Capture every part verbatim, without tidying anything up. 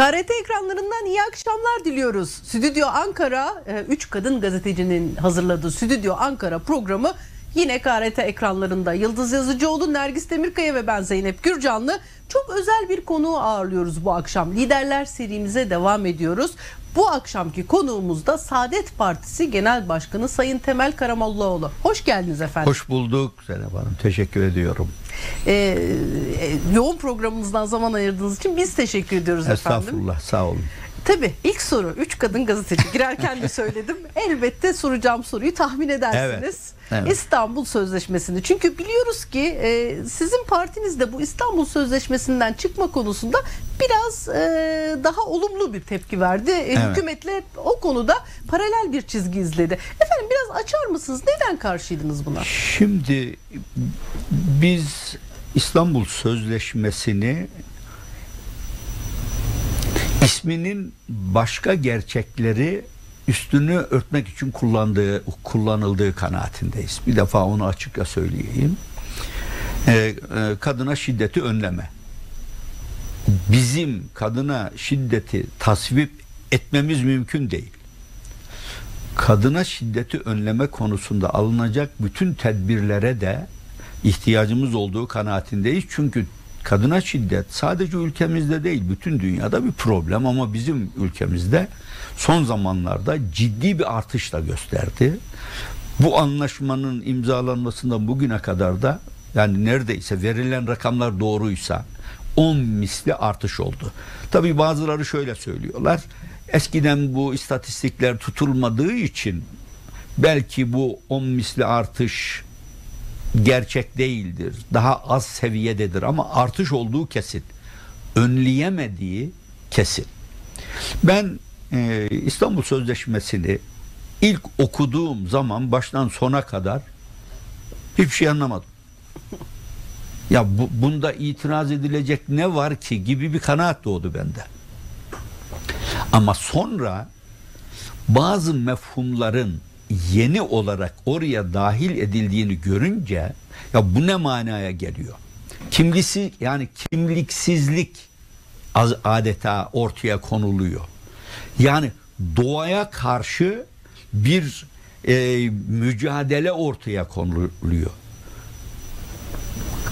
K R T ekranlarından iyi akşamlar diliyoruz. Stüdyo Ankara, üç kadın gazetecinin hazırladığı Stüdyo Ankara programı yine K R T ekranlarında. Yıldız Yazıcıoğlu, Nergis Demirkaya ve ben Zeynep Gürcanlı. Çok özel bir konuğu ağırlıyoruz bu akşam. Liderler serimize devam ediyoruz. Bu akşamki konuğumuz da Saadet Partisi Genel Başkanı Sayın Temel Karamollaoğlu. Hoş geldiniz efendim. Hoş bulduk Zeynep Hanım. Teşekkür ediyorum. Ee, yoğun programımızdan zaman ayırdığınız için biz teşekkür ediyoruz efendim. Estağfurullah, sağ olun. Tabii ilk soru, üç kadın gazeteci girerken de söyledim. Elbette soracağım soruyu tahmin edersiniz. Evet, evet. İstanbul Sözleşmesi'ni. Çünkü biliyoruz ki e, sizin partiniz de bu İstanbul Sözleşmesi'nden çıkma konusunda biraz e, daha olumlu bir tepki verdi. E, evet. Hükümetle o konuda paralel bir çizgi izledi. Efendim biraz açar mısınız? Neden karşıydınız buna? Şimdi biz İstanbul Sözleşmesi'ni İsminin başka gerçekleri üstünü örtmek için kullandığı, kullanıldığı kanaatindeyiz. Bir defa onu açıkça söyleyeyim. Ee, e, kadına şiddeti önleme. Bizim kadına şiddeti tasvip etmemiz mümkün değil. Kadına şiddeti önleme konusunda alınacak bütün tedbirlere de ihtiyacımız olduğu kanaatindeyiz. Çünkü kadına şiddet sadece ülkemizde değil, bütün dünyada bir problem, ama bizim ülkemizde son zamanlarda ciddi bir artışla gösterdi. Bu anlaşmanın imzalanmasından bugüne kadar da, yani neredeyse verilen rakamlar doğruysa on misli artış oldu. Tabii bazıları şöyle söylüyorlar. Eskiden bu istatistikler tutulmadığı için belki bu on misli artış gerçek değildir, daha az seviyededir, ama artış olduğu kesin, önleyemediği kesin. Ben e, İstanbul Sözleşmesi'ni ilk okuduğum zaman baştan sona kadar hiçbir şey anlamadım. Ya bu, bunda itiraz edilecek ne var ki gibi bir kanaat doğdu bende. Ama sonra bazı mefhumların yeni olarak oraya dahil edildiğini görünce, ya bu ne manaya geliyor? Kimlisi, yani kimliksizlik adeta ortaya konuluyor. Yani doğaya karşı bir e, mücadele ortaya konuluyor.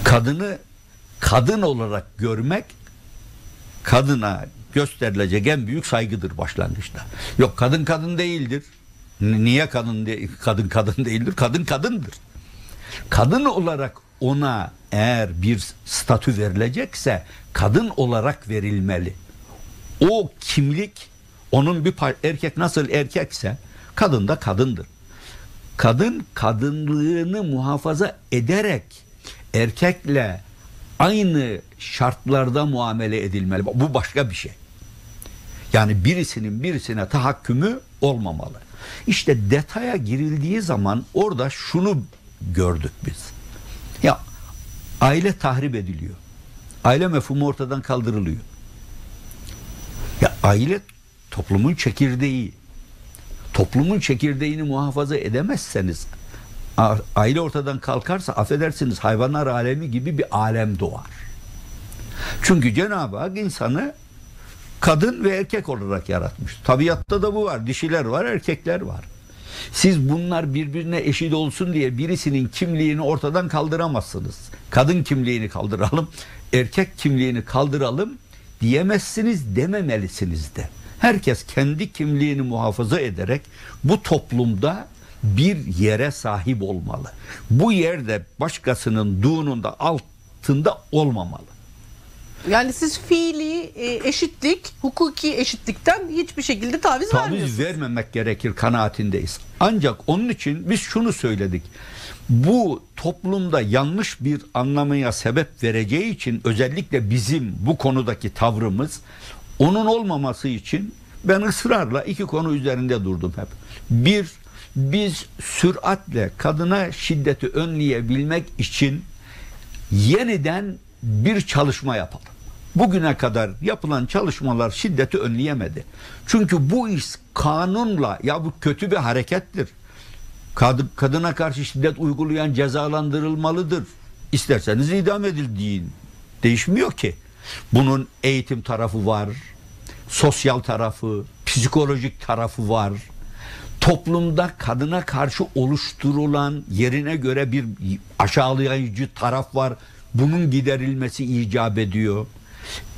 Kadını kadın olarak görmek, kadına gösterilecek en büyük saygıdır başlangıçta. Yok, kadın kadın değildir. Niye kadın de, kadın kadın değildir? Kadın kadındır. Kadın olarak ona eğer bir statü verilecekse kadın olarak verilmeli. O kimlik onun bir par- erkek nasıl erkekse kadın da kadındır. Kadın kadınlığını muhafaza ederek erkekle aynı şartlarda muamele edilmeli. Bu başka bir şey. Yani birisinin birisine tahakkümü olmamalı. İşte detaya girildiği zaman orada şunu gördük biz. Ya aile tahrip ediliyor. Aile mefhumu ortadan kaldırılıyor. Ya aile toplumun çekirdeği. Toplumun çekirdeğini muhafaza edemezseniz, aile ortadan kalkarsa, affedersiniz, hayvanlar alemi gibi bir alem doğar. Çünkü Cenab-ı Hak insanı kadın ve erkek olarak yaratmış. Tabiatta da bu var. Dişiler var, erkekler var. Siz bunlar birbirine eşit olsun diye birisinin kimliğini ortadan kaldıramazsınız. Kadın kimliğini kaldıralım, erkek kimliğini kaldıralım diyemezsiniz, dememelisiniz de. Herkes kendi kimliğini muhafaza ederek bu toplumda bir yere sahip olmalı. Bu yerde başkasının duğununda, altında olmamalı. Yani siz fiili eşitlik, hukuki eşitlikten hiçbir şekilde taviz, taviz vermiyorsunuz. Taviz vermemek gerekir kanaatindeyiz. Ancak onun için biz şunu söyledik. Bu toplumda yanlış bir anlamaya sebep vereceği için, özellikle bizim bu konudaki tavrımız, onun olmaması için ben ısrarla iki konu üzerinde durdum hep. Bir, biz süratle kadına şiddeti önleyebilmek için yeniden bir çalışma yapalım. Bugüne kadar yapılan çalışmalar şiddeti önleyemedi. Çünkü bu iş kanunla, ya bu kötü bir harekettir. Kad- kadına karşı şiddet uygulayan cezalandırılmalıdır. İsterseniz idam edildiğin değişmiyor ki. Bunun eğitim tarafı var, sosyal tarafı, psikolojik tarafı var. Toplumda kadına karşı oluşturulan yerine göre bir aşağılayıcı taraf var. Bunun giderilmesi icap ediyor.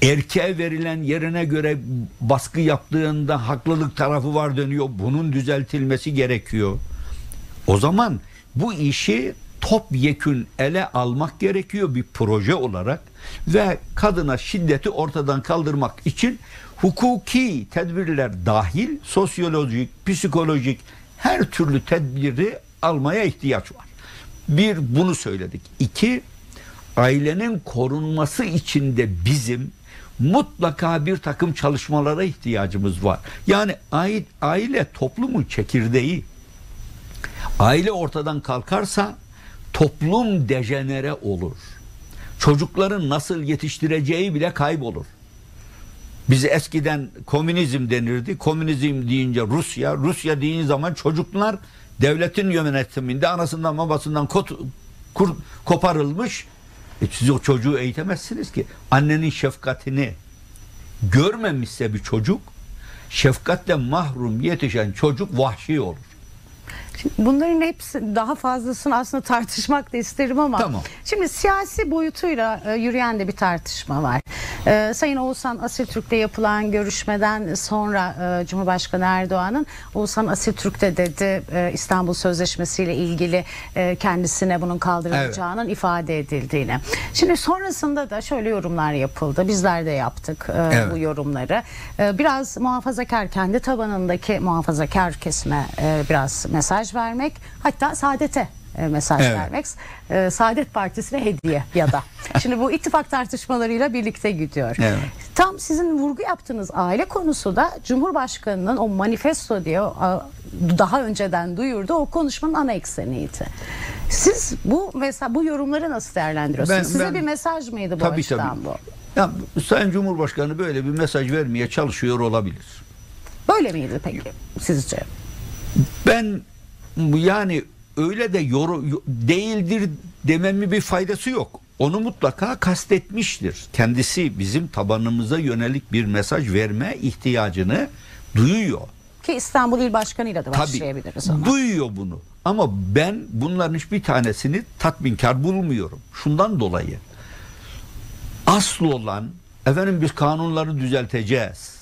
Erkeğe verilen yerine göre baskı yaptığında haklılık tarafı var dönüyor. Bunun düzeltilmesi gerekiyor. O zaman bu işi topyekün ele almak gerekiyor bir proje olarak ve kadına şiddeti ortadan kaldırmak için hukuki tedbirler dahil sosyolojik, psikolojik her türlü tedbiri almaya ihtiyaç var. Bir, bunu söyledik. İki, ailenin korunması için de bizim mutlaka bir takım çalışmalara ihtiyacımız var. Yani aile toplumun çekirdeği. Aile ortadan kalkarsa toplum dejenere olur. Çocukların nasıl yetiştireceği bile kaybolur. Bize eskiden komünizm denirdi. Komünizm deyince Rusya, Rusya deyince zaman çocuklar devletin yönetiminde anasından babasından kot, kur, koparılmış. E siz o çocuğu eğitemezsiniz ki. Annenin şefkatini görmemişse bir çocuk, şefkatle mahrum yetişen çocuk vahşi olur. Şimdi bunların hepsi, daha fazlasını aslında tartışmak da isterim ama tamam. Şimdi siyasi boyutuyla e, yürüyen de bir tartışma var. E, Sayın Oğuzhan Asiltürk'le yapılan görüşmeden sonra e, Cumhurbaşkanı Erdoğan'ın Oğuzhan Asiltürk de dedi e, İstanbul Sözleşmesi ile ilgili e, kendisine bunun kaldırılacağının evet. ifade edildiğini. Şimdi sonrasında da şöyle yorumlar yapıldı. Bizler de yaptık e, evet. bu yorumları. E, biraz muhafazakar, kendi tabanındaki muhafazakar kesime e, biraz mesaj vermek, hatta Saadet'e mesaj evet. vermek, Saadet Partisi'ne hediye ya da. Şimdi bu ittifak tartışmalarıyla birlikte gidiyor. Evet. Tam sizin vurgu yaptığınız aile konusu da Cumhurbaşkanı'nın o manifesto diye daha önceden duyurdu, o konuşmanın ana ekseniydi. Siz bu mesela bu yorumları nasıl değerlendiriyorsunuz? Ben, Size ben, bir mesaj mıydı bu tabii, açıdan tabii. bu? Ya, Sayın Cumhurbaşkanı böyle bir mesaj vermeye çalışıyor olabilir. Böyle miydi peki sizce? Ben yani öyle de yorum değildir dememin bir faydası yok. Onu mutlaka kastetmiştir. Kendisi bizim tabanımıza yönelik bir mesaj verme ihtiyacını duyuyor. Ki İstanbul İl Başkanı'yla da başlayabiliriz. Tabii, duyuyor bunu. Ama ben bunların hiçbir tanesini tatminkar bulmuyorum. Şundan dolayı. Asıl olan, efendim biz kanunları düzelteceğiz.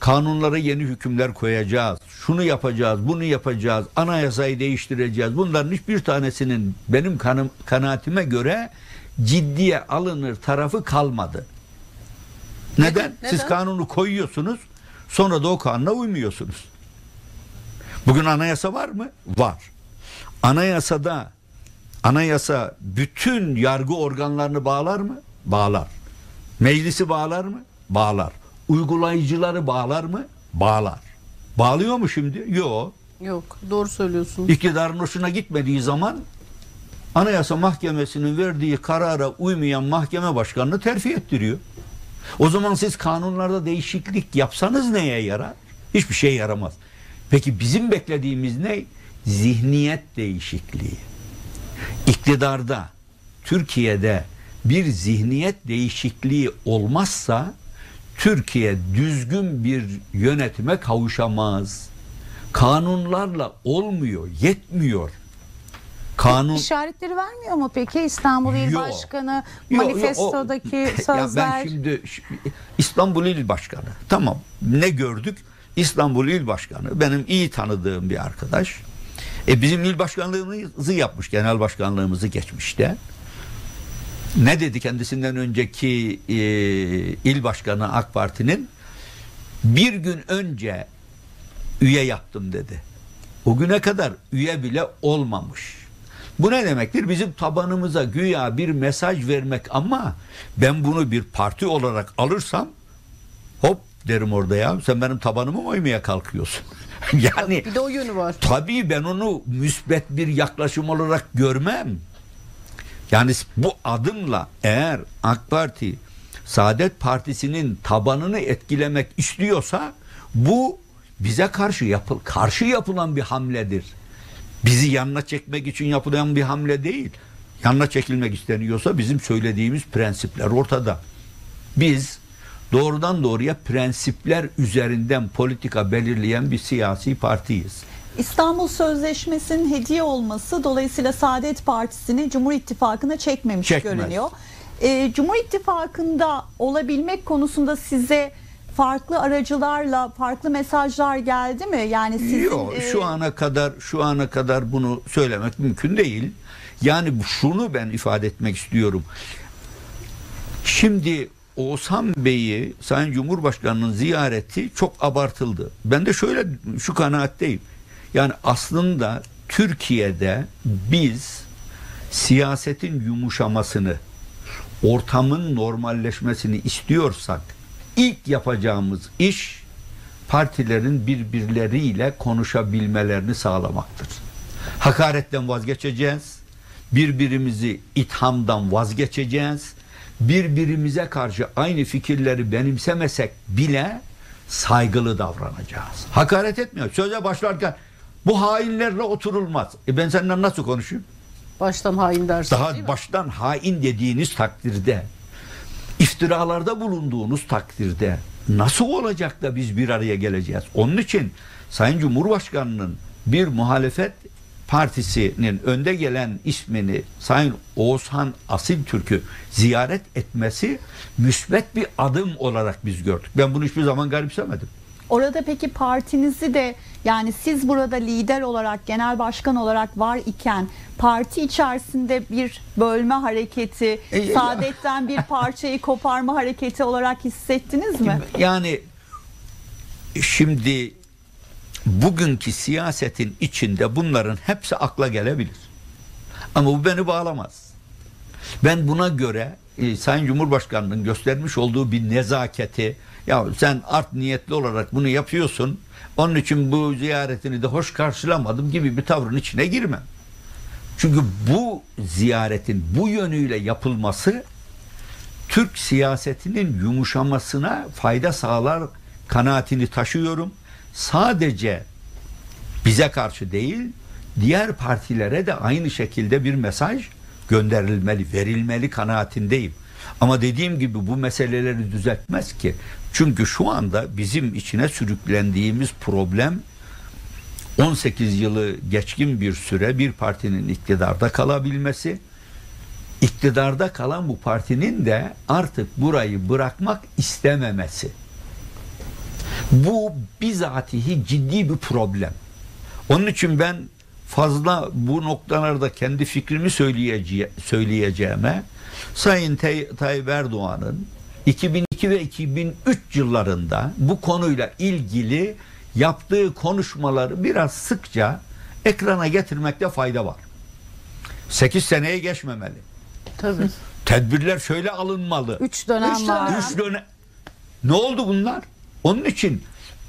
Kanunlara yeni hükümler koyacağız. Şunu yapacağız, bunu yapacağız. Anayasayı değiştireceğiz. Bunların hiçbir tanesinin benim kanım, kanaatime göre ciddiye alınır tarafı kalmadı. Neden? Neden? Neden? Siz kanunu koyuyorsunuz, sonra da o kanuna uymuyorsunuz. Bugün anayasa var mı? Var. Anayasada, anayasa bütün yargı organlarını bağlar mı? Bağlar. Meclisi bağlar mı? Bağlar. Uygulayıcıları bağlar mı? Bağlar. Bağlıyor mu şimdi? Yok. Yok. Doğru söylüyorsunuz. İktidarın hoşuna gitmediği zaman Anayasa Mahkemesi'nin verdiği karara uymayan mahkeme başkanını terfi ettiriyor. O zaman siz kanunlarda değişiklik yapsanız neye yarar? Hiçbir şeye yaramaz. Peki bizim beklediğimiz ne? Zihniyet değişikliği. İktidarda, Türkiye'de bir zihniyet değişikliği olmazsa Türkiye düzgün bir yönetime kavuşamaz. Kanunlarla olmuyor, yetmiyor. Kanun... İşaretleri vermiyor mu peki İstanbul İl yo, Başkanı yo, manifestodaki yo, o... sözler? Ya ben şimdi İstanbul İl Başkanı, tamam, ne gördük? İstanbul İl Başkanı benim iyi tanıdığım bir arkadaş. E bizim il başkanlığımızı yapmış, genel başkanlığımızı geçmişte. Ne dedi kendisinden önceki e, il başkanı AK Parti'nin? Bir gün önce üye yaptım dedi. O güne kadar üye bile olmamış. Bu ne demektir? Bizim tabanımıza güya bir mesaj vermek ama ben bunu bir parti olarak alırsam hop derim orada, ya sen benim tabanıma oymaya kalkıyorsun. Yani bir de o yönü var. Tabii ben onu müsbet bir yaklaşım olarak görmem. Yani bu adımla eğer AK Parti Saadet Partisi'nin tabanını etkilemek istiyorsa bu bize karşı yapıl karşı yapılan bir hamledir. Bizi yanına çekmek için yapılan bir hamle değil. Yanına çekilmek isteniyorsa bizim söylediğimiz prensipler ortada. Biz doğrudan doğruya prensipler üzerinden politika belirleyen bir siyasi partiyiz. İstanbul Sözleşmesi'nin hediye olması dolayısıyla Saadet Partisi'ni Cumhur İttifakı'na çekmemiş Çekmez. görünüyor. E, Cumhur İttifakı'nda olabilmek konusunda size farklı aracılarla farklı mesajlar geldi mi? Yani sizin, Yok, şu ana kadar şu ana kadar bunu söylemek mümkün değil. Yani şunu ben ifade etmek istiyorum. Şimdi Oğuzhan Bey'i, Sayın Cumhurbaşkanı'nın ziyareti çok abartıldı. Ben de şöyle şu kanaatteyim. Yani aslında Türkiye'de biz siyasetin yumuşamasını, ortamın normalleşmesini istiyorsak ilk yapacağımız iş partilerin birbirleriyle konuşabilmelerini sağlamaktır. Hakaretten vazgeçeceğiz, birbirimizi ithamdan vazgeçeceğiz. Birbirimize karşı aynı fikirleri benimsemesek bile saygılı davranacağız. Hakaret etmiyor. Söze başlarken bu hainlerle oturulmaz. E ben seninle nasıl konuşayım? Baştan hain dersin. Daha baştan hain dediğiniz takdirde, iftiralarda bulunduğunuz takdirde nasıl olacak da biz bir araya geleceğiz? Onun için Sayın Cumhurbaşkanı'nın bir muhalefet partisinin önde gelen ismini Sayın Oğuzhan Asiltürk'ü ziyaret etmesi müsbet bir adım olarak biz gördük. Ben bunu hiçbir zaman garipsemedim. Orada peki partinizi de, yani siz burada lider olarak, genel başkan olarak var iken parti içerisinde bir bölme hareketi, e, Saadet'ten bir parçayı koparma hareketi olarak hissettiniz mi? Yani şimdi bugünkü siyasetin içinde bunların hepsi akla gelebilir. Ama bu beni bağlamaz. Ben buna göre e, Sayın Cumhurbaşkanı'nın göstermiş olduğu bir nezaketi, ya sen art niyetli olarak bunu yapıyorsun, onun için bu ziyaretini de hoş karşılamadım gibi bir tavrın içine girmem. Çünkü bu ziyaretin bu yönüyle yapılması Türk siyasetinin yumuşamasına fayda sağlar kanaatini taşıyorum. Sadece bize karşı değil, diğer partilere de aynı şekilde bir mesaj gönderilmeli, verilmeli kanaatindeyim. Ama dediğim gibi bu meseleleri düzeltmez ki. Çünkü şu anda bizim içine sürüklendiğimiz problem on sekiz yılı geçkin bir süre bir partinin iktidarda kalabilmesi. İktidarda kalan bu partinin de artık burayı bırakmak istememesi. Bu bizatihi ciddi bir problem. Onun için ben fazla bu noktalarda kendi fikrimi söyleyece söyleyeceğime Sayın Tay Tayyip Erdoğan'ın iki bin iki ve iki bin üç yıllarında bu konuyla ilgili yaptığı konuşmaları biraz sıkça ekrana getirmekte fayda var. sekiz seneye geçmemeli. Tabii. Tedbirler şöyle alınmalı. üç dönem üç var. Üç dönem. Ne oldu bunlar? Onun için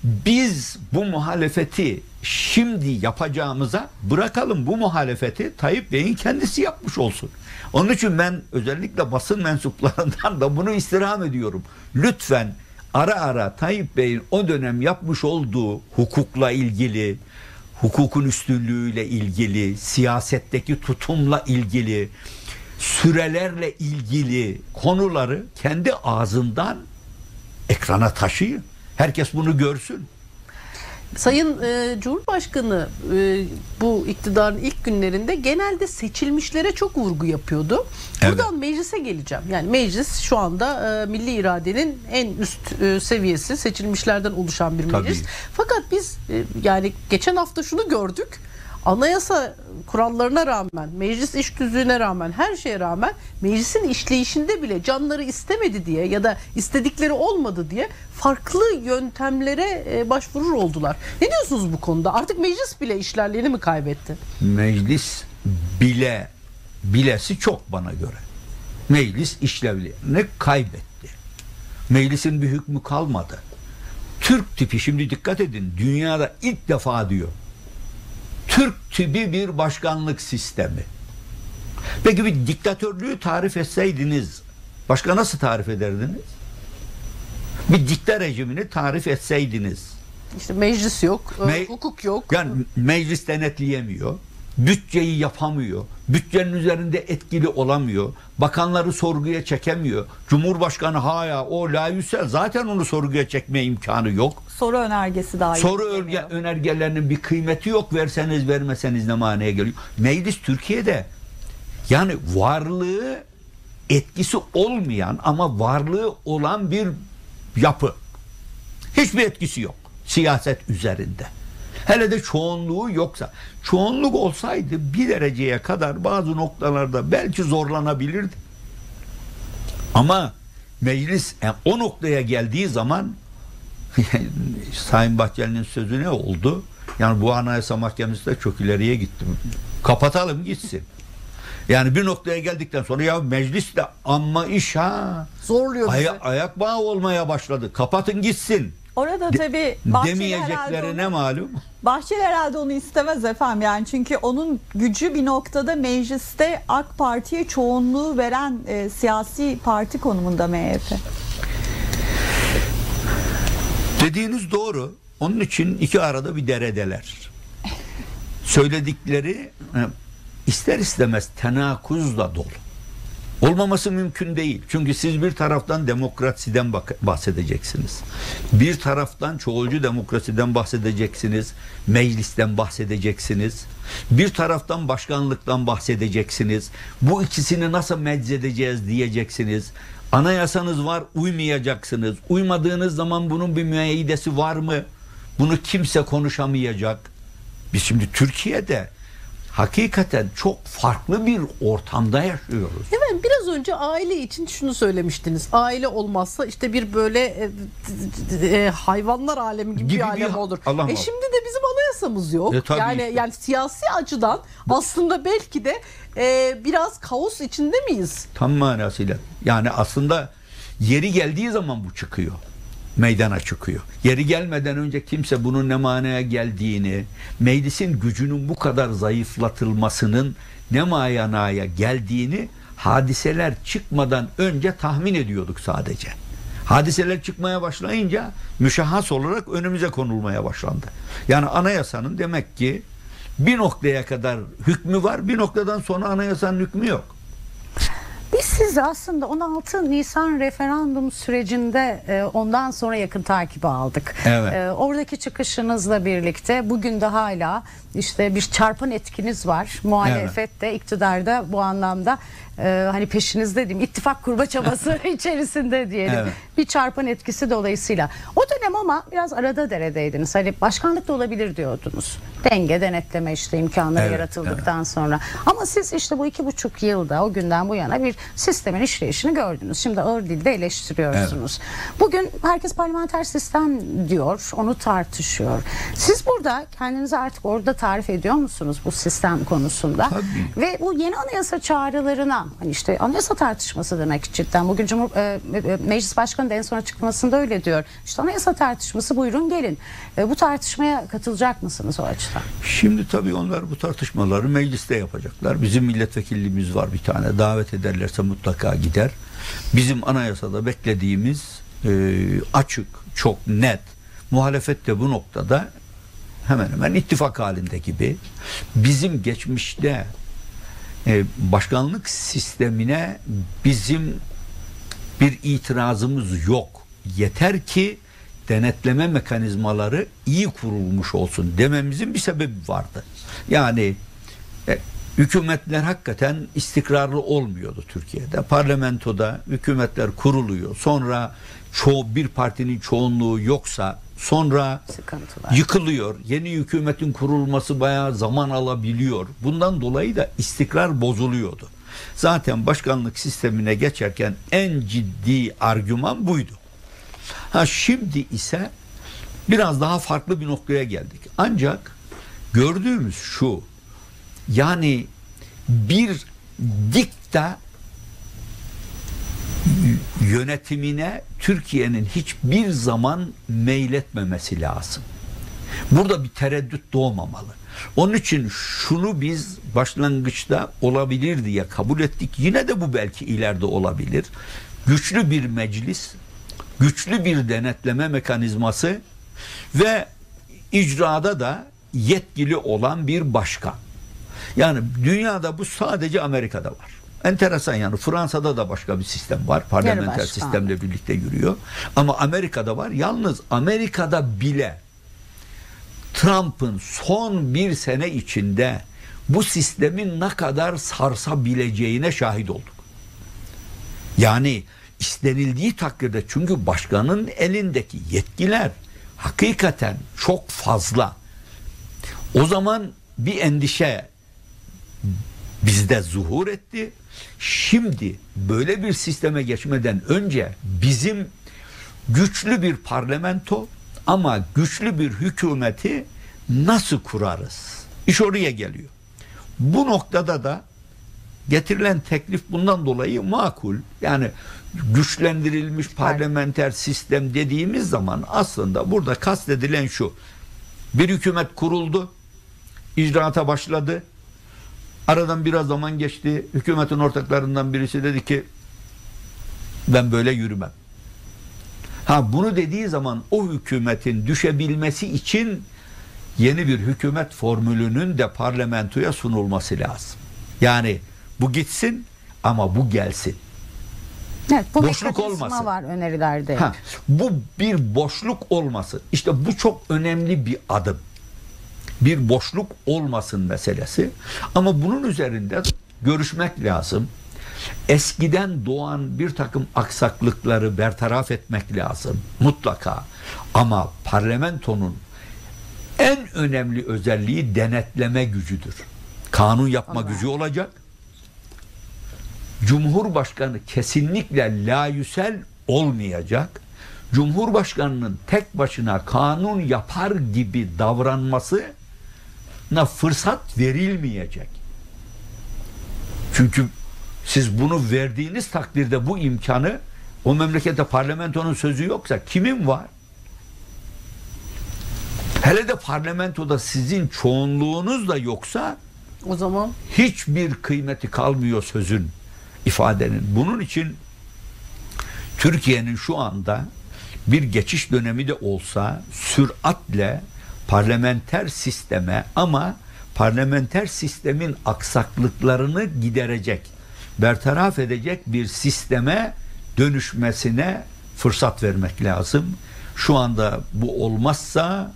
biz bu muhalefeti şimdi yapacağımıza bırakalım, bu muhalefeti Tayyip Bey'in kendisi yapmış olsun. Onun için ben özellikle basın mensuplarından da bunu istirham ediyorum. Lütfen ara ara Tayyip Bey'in o dönem yapmış olduğu hukukla ilgili, hukukun üstünlüğüyle ilgili, siyasetteki tutumla ilgili, sürelerle ilgili konuları kendi ağzından ekrana taşıyın. Herkes bunu görsün. Sayın e, Cumhurbaşkanı e, bu iktidarın ilk günlerinde genelde seçilmişlere çok vurgu yapıyordu. Evet. Buradan meclise geleceğim. Yani meclis şu anda e, milli iradenin en üst e, seviyesi, seçilmişlerden oluşan bir meclis. Tabii. Fakat biz e, yani geçen hafta şunu gördük. Anayasa kurallarına rağmen, meclis iş tüzüğüne rağmen, her şeye rağmen meclisin işleyişinde bile canları istemedi diye ya da istedikleri olmadı diye farklı yöntemlere başvurur oldular. Ne diyorsunuz bu konuda? Artık meclis bile işlerliğini mi kaybetti? Meclis bile, bilesi çok bana göre. Meclis işlevlerini kaybetti. Meclisin bir hükmü kalmadı. Türk tipi, şimdi dikkat edin, dünyada ilk defa diyor, Türk tipi bir başkanlık sistemi. Peki bir diktatörlüğü tarif etseydiniz başka nasıl tarif ederdiniz? Bir dikta rejimini tarif etseydiniz. İşte meclis yok, Me hukuk yok. Yani meclis denetleyemiyor. bütçeyi yapamıyor, bütçenin üzerinde etkili olamıyor, bakanları sorguya çekemiyor. Cumhurbaşkanı hala o layüksel, zaten onu sorguya çekme imkanı yok. Soru önergesi dahi. Soru önerge, önergelerinin bir kıymeti yok, verseniz vermeseniz ne manaya geliyor. Meclis Türkiye'de yani varlığı etkisi olmayan ama varlığı olan bir yapı. Hiçbir etkisi yok siyaset üzerinde. Hele de çoğunluğu yoksa. Çoğunluk olsaydı bir dereceye kadar bazı noktalarda belki zorlanabilirdi. Ama meclis yani o noktaya geldiği zaman Sayın Bahçeli'nin sözü ne oldu? Yani bu Anayasa Mahkemesi de çok ileriye gitti. Kapatalım gitsin. Yani bir noktaya geldikten sonra ya meclis de amma iş ha. Zorluyor bizi. Ay ayak bağı olmaya başladı. Kapatın gitsin. Orada tabii demeyeceklerine malum. Bahçeli herhalde onu istemez efendim yani çünkü onun gücü bir noktada mecliste AK Parti'ye çoğunluğu veren e, siyasi parti konumunda M H P. Dediğiniz doğru. Onun için iki arada bir deredeler. Söyledikleri ister istemez tenakuzla dolu. Olmaması mümkün değil. Çünkü siz bir taraftan demokrasiden bahsedeceksiniz. Bir taraftan çoğulcu demokrasiden bahsedeceksiniz. Meclisten bahsedeceksiniz. Bir taraftan başkanlıktan bahsedeceksiniz. Bu ikisini nasıl meczedeceğiz diyeceksiniz. Anayasanız var, uymayacaksınız. Uymadığınız zaman bunun bir müeyyidesi var mı? Bunu kimse konuşamayacak. Biz şimdi Türkiye'de hakikaten çok farklı bir ortamda yaşıyoruz. Evet, biraz önce aile için şunu söylemiştiniz. Aile olmazsa işte bir böyle e, e, hayvanlar alemi gibi, gibi bir alem bir, olur. E şimdi de bizim anayasamız yok. E, yani işte. yani siyasi açıdan aslında belki de e, biraz kaos içinde miyiz? Tam manasıyla. Yani aslında yeri geldiği zaman bu çıkıyor. Meydana çıkıyor. Yeri gelmeden önce kimse bunun ne manaya geldiğini, meclisin gücünün bu kadar zayıflatılmasının ne manaya geldiğini hadiseler çıkmadan önce tahmin ediyorduk sadece. Hadiseler çıkmaya başlayınca müşahhas olarak önümüze konulmaya başlandı. Yani anayasanın demek ki bir noktaya kadar hükmü var, bir noktadan sonra anayasanın hükmü yok. Biz siz aslında on altı Nisan referandum sürecinde ondan sonra yakın takibi aldık. Evet. Oradaki çıkışınızla birlikte bugün de hala işte bir çarpan etkiniz var. Muhalefet de, iktidarda bu anlamda hani peşinizde diyeyim, ittifak kurma çabası içerisinde diyelim. Evet. Bir çarpan etkisi dolayısıyla. O dönem ama biraz arada deredeydiniz. Hani başkanlık da olabilir diyordunuz. Denge, denetleme işte imkanları evet, yaratıldıktan evet. sonra. Ama siz işte bu iki buçuk yılda o günden bu yana bir sistemin işleyişini gördünüz. Şimdi ağır dilde eleştiriyorsunuz. Evet. Bugün herkes parlamenter sistem diyor. Onu tartışıyor. Siz burada kendinizi artık orada tarif ediyor musunuz bu sistem konusunda? Tabii. Ve bu yeni anayasa çağrılarına, hani işte anayasa tartışması demek cidden. Bugün Cumhur, e, Meclis Başkanı da en son açıklamasında öyle diyor. İşte anayasa tartışması, buyurun gelin. E, bu tartışmaya katılacak mısınız o açıdan? Şimdi tabii onlar bu tartışmaları mecliste yapacaklar. Bizim milletvekilliğimiz var bir tane. Davet ederlerse mutlaka gider. Bizim anayasada beklediğimiz e, açık, çok net. Muhalefet de bu noktada hemen hemen ittifak halinde gibi. Bizim geçmişte e, başkanlık sistemine bizim bir itirazımız yok. Yeter ki denetleme mekanizmaları iyi kurulmuş olsun dememizin bir sebebi vardı. Yani e, hükümetler hakikaten istikrarlı olmuyordu Türkiye'de. Parlamentoda hükümetler kuruluyor. Sonra çoğu bir partinin çoğunluğu yoksa sonra sıkıntılar, yıkılıyor. Yeni hükümetin kurulması bayağı zaman alabiliyor. Bundan dolayı da istikrar bozuluyordu. Zaten başkanlık sistemine geçerken en ciddi argüman buydu. Ha şimdi ise biraz daha farklı bir noktaya geldik. Ancak gördüğümüz şu, yani bir dikta yönetimine Türkiye'nin hiçbir zaman meyletmemesi lazım. Burada bir tereddüt doğmamalı. Onun için şunu biz başlangıçta olabilir diye kabul ettik. Yine de bu belki ileride olabilir. Güçlü bir meclis, güçlü bir denetleme mekanizması ve icrada da yetkili olan bir başkan. Yani dünyada bu sadece Amerika'da var. Enteresan yani. Fransa'da da başka bir sistem var. Parlamenter sistemle birlikte yürüyor. Ama Amerika'da var. Yalnız Amerika'da bile Trump'ın son bir sene içinde bu sistemin ne kadar sarsabileceğine şahit olduk. Yani istenildiği takdirde, çünkü başkanın elindeki yetkiler hakikaten çok fazla. O zaman bir endişe bizde zuhur etti. Şimdi böyle bir sisteme geçmeden önce bizim güçlü bir parlamento ama güçlü bir hükümeti nasıl kurarız? İş oraya geliyor. Bu noktada da getirilen teklif bundan dolayı makul. Yani güçlendirilmiş parlamenter sistem dediğimiz zaman aslında burada kastedilen şu: bir hükümet kuruldu, icraata başladı, aradan biraz zaman geçti, hükümetin ortaklarından birisi dedi ki ben böyle yürümem. Ha, bunu dediği zaman o hükümetin düşebilmesi için yeni bir hükümet formülünün de parlamentoya sunulması lazım. Yani bu gitsin ama bu gelsin. Evet, bu boşluk olmasın. Var önerilerde. Ha, bu bir boşluk olmasın. İşte bu çok önemli bir adım. Bir boşluk olmasın meselesi. Ama bunun üzerinde görüşmek lazım. Eskiden doğan bir takım aksaklıkları bertaraf etmek lazım mutlaka. Ama parlamentonun en önemli özelliği denetleme gücüdür. Kanun yapma Allah. gücü olacak. Cumhurbaşkanı kesinlikle layüsel olmayacak. Cumhurbaşkanının tek başına kanun yapar gibi davranmasına fırsat verilmeyecek. Çünkü siz bunu verdiğiniz takdirde bu imkanı, o memlekette parlamentonun sözü yoksa kimin var? Hele de parlamentoda sizin çoğunluğunuz da yoksa o zaman hiçbir kıymeti kalmıyor sözün, ifadenin. Bunun için Türkiye'nin şu anda bir geçiş dönemi de olsa süratle parlamenter sisteme, ama parlamenter sistemin aksaklıklarını giderecek, bertaraf edecek bir sisteme dönüşmesine fırsat vermek lazım. Şu anda bu olmazsa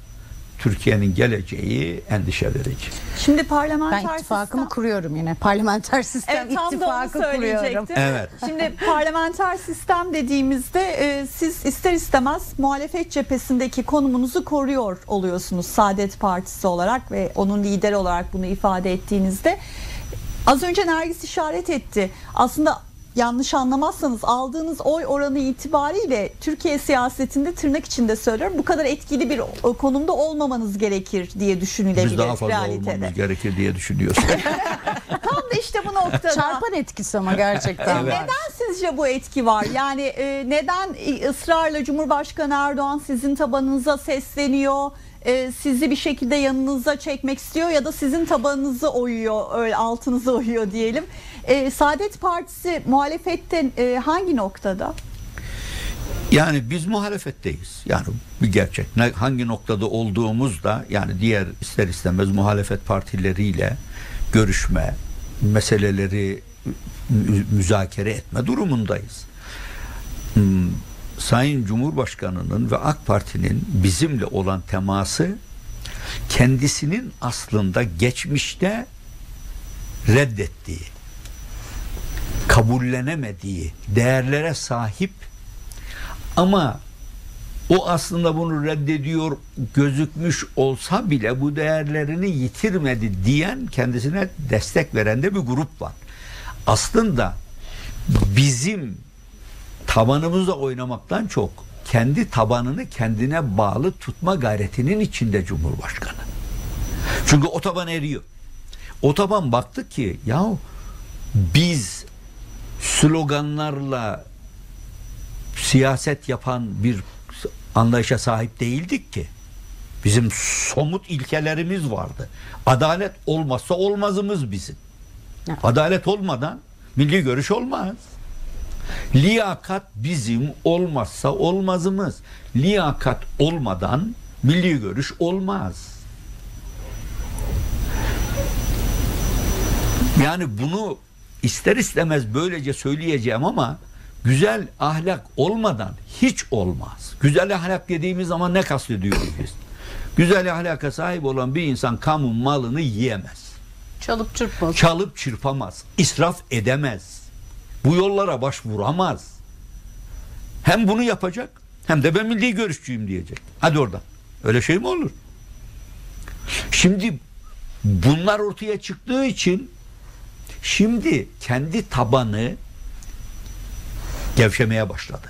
Türkiye'nin geleceği endişe verici. Şimdi parlamenter ben ittifakımı sistem... kuruyorum yine. Parlamenter sistem evet, ittifakı kuruyorum. Evet. Şimdi parlamenter sistem dediğimizde e, siz ister istemez muhalefet cephesindeki konumunuzu koruyor oluyorsunuz. Saadet Partisi olarak ve onun lideri olarak bunu ifade ettiğinizde, az önce Nergis işaret etti. Aslında yanlış anlamazsanız aldığınız oy oranı itibariyle Türkiye siyasetinde, tırnak içinde söylüyorum, bu kadar etkili bir konumda olmamanız gerekir diye düşünülebilir. Biz daha fazla realitede olmamız gerekir diye düşünüyorsunuz. Tam da işte bu noktada. Çarpan etkisi ama gerçekten. Evet. Neden sizce bu etki var? Yani neden ısrarla Cumhurbaşkanı Erdoğan sizin tabanınıza sesleniyor, sizi bir şekilde yanınıza çekmek istiyor ya da sizin tabanınızı oyuyor, altınızı oyuyor diyelim. E, Saadet Partisi muhalefetten e, hangi noktada? Yani biz muhalefetteyiz. Yani bir gerçek. Hangi noktada olduğumuz da, yani diğer ister istemez muhalefet partileriyle görüşme, meseleleri müzakere etme durumundayız. Hmm. Sayın Cumhurbaşkanı'nın ve AK Parti'nin bizimle olan teması, kendisinin aslında geçmişte reddettiği, kabullenemediği değerlere sahip ama o aslında bunu reddediyor gözükmüş olsa bile bu değerlerini yitirmedi diyen, kendisine destek veren de bir grup var. Aslında bizim tabanımızla oynamaktan çok kendi tabanını kendine bağlı tutma gayretinin içinde Cumhurbaşkanı. Çünkü o taban eriyor. O taban baktı ki yahu biz sloganlarla siyaset yapan bir anlayışa sahip değildik ki. Bizim somut ilkelerimiz vardı. Adalet olmazsa olmazımız bizim. Adalet olmadan milli görüş olmaz. Liyakat bizim olmazsa olmazımız. Liyakat olmadan milli görüş olmaz. Yani bunu ister istemez böylece söyleyeceğim ama güzel ahlak olmadan hiç olmaz. Güzel ahlak dediğimiz zaman ne kastediyoruz biz? Güzel ahlaka sahip olan bir insan kamu malını yiyemez. Çalıp çırpmaz. Çalıp çırpamaz. İsraf edemez. Bu yollara başvuramaz. Hem bunu yapacak hem de ben milli görüşçüyüm diyecek. Hadi oradan. Öyle şey mi olur? Şimdi bunlar ortaya çıktığı için şimdi kendi tabanı gevşemeye başladı.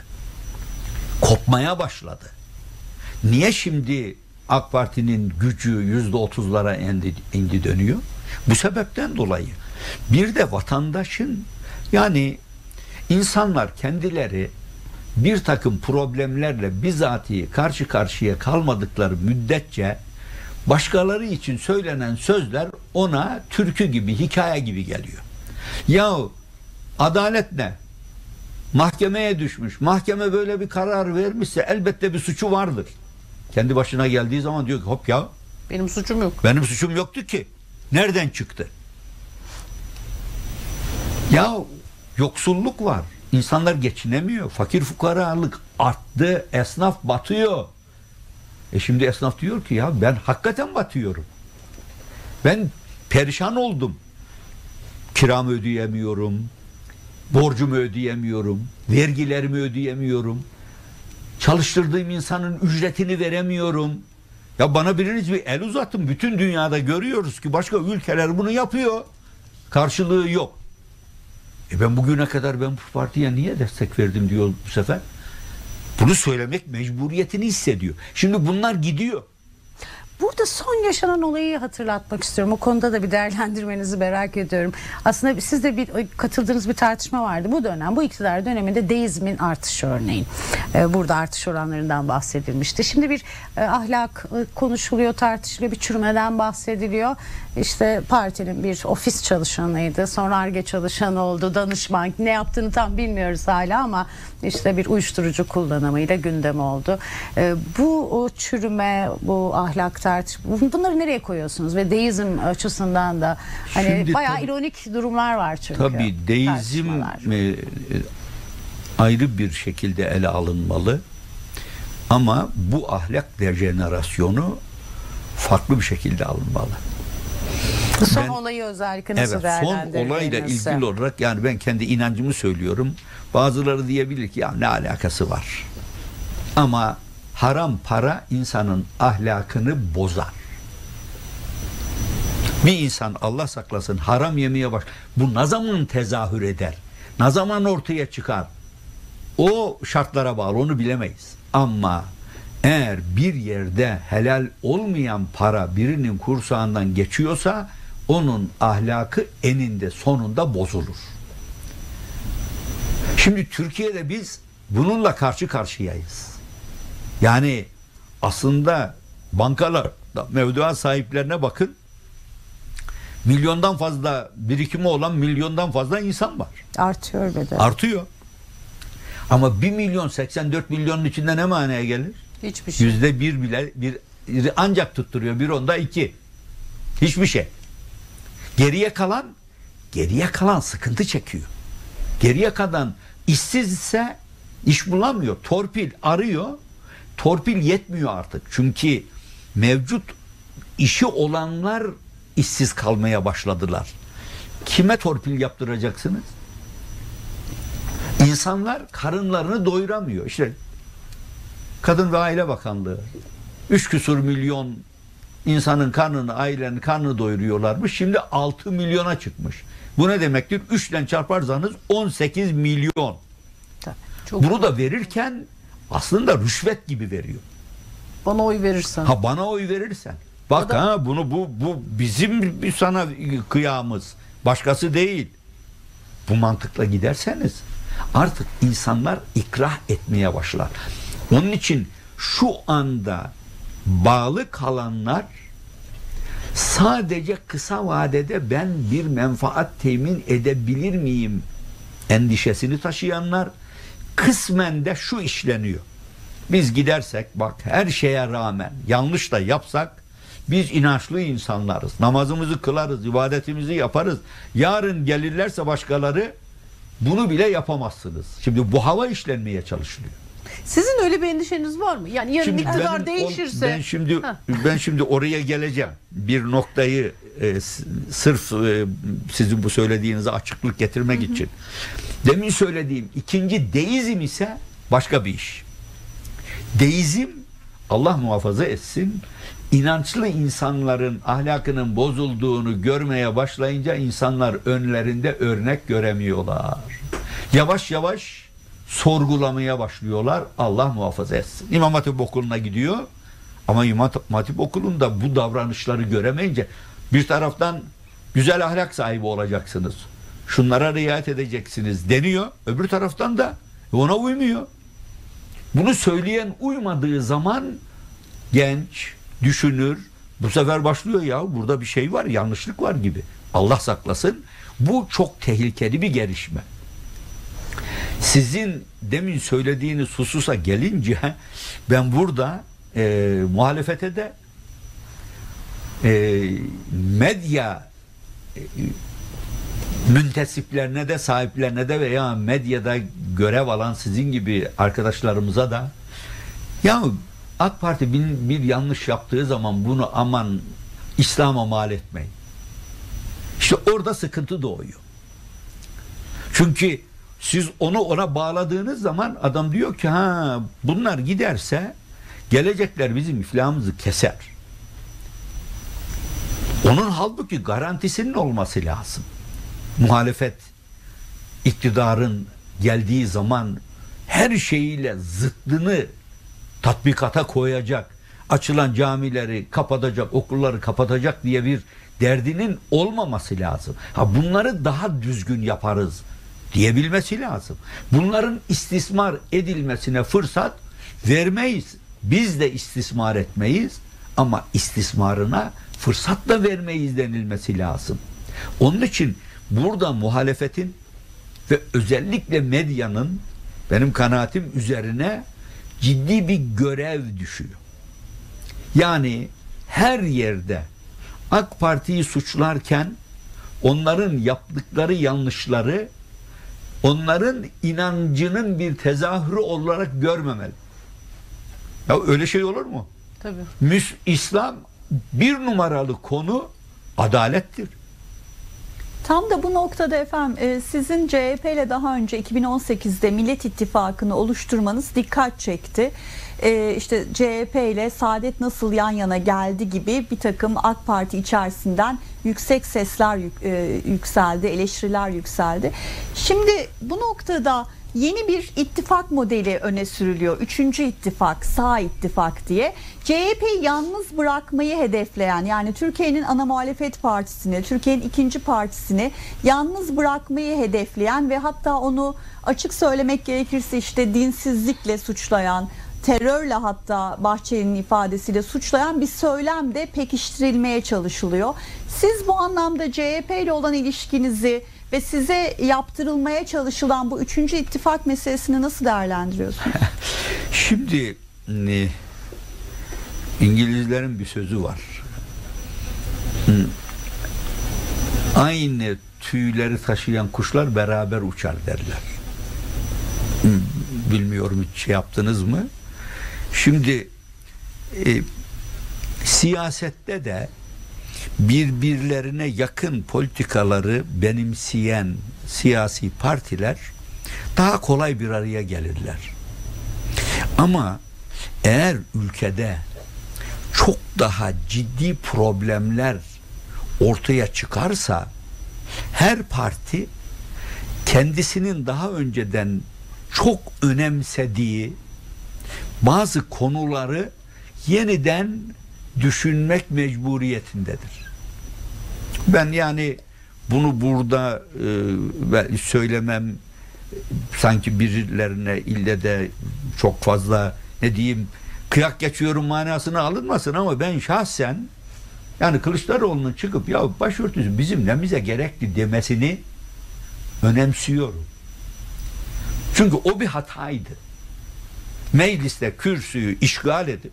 Kopmaya başladı. Niye şimdi AK Parti'nin gücü yüzde otuzlara indi, indi dönüyor? Bu sebepten dolayı. Bir de vatandaşın, yani insanlar kendileri bir takım problemlerle bizatihi karşı karşıya kalmadıkları müddetçe başkaları için söylenen sözler ona türkü gibi, hikaye gibi geliyor. Yahu adalet ne? Mahkemeye düşmüş. Mahkeme böyle bir karar vermişse elbette bir suçu vardır. Kendi başına geldiği zaman diyor ki hop ya. Benim suçum yok. Benim suçum yoktu ki. Nereden çıktı? Ya yoksulluk var. İnsanlar geçinemiyor. Fakir fukaralık arttı. Esnaf batıyor. E şimdi esnaf diyor ki ya ben hakikaten batıyorum. Ben perişan oldum. Kiramı ödeyemiyorum. Borcumu ödeyemiyorum. Vergilerimi ödeyemiyorum. Çalıştırdığım insanın ücretini veremiyorum. Ya bana biriniz bir el uzatın. Bütün dünyada görüyoruz ki başka ülkeler bunu yapıyor. Karşılığı yok. E ben bugüne kadar ben bu partiye niye destek verdim diyor bu sefer. Bunu söylemek mecburiyetini hissediyor. Şimdi bunlar gidiyor. Burada son yaşanan olayı hatırlatmak istiyorum. O konuda da bir değerlendirmenizi merak ediyorum. Aslında siz de bir katıldığınız bir tartışma vardı. Bu dönem, bu iktidar döneminde deizmin artışı örneğin. Ee, burada artış oranlarından bahsedilmişti. Şimdi bir e, ahlak e, konuşuluyor, tartışılıyor, bir çürümeden bahsediliyor. İşte partinin bir ofis çalışanıydı. Sonra Ar-Ge çalışanı oldu, danışman. Ne yaptığını tam bilmiyoruz hala ama işte bir uyuşturucu kullanımıyla gündem oldu. E, bu o çürüme, bu ahlakta bunları nereye koyuyorsunuz ve deizm açısından da hani şimdi bayağı tabii, ironik durumlar var çünkü. Tabii deizm e, ayrı bir şekilde ele alınmalı ama bu ahlak dejenerasyonu farklı bir şekilde alınmalı. Son ben, olayı özellikle nasıl evet, değerlendirdiğinizi? Son olayla ilgili olarak yani ben kendi inancımı söylüyorum. Bazıları diyebilir ki ya ne alakası var? Ama haram para insanın ahlakını bozar. Bir insan Allah saklasın haram yemeye başlar. Bu ne zaman tezahür eder? Ne zaman ortaya çıkar? O şartlara bağlı, onu bilemeyiz. Ama eğer bir yerde helal olmayan para birinin kursağından geçiyorsa onun ahlakı eninde sonunda bozulur. Şimdi Türkiye'de biz bununla karşı karşıyayız. Yani aslında bankalar, mevduat sahiplerine bakın, milyondan fazla birikimi olan milyondan fazla insan var. Artıyor bedel. Artıyor. Ama bir milyon seksen dört milyonun içinde ne manaya gelir? Hiçbir şey. Yüzde bir bile bir ancak tutturuyor. Bir onda iki. Hiçbir şey. Geriye kalan, geriye kalan sıkıntı çekiyor. Geriye kalan işsizse iş bulamıyor. Torpil arıyor. Torpil yetmiyor artık. Çünkü mevcut işi olanlar işsiz kalmaya başladılar. Kime torpil yaptıracaksınız? İnsanlar karınlarını doyuramıyor. İşte Kadın ve Aile Bakanlığı üç küsur milyon insanın karnını, ailenin karnını doyuruyorlarmış. Şimdi altı milyona çıkmış. Bu ne demektir? üçten çarparsanız on sekiz milyon. Tabii, çok bunu da verirken aslında rüşvet gibi veriyor. Bana oy verirsen. Ha bana oy verirsen. Bak da... ha bunu bu bu bizim sana kıyamız. Başkası değil. Bu mantıkla giderseniz artık insanlar ikrah etmeye başlar. Onun için şu anda bağlı kalanlar sadece kısa vadede ben bir menfaat temin edebilir miyim endişesini taşıyanlar kısmen de şu işleniyor. Biz gidersek bak her şeye rağmen yanlış da yapsak Biz inançlı insanlarız. Namazımızı kılarız, ibadetimizi yaparız. Yarın gelirlerse başkaları bunu bile yapamazsınız. Şimdi bu hava işlenmeye çalışılıyor. Sizin öyle bir endişeniz var mı? Yani yarın şimdi iktidar ben, değişirse... Ben şimdi, ben şimdi oraya geleceğim. Bir noktayı e, sırf e, sizin bu söylediğinize açıklık getirmek, hı hı, için. Demin söylediğim ikinci deizm ise başka bir iş. Deizm, Allah muhafaza etsin, inançlı insanların ahlakının bozulduğunu görmeye başlayınca insanlar önlerinde örnek göremiyorlar. Yavaş yavaş sorgulamaya başlıyorlar. Allah muhafaza etsin. İmam Hatip Okulu'na gidiyor ama İmam Hatip Okulu'nda bu davranışları göremeyince bir taraftan güzel ahlak sahibi olacaksınız, şunlara riayet edeceksiniz deniyor. Öbür taraftan da ona uymuyor. Bunu söyleyen uymadığı zaman genç düşünür. Bu sefer başlıyor, ya burada bir şey var, yanlışlık var gibi. Allah saklasın. Bu çok tehlikeli bir gelişme. Sizin demin söylediğiniz hususa gelince ben burada e, muhalefete de e, medya e, müntesiplerine de, sahiplerine de veya medyada görev alan sizin gibi arkadaşlarımıza da, ya AK Parti bir, bir yanlış yaptığı zaman bunu aman İslam'a mal etmeyin. İşte orada sıkıntı doğuyor. Çünkü siz onu ona bağladığınız zaman adam diyor ki, ha bunlar giderse gelecekler bizim iflahımızı keser. Onun halbuki garantisinin olması lazım. Muhalefet iktidarın geldiği zaman her şeyiyle zıttını tatbikata koyacak, açılan camileri kapatacak, okulları kapatacak diye bir derdinin olmaması lazım. Ha bunları daha düzgün yaparız diyebilmesi lazım. Bunların istismar edilmesine fırsat vermeyiz. Biz de istismar etmeyiz ama istismarına fırsat da vermeyiz denilmesi lazım. Onun için burada muhalefetin ve özellikle medyanın benim kanaatim üzerine ciddi bir görev düşüyor. Yani her yerde AK Parti'yi suçlarken onların yaptıkları yanlışları onların inancının bir tezahürü olarak görmemeli. Ya öyle şey olur mu? Tabii. Müs İslam bir numaralı konu adalettir. Tam da bu noktada efendim sizin C H P ile daha önce iki bin on sekizde Millet İttifakı'nı oluşturmanız dikkat çekti. Ee, işte C H P ile Saadet nasıl yan yana geldi gibi bir takım AK Parti içerisinden yüksek sesler yükseldi, eleştiriler yükseldi. Şimdi bu noktada yeni bir ittifak modeli öne sürülüyor. Üçüncü ittifak, sağ ittifak diye. C H P'yi yalnız bırakmayı hedefleyen, yani Türkiye'nin ana muhalefet partisini, Türkiye'nin ikinci partisini yalnız bırakmayı hedefleyen ve hatta onu açık söylemek gerekirse işte dinsizlikle suçlayan, terörle, hatta Bahçeli'nin ifadesiyle suçlayan bir söylem de pekiştirilmeye çalışılıyor. Siz bu anlamda C H P ile olan ilişkinizi ve size yaptırılmaya çalışılan bu üçüncü ittifak meselesini nasıl değerlendiriyorsunuz? Şimdi İngilizlerin bir sözü var. Aynı tüyleri taşıyan kuşlar beraber uçar derler. Bilmiyorum hiç şey yaptınız mı? Şimdi e, siyasette de birbirlerine yakın politikaları benimseyen siyasi partiler daha kolay bir araya gelirler. Ama eğer ülkede çok daha ciddi problemler ortaya çıkarsa her parti kendisinin daha önceden çok önemsediği bazı konuları yeniden düşünmek mecburiyetindedir. Ben yani bunu burada e, söylemem sanki birilerine ille de çok fazla ne diyeyim kıyak geçiyorum manasına alınmasın ama ben şahsen yani Kılıçdaroğlu'nun çıkıp ya başörtüsü bizim nemize gerekli demesini önemsiyorum. Çünkü o bir hataydı. Mecliste kürsüyü işgal edip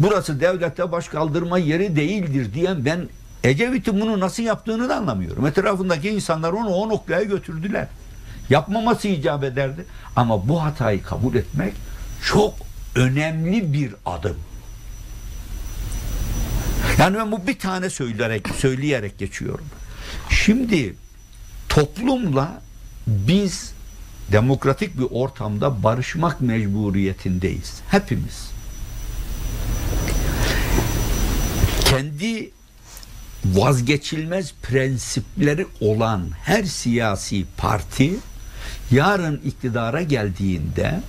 burası devlette başkaldırma yeri değildir diyen ben Ecevit'in bunu nasıl yaptığını da anlamıyorum. Etrafındaki insanlar onu o noktaya götürdüler. Yapmaması icap ederdi. Ama bu hatayı kabul etmek çok önemli bir adım. Yani ben bu bir tane söyleyerek, söyleyerek geçiyorum. Şimdi toplumla biz demokratik bir ortamda barışmak mecburiyetindeyiz. Hepimiz. Kendi vazgeçilmez prensipleri olan her siyasi parti yarın iktidara geldiğinde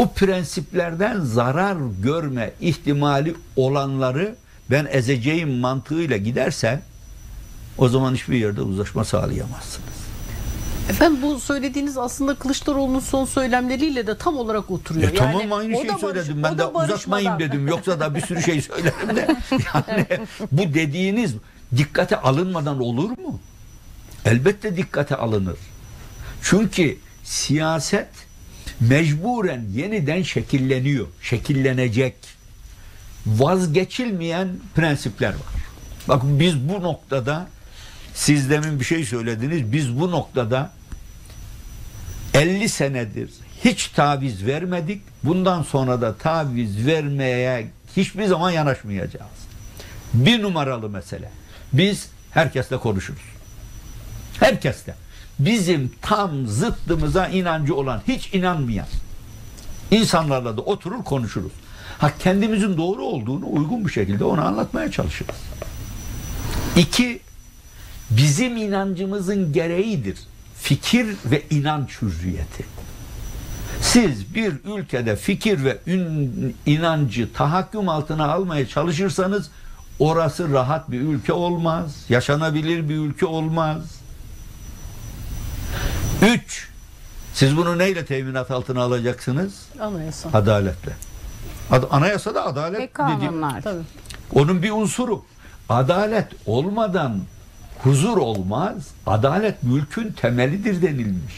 o prensiplerden zarar görme ihtimali olanları ben ezeceğim mantığıyla giderse o zaman hiçbir yerde uzlaşma sağlayamazsınız. Efendim bu söylediğiniz aslında Kılıçdaroğlu'nun son söylemleriyle de tam olarak oturuyor. E, yani, tamam aynı şeyi söyledim. Ben de uzatmayayım dedim. Yoksa da bir sürü şey söylerim de. Yani bu dediğiniz dikkate alınmadan olur mu? Elbette dikkate alınır. Çünkü siyaset mecburen yeniden şekilleniyor. Şekillenecek. Vazgeçilmeyen prensipler var. Bakın biz bu noktada, siz demin bir şey söylediniz, biz bu noktada elli senedir hiç taviz vermedik. Bundan sonra da taviz vermeye hiçbir zaman yanaşmayacağız. Bir numaralı mesele. Biz herkesle konuşuruz. Herkesle. Bizim tam zıttımıza inancı olan, hiç inanmayan insanlarla da oturur konuşuruz. Ha, kendimizin doğru olduğunu uygun bir şekilde ona anlatmaya çalışırız. İki, bizim inancımızın gereğidir fikir ve inanç hürriyeti. Siz bir ülkede fikir ve inancı tahakküm altına almaya çalışırsanız orası rahat bir ülke olmaz, yaşanabilir bir ülke olmaz. Üç, siz bunu neyle teminat altına alacaksınız? Anayasa. Adaletle. Ad Anayasada adalet dediğim. Kanunlar. Tabii. Onun bir unsuru. Adalet olmadan huzur olmaz. Adalet mülkün temelidir denilmiş.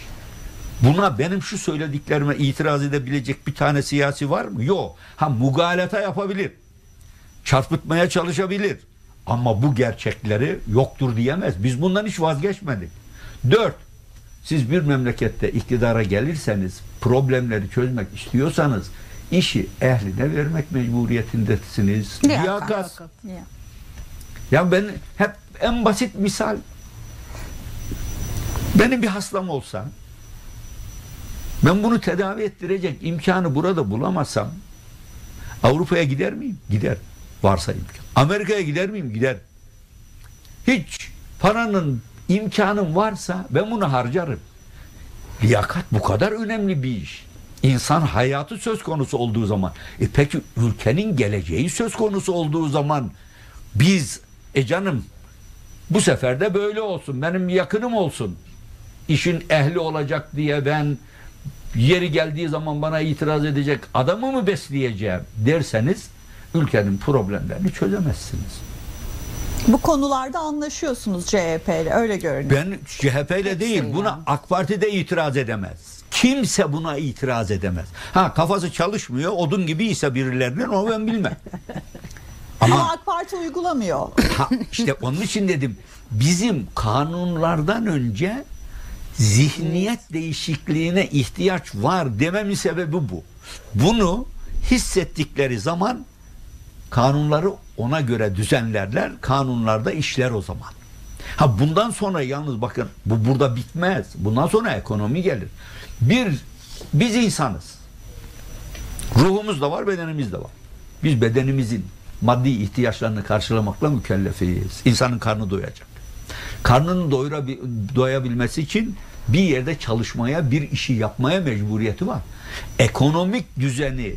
Buna benim şu söylediklerime itiraz edebilecek bir tane siyasi var mı? Yok. Ha, mugalata yapabilir. Çarpıtmaya çalışabilir. Ama bu gerçekleri yoktur diyemez. Biz bundan hiç vazgeçmedik. Dört, siz bir memlekette iktidara gelirseniz, problemleri çözmek istiyorsanız işi ehline vermek mecburiyetindesiniz. Liyakat. Ya ben hep en basit misal, benim bir hastam olsa, ben bunu tedavi ettirecek imkanı burada bulamazsam Avrupa'ya gider miyim? Gider. Varsa imkan. Amerika'ya gider miyim? Gider. Hiç paranın, imkanım varsa ben bunu harcarım. Liyakat bu kadar önemli bir iş. İnsan hayatı söz konusu olduğu zaman, e peki ülkenin geleceği söz konusu olduğu zaman biz, e canım bu sefer de böyle olsun, benim yakınım olsun, işin ehli olacak diye ben yeri geldiği zaman bana itiraz edecek adamı mı besleyeceğim derseniz ülkenin problemlerini çözemezsiniz. Bu konularda anlaşıyorsunuz C H P ile, öyle görünüyor. Ben C H P ile değil, buna AK Parti de itiraz edemez. Kimse buna itiraz edemez. Ha, kafası çalışmıyor, odun gibi ise birilerinin, o ben bilmem. Ama, Ama AK Parti uygulamıyor. Ha, işte onun için dedim, bizim kanunlardan önce zihniyet değişikliğine ihtiyaç var dememin sebebi bu. Bunu hissettikleri zaman kanunları ona göre düzenlerler, kanunlarda işler o zaman. Ha, bundan sonra yalnız bakın, bu burada bitmez. Bundan sonra ekonomi gelir. Bir, biz insanız. Ruhumuz da var, bedenimiz de var. Biz bedenimizin maddi ihtiyaçlarını karşılamakla mükellefiyiz. İnsanın karnı doyacak. Karnını doyabilmesi için bir yerde çalışmaya, bir işi yapmaya mecburiyeti var. Ekonomik düzeni,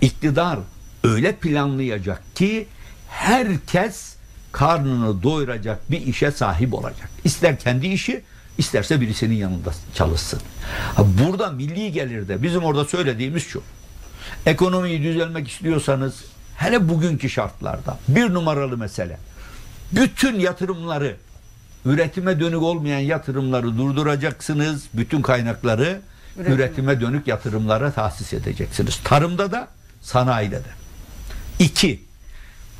iktidar öyle planlayacak ki herkes karnını doyuracak bir işe sahip olacak. İster kendi işi, isterse birisinin yanında çalışsın. Ha, burada milli gelirde bizim orada söylediğimiz şu: ekonomiyi düzelmek istiyorsanız, hele bugünkü şartlarda bir numaralı mesele, bütün yatırımları, üretime dönük olmayan yatırımları durduracaksınız. Bütün kaynakları Üretim. üretime dönük yatırımlara tahsis edeceksiniz. Tarımda da, sanayide de. İki,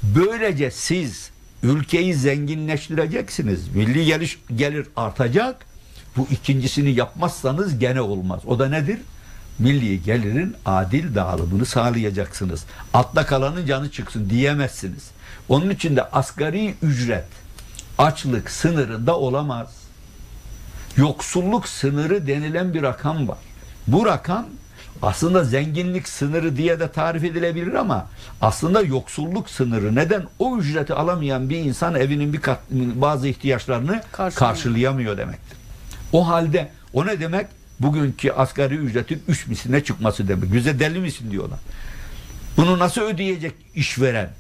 Böylece siz ülkeyi zenginleştireceksiniz. Milli gelir, gelir artacak. Bu ikincisini yapmazsanız gene olmaz. O da nedir? Milli gelirin adil dağılımını sağlayacaksınız. Altta kalanın canı çıksın diyemezsiniz. Onun için de asgari ücret açlık sınırında olamaz. Yoksulluk sınırı denilen bir rakam var. Bu rakam aslında zenginlik sınırı diye de tarif edilebilir ama aslında yoksulluk sınırı. Neden? O ücreti alamayan bir insan evinin bir kat, bazı ihtiyaçlarını karşılayamıyor demektir. O halde o ne demek? Bugünkü asgari ücretin üç misline çıkması demek. Güzel deli misin diyorlar. Bunu nasıl ödeyecek işveren?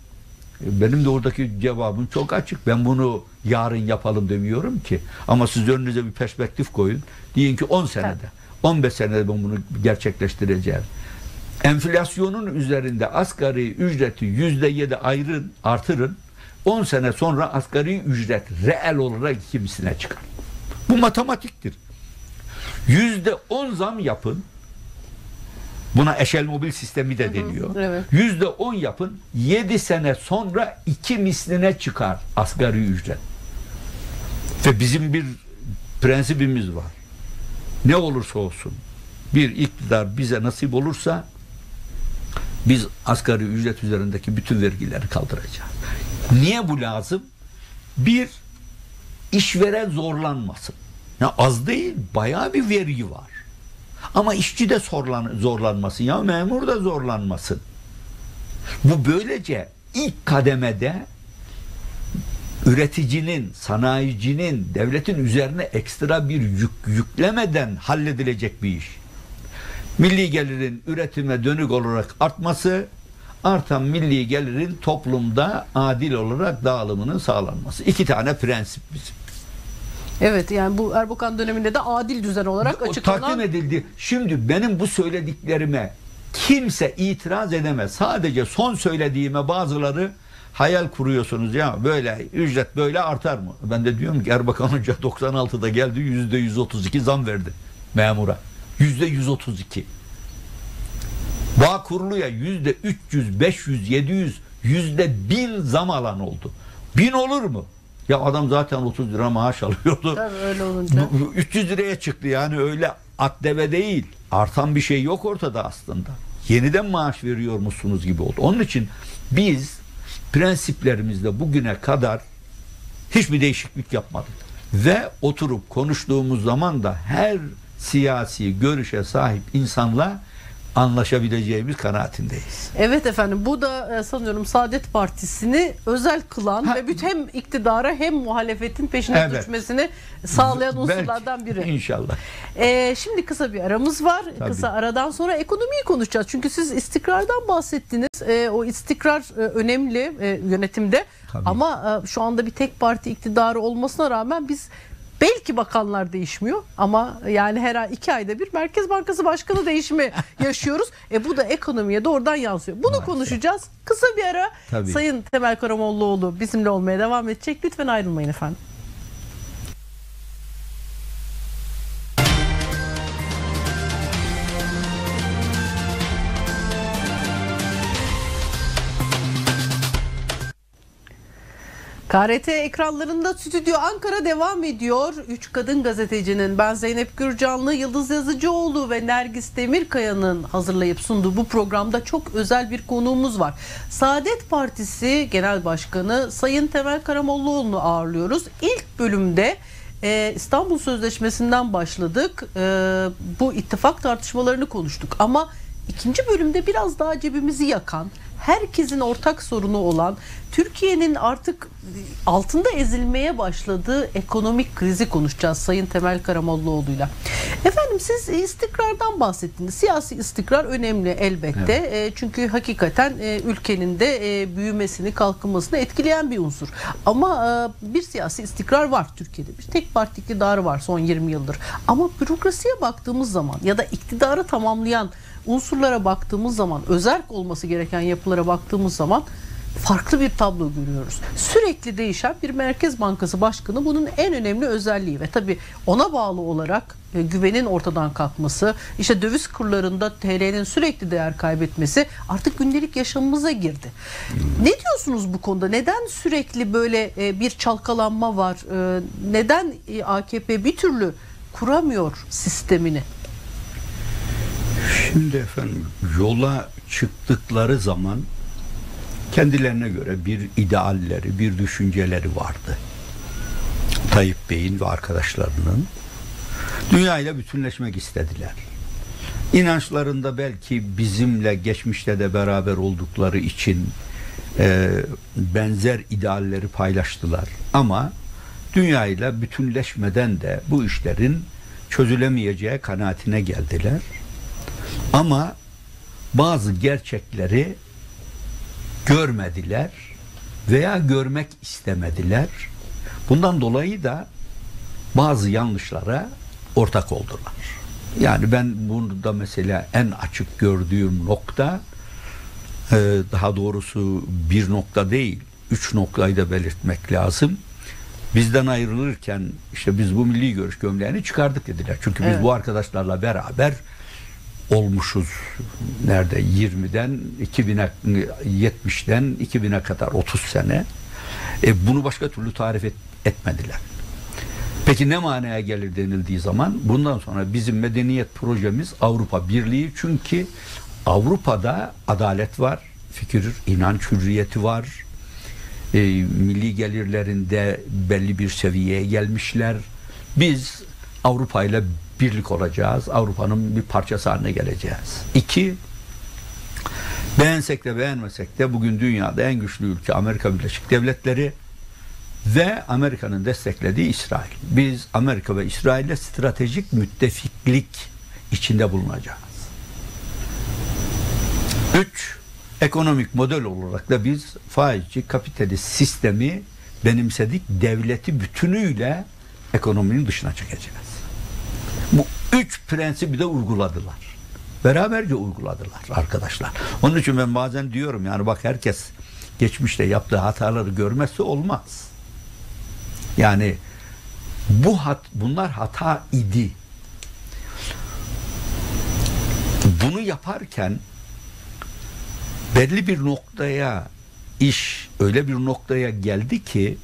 Benim de oradaki cevabım çok açık. Ben bunu yarın yapalım demiyorum ki. Ama siz önünüze bir perspektif koyun. Diyin ki on senede, on beş senede ben bunu gerçekleştireceğim. Enflasyonun üzerinde asgari ücreti yüzde yedi ayrın, artırın. on sene sonra asgari ücret reel olarak iki misline çıkar. Bu matematiktir. yüzde on zam yapın. Buna eşel mobil sistemi de deniyor. Yüzde evet. on yapın, yedi sene sonra iki misline çıkar asgari ücret. Ve bizim bir prensibimiz var. Ne olursa olsun bir iktidar bize nasip olursa biz asgari ücret üzerindeki bütün vergileri kaldıracağız. Niye bu lazım? Bir, işveren zorlanmasın. Ya az değil, bayağı bir vergi var. Ama işçi de zorlan, zorlanmasın ya memur da zorlanmasın. Bu böylece ilk kademede üreticinin, sanayicinin, devletin üzerine ekstra bir yük yüklemeden halledilecek bir iş. Milli gelirin üretime dönük olarak artması, artan milli gelirin toplumda adil olarak dağılımının sağlanması. İki tane prensip bizim. Evet, yani bu Erbakan döneminde de adil düzen olarak açıklanan... Takdim edildi. Şimdi benim bu söylediklerime kimse itiraz edemez. Sadece son söylediğime bazıları hayal kuruyorsunuz ya, böyle ücret böyle artar mı? Ben de diyorum ki Erbakan Hoca doksan altıda geldi, yüzde yüz otuz iki zam verdi memura. yüzde yüz otuz iki. Bağkurlu'ya yüzde üç yüz, beş yüz, yedi yüz, yüzde bin zam alan oldu. bin olur mu? Ya adam zaten otuz lira maaş alıyordu. Tabii öyle olunca. üç yüz liraya çıktı, yani öyle at deve değil. Artan bir şey yok ortada aslında. Yeniden maaş veriyor musunuz gibi oldu. Onun için biz prensiplerimizde bugüne kadar hiçbir değişiklik yapmadık. Ve oturup konuştuğumuz zaman da her siyasi görüşe sahip insanla anlaşabileceğimiz kanaatindeyiz. Evet efendim, bu da sanıyorum Saadet Partisi'ni özel kılan ha, ve bütün hem iktidara hem muhalefetin peşine evet. düşmesini sağlayan unsurlardan biri. İnşallah. Ee, şimdi kısa bir aramız var. Tabii. Kısa aradan sonra ekonomiyi konuşacağız. Çünkü siz istikrardan bahsettiniz. Ee, o istikrar önemli e, yönetimde. Tabii. Ama e, şu anda bir tek parti iktidarı olmasına rağmen biz belki bakanlar değişmiyor ama yani her ay iki ayda bir Merkez Bankası Başkanı değişimi yaşıyoruz. E bu da ekonomiye doğrudan yansıyor. Bunu konuşacağız. Kısa bir ara. Tabii. Sayın Temel Karamollaoğlu bizimle olmaya devam edecek. Lütfen ayrılmayın efendim. K R T ekranlarında Stüdyo Ankara devam ediyor. Üç kadın gazetecinin, ben Zeynep Gürcanlı, Yıldız Yazıcıoğlu ve Nergis Demirkaya'nın hazırlayıp sunduğu bu programda çok özel bir konuğumuz var. Saadet Partisi Genel Başkanı Sayın Temel Karamollaoğlu'nu ağırlıyoruz. İlk bölümde e, İstanbul Sözleşmesi'nden başladık. E, bu ittifak tartışmalarını konuştuk ama ikinci bölümde biraz daha cebimizi yakan, herkesin ortak sorunu olan, Türkiye'nin artık altında ezilmeye başladığı ekonomik krizi konuşacağız Sayın Temel Karamollaoğlu'yla. Efendim, siz istikrardan bahsettiniz. Siyasi istikrar önemli elbette. Evet. Çünkü hakikaten ülkenin de büyümesini, kalkınmasını etkileyen bir unsur. Ama bir siyasi istikrar var Türkiye'de. Bir tek parti iktidarı var son yirmi yıldır. Ama bürokrasiye baktığımız zaman ya da iktidarı tamamlayan unsurlara baktığımız zaman, özerk olması gereken yapılara baktığımız zaman farklı bir tablo görüyoruz. Sürekli değişen bir Merkez Bankası Başkanı bunun en önemli özelliği ve tabii ona bağlı olarak güvenin ortadan kalkması, işte döviz kurlarında T L'nin sürekli değer kaybetmesi artık gündelik yaşamımıza girdi. Ne diyorsunuz bu konuda? Neden sürekli böyle bir çalkalanma var? Neden A K P bir türlü kuramıyor sistemini? Şimdi efendim, yola çıktıkları zaman kendilerine göre bir idealleri, bir düşünceleri vardı. Tayyip Bey'in ve arkadaşlarının dünyayla bütünleşmek istediler. İnançlarında belki bizimle geçmişte de beraber oldukları için e, benzer idealleri paylaştılar. Ama dünyayla bütünleşmeden de bu işlerin çözülemeyeceği kanaatine geldiler. Ama bazı gerçekleri görmediler veya görmek istemediler. Bundan dolayı da bazı yanlışlara ortak oldular. Yani ben burada mesela en açık gördüğüm nokta, daha doğrusu bir nokta değil, üç noktayı da belirtmek lazım. Bizden ayrılırken işte biz bu milli görüş gömleğini çıkardık dediler. Çünkü biz, evet, bu arkadaşlarla beraber olmuşuz. Nerede? yirmiden iki bine, yetmişten iki bine kadar otuz sene. E bunu başka türlü tarif et, etmediler. Peki ne manaya gelir denildiği zaman, bundan sonra bizim medeniyet projemiz Avrupa Birliği. Çünkü Avrupa'da adalet var, fikir, inanç hürriyeti var. E, milli gelirlerinde belli bir seviyeye gelmişler. Biz Avrupa ile birlik olacağız. Avrupa'nın bir parçası haline geleceğiz. İki, beğensek de beğenmesek de bugün dünyada en güçlü ülke Amerika Birleşik Devletleri ve Amerika'nın desteklediği İsrail. Biz Amerika ve İsrail'le stratejik müttefiklik içinde bulunacağız. Üç, ekonomik model olarak da biz faizci kapitalist sistemi benimsedik. Devleti bütünüyle ekonominin dışına çekeceğiz. Bu üç prensibi de uyguladılar. Beraberce uyguladılar arkadaşlar. Onun için ben bazen diyorum, yani bak, herkes geçmişte yaptığı hataları görmesi olmaz. Yani bu hat, bunlar hata idi. Bunu yaparken belli bir noktaya, iş öyle bir noktaya geldi ki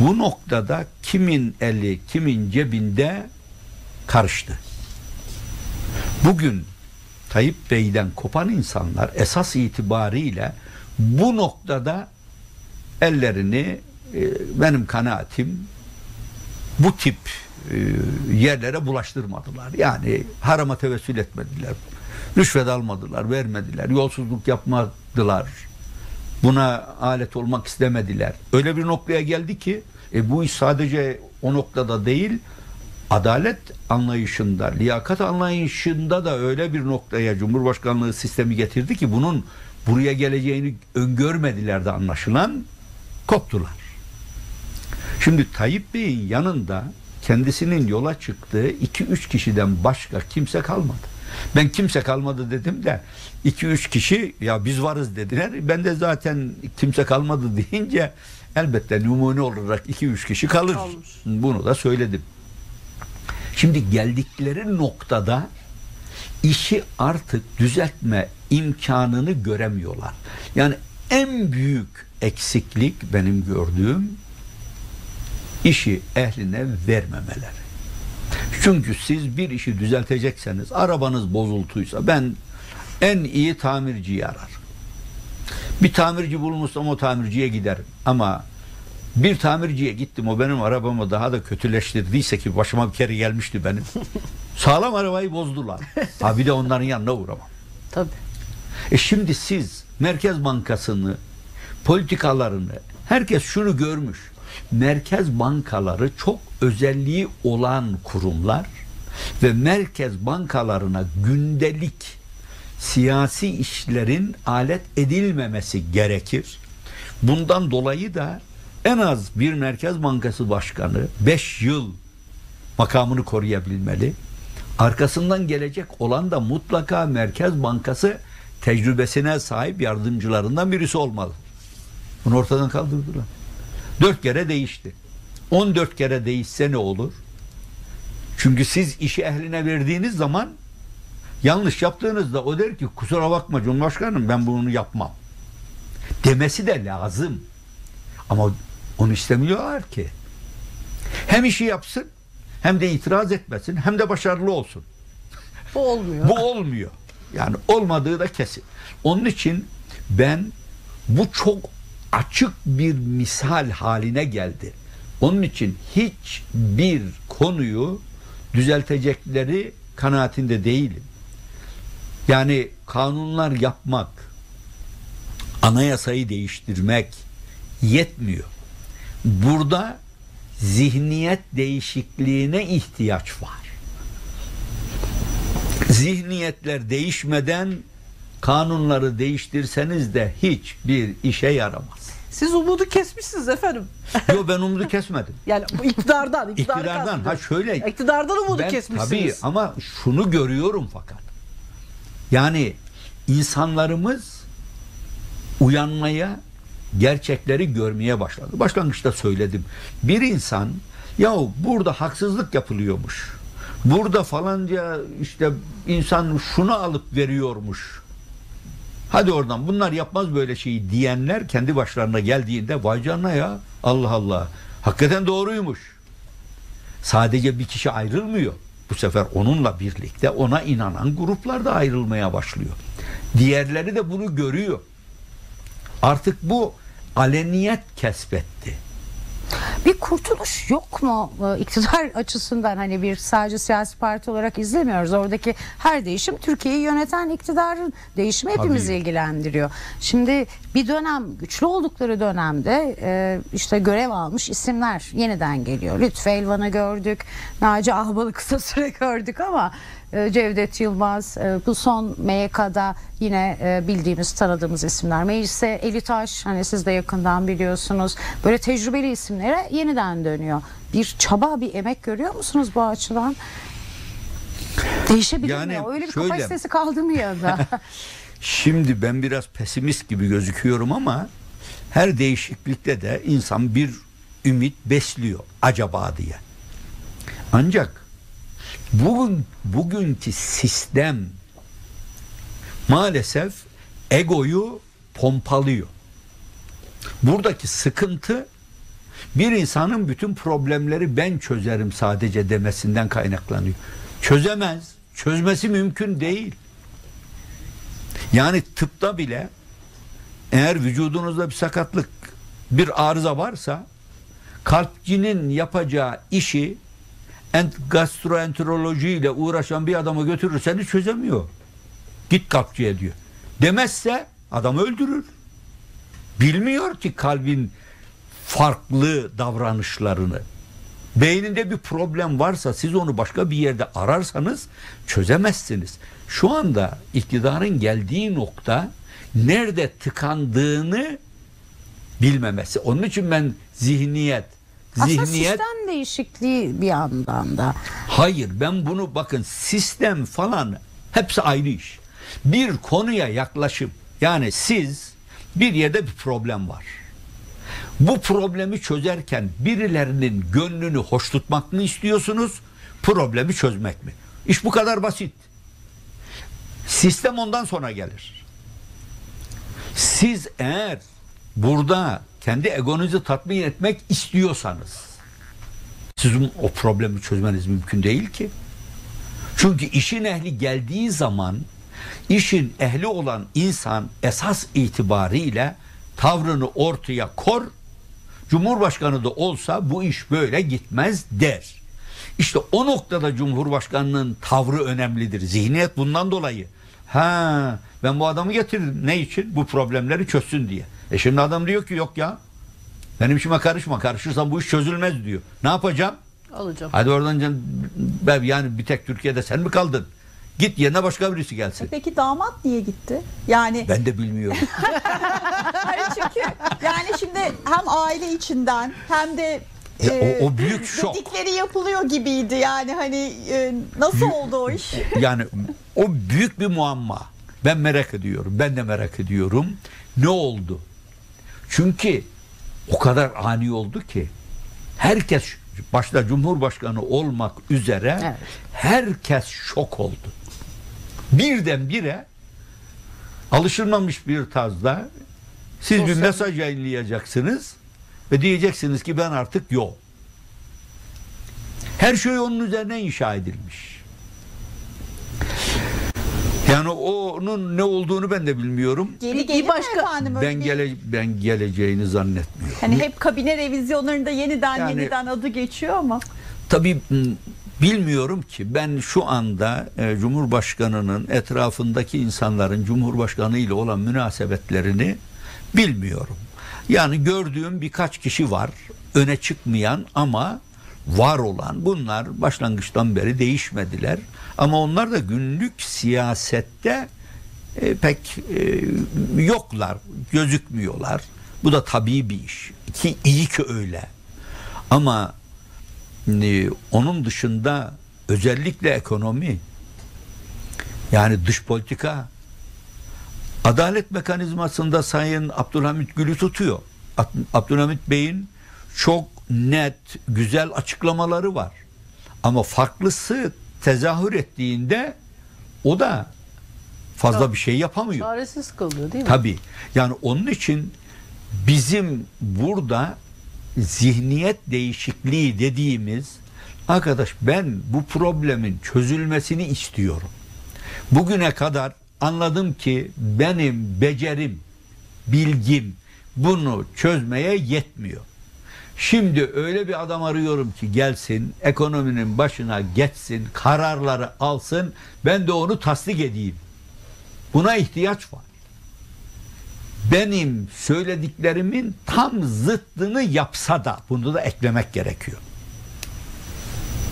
bu noktada kimin eli kimin cebinde karıştı. Bugün Tayyip Bey'den kopan insanlar esas itibariyle bu noktada ellerini, benim kanaatim, bu tip yerlere bulaştırmadılar. Yani harama tevessül etmediler. Rüşvet almadılar, vermediler. Yolsuzluk yapmadılar. Buna alet olmak istemediler. Öyle bir noktaya geldi ki e, bu iş sadece o noktada değil, adalet anlayışında, liyakat anlayışında da öyle bir noktaya Cumhurbaşkanlığı sistemi getirdi ki bunun buraya geleceğini öngörmediler de anlaşılan, koptular. Şimdi Tayyip Bey'in yanında kendisinin yola çıktığı iki üç kişiden başka kimse kalmadı. Ben kimse kalmadı dedim de iki üç kişi ya biz varız dediler. Ben de zaten kimse kalmadı deyince elbette numune olarak iki üç kişi kalır. Kalmış. Bunu da söyledim. Şimdi geldikleri noktada işi artık düzeltme imkanını göremiyorlar. Yani en büyük eksiklik benim gördüğüm işi ehline vermemeleri. Çünkü siz bir işi düzeltecekseniz, arabanız bozultuysa ben en iyi tamirciyi ararım. Bir tamirci bulmuşsam o tamirciye giderim. Ama bir tamirciye gittim, o benim arabamı daha da kötüleştirdiyse, ki başıma bir kere gelmişti benim. Sağlam arabayı bozdular. Ha bir de onların yanına uğramam. Tabii. E şimdi siz Merkez Bankası'nı, politikalarını, herkes şunu görmüş. Merkez bankaları çok özelliği olan kurumlar ve merkez bankalarına gündelik siyasi işlerin alet edilmemesi gerekir. Bundan dolayı da en az bir Merkez Bankası Başkanı beş yıl makamını koruyabilmeli. Arkasından gelecek olan da mutlaka Merkez Bankası tecrübesine sahip yardımcılarından birisi olmalı. Bunu ortadan kaldırdılar. Dört kere değişti. On dört kere değişse ne olur? Çünkü siz işi ehline verdiğiniz zaman yanlış yaptığınızda o der ki kusura bakma Cumhurbaşkanım ben bunu yapmam. Demesi de lazım. Ama onu istemiyorlar ki. Hem işi yapsın, hem de itiraz etmesin, hem de başarılı olsun. Bu olmuyor. Bu olmuyor. Yani olmadığı da kesin. Onun için ben bu çok açık bir misal haline geldi. Onun için hiçbir konuyu düzeltecekleri kanaatinde değilim. Yani kanunlar yapmak, anayasayı değiştirmek yetmiyor. Burada zihniyet değişikliğine ihtiyaç var. Zihniyetler değişmeden kanunları değiştirseniz de hiçbir işe yaramaz. Siz umudu kesmişsiniz efendim. Yok, ben umudu kesmedim. Yani iktidardan, iktidardan, iktidardan ha şöyle. İktidardan umudu ben, kesmişsiniz. Tabii ama şunu görüyorum fakat. Yani insanlarımız uyanmaya, gerçekleri görmeye başladı. Başlangıçta söyledim. Bir insan yahu burada haksızlık yapılıyormuş. Burada falanca işte insan şunu alıp veriyormuş. Hadi oradan bunlar yapmaz böyle şeyi diyenler kendi başlarına geldiğinde vay canına ya, Allah Allah, hakikaten doğruymuş. Sadece bir kişi ayrılmıyor. Bu sefer onunla birlikte ona inanan gruplar da ayrılmaya başlıyor. Diğerleri de bunu görüyor. Artık bu aleniyet kesbetti. Bir kurtuluş yok mu iktidar açısından? Hani bir sadece siyasi parti olarak izlemiyoruz. Oradaki her değişim Türkiye'yi yöneten iktidarın değişimi hepimizi Tabii. ilgilendiriyor. Şimdi bir dönem, güçlü oldukları dönemde işte görev almış isimler yeniden geliyor. Lütfü Elvan'ı gördük, Naci Ahbal'ı kısa süre gördük ama Cevdet Yılmaz, bu son M Y K'da yine bildiğimiz, tanıdığımız isimler. Meclise Elitaş, hani siz de yakından biliyorsunuz. Böyle tecrübeli isimlere yeniden dönüyor. Bir çaba, bir emek görüyor musunuz bu açıdan? Değişebilir yani, mi? Öyle bir şöyle, kapasitesi kaldı mı ya da? Şimdi ben biraz pesimist gibi gözüküyorum ama her değişiklikte de insan bir ümit besliyor acaba diye. Ancak Bugün, bugünkü sistem maalesef egoyu pompalıyor. Buradaki sıkıntı bir insanın bütün problemleri ben çözerim sadece demesinden kaynaklanıyor. Çözemez, çözmesi mümkün değil. Yani tıpta bile eğer vücudunuzda bir sakatlık, bir arıza varsa kalpçinin yapacağı işi gastroenterolojiyle uğraşan bir adama götürürseniz çözemiyor. Git kalpçiye diyor. Demezse adamı öldürür. Bilmiyor ki kalbin farklı davranışlarını. Beyninde bir problem varsa siz onu başka bir yerde ararsanız çözemezsiniz. Şu anda iktidarın geldiği nokta nerede tıkandığını bilmemesi. Onun için ben zihniyet Zihniyet... Aslında sistem değişikliği bir yandan da. Hayır, ben bunu bakın sistem falan hepsi aynı iş. Bir konuya yaklaşım. Yani siz bir yerde bir problem var. Bu problemi çözerken birilerinin gönlünü hoş tutmak mı istiyorsunuz? Problemi çözmek mi? İş bu kadar basit. Sistem ondan sonra gelir. Siz eğer burada kendi egonuzu tatmin etmek istiyorsanız sizin o problemi çözmeniz mümkün değil ki. Çünkü işin ehli geldiği zaman işin ehli olan insan esas itibariyle tavrını ortaya kor, Cumhurbaşkanı da olsa bu iş böyle gitmez der. İşte o noktada Cumhurbaşkanının tavrı önemlidir. Zihniyet bundan dolayı. Ha, ben bu adamı getirdim. Ne için? Bu problemleri çözsün diye. E şimdi adam diyor ki yok ya, benim işime karışma, karışırsan bu iş çözülmez diyor. Ne yapacağım? Alacağım. Hadi oradan canım, yani bir tek Türkiye'de sen mi kaldın? Git yerine başka birisi gelsin. E peki damat niye gitti? Yani ben de bilmiyorum. Çünkü yani şimdi hem aile içinden hem de ya, e, o, o büyük şok. Dedikleri yapılıyor gibiydi yani hani e, nasıl büyük, oldu o iş? Yani o büyük bir muamma. Ben merak ediyorum. Ben de merak ediyorum. Ne oldu? Çünkü o kadar ani oldu ki herkes, başta Cumhurbaşkanı olmak üzere, evet, herkes şok oldu. Birdenbire alışılmamış bir tarzda siz sosyal bir mesaj yayınlayacaksınız ve diyeceksiniz ki ben artık yok. Her şey onun üzerine inşa edilmiş. Yani onun ne olduğunu ben de bilmiyorum. Geri geri başka efendim, ben gele ben geleceğini zannetmiyorum. Hani hep kabine revizyonlarında yeniden yani, yeniden adı geçiyor ama. Tabii bilmiyorum ki, ben şu anda e, Cumhurbaşkanı'nın etrafındaki insanların Cumhurbaşkanı ile olan münasebetlerini bilmiyorum. Yani gördüğüm birkaç kişi var, öne çıkmayan ama var olan, bunlar başlangıçtan beri değişmediler. Ama onlar da günlük siyasette e, pek e, yoklar, gözükmüyorlar. Bu da tabii bir iş. Ki iyi ki öyle. Ama e, onun dışında özellikle ekonomi, yani dış politika, adalet mekanizmasında Sayın Abdülhamit Gül'ü tutuyor. Abdülhamit Bey'in çok net, güzel açıklamaları var. Ama farklısı tezahür ettiğinde o da fazla ya, bir şey yapamıyor. Çaresiz kalıyor değil mi? Tabii. Yani onun için bizim burada zihniyet değişikliği dediğimiz, arkadaş ben bu problemin çözülmesini istiyorum. Bugüne kadar anladım ki benim becerim, bilgim bunu çözmeye yetmiyor. Şimdi öyle bir adam arıyorum ki gelsin, ekonominin başına geçsin, kararları alsın, ben de onu tasdik edeyim. Buna ihtiyaç var. Benim söylediklerimin tam zıttını yapsa da bunu da eklemek gerekiyor.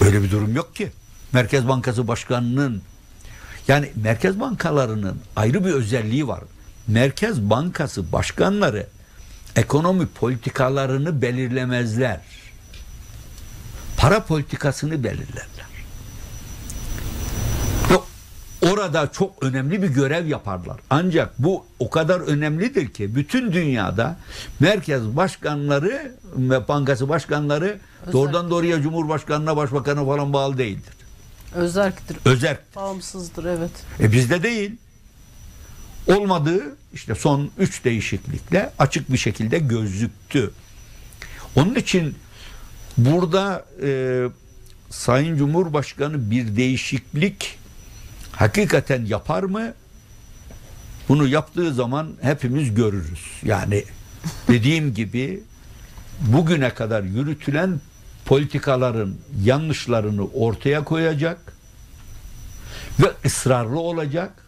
Öyle bir durum yok ki. Merkez Bankası Başkanı'nın, yani merkez bankalarının ayrı bir özelliği var. Merkez Bankası başkanları ekonomi politikalarını belirlemezler. Para politikasını belirlerler. Orada çok önemli bir görev yaparlar. Ancak bu o kadar önemlidir ki bütün dünyada merkez başkanları ve bankası başkanları doğrudan doğruya Cumhurbaşkanına, Başbakanına falan bağlı değildir. Özerktir. Özerktir. Bağımsızdır, evet. E bizde değil. Olmadığı işte son üç değişiklikle açık bir şekilde gözüktü. Onun için burada e, Sayın Cumhurbaşkanı bir değişiklik hakikaten yapar mı? Bunu yaptığı zaman hepimiz görürüz. Yani dediğim gibi bugüne kadar yürütülen politikaların yanlışlarını ortaya koyacak ve ısrarlı olacak,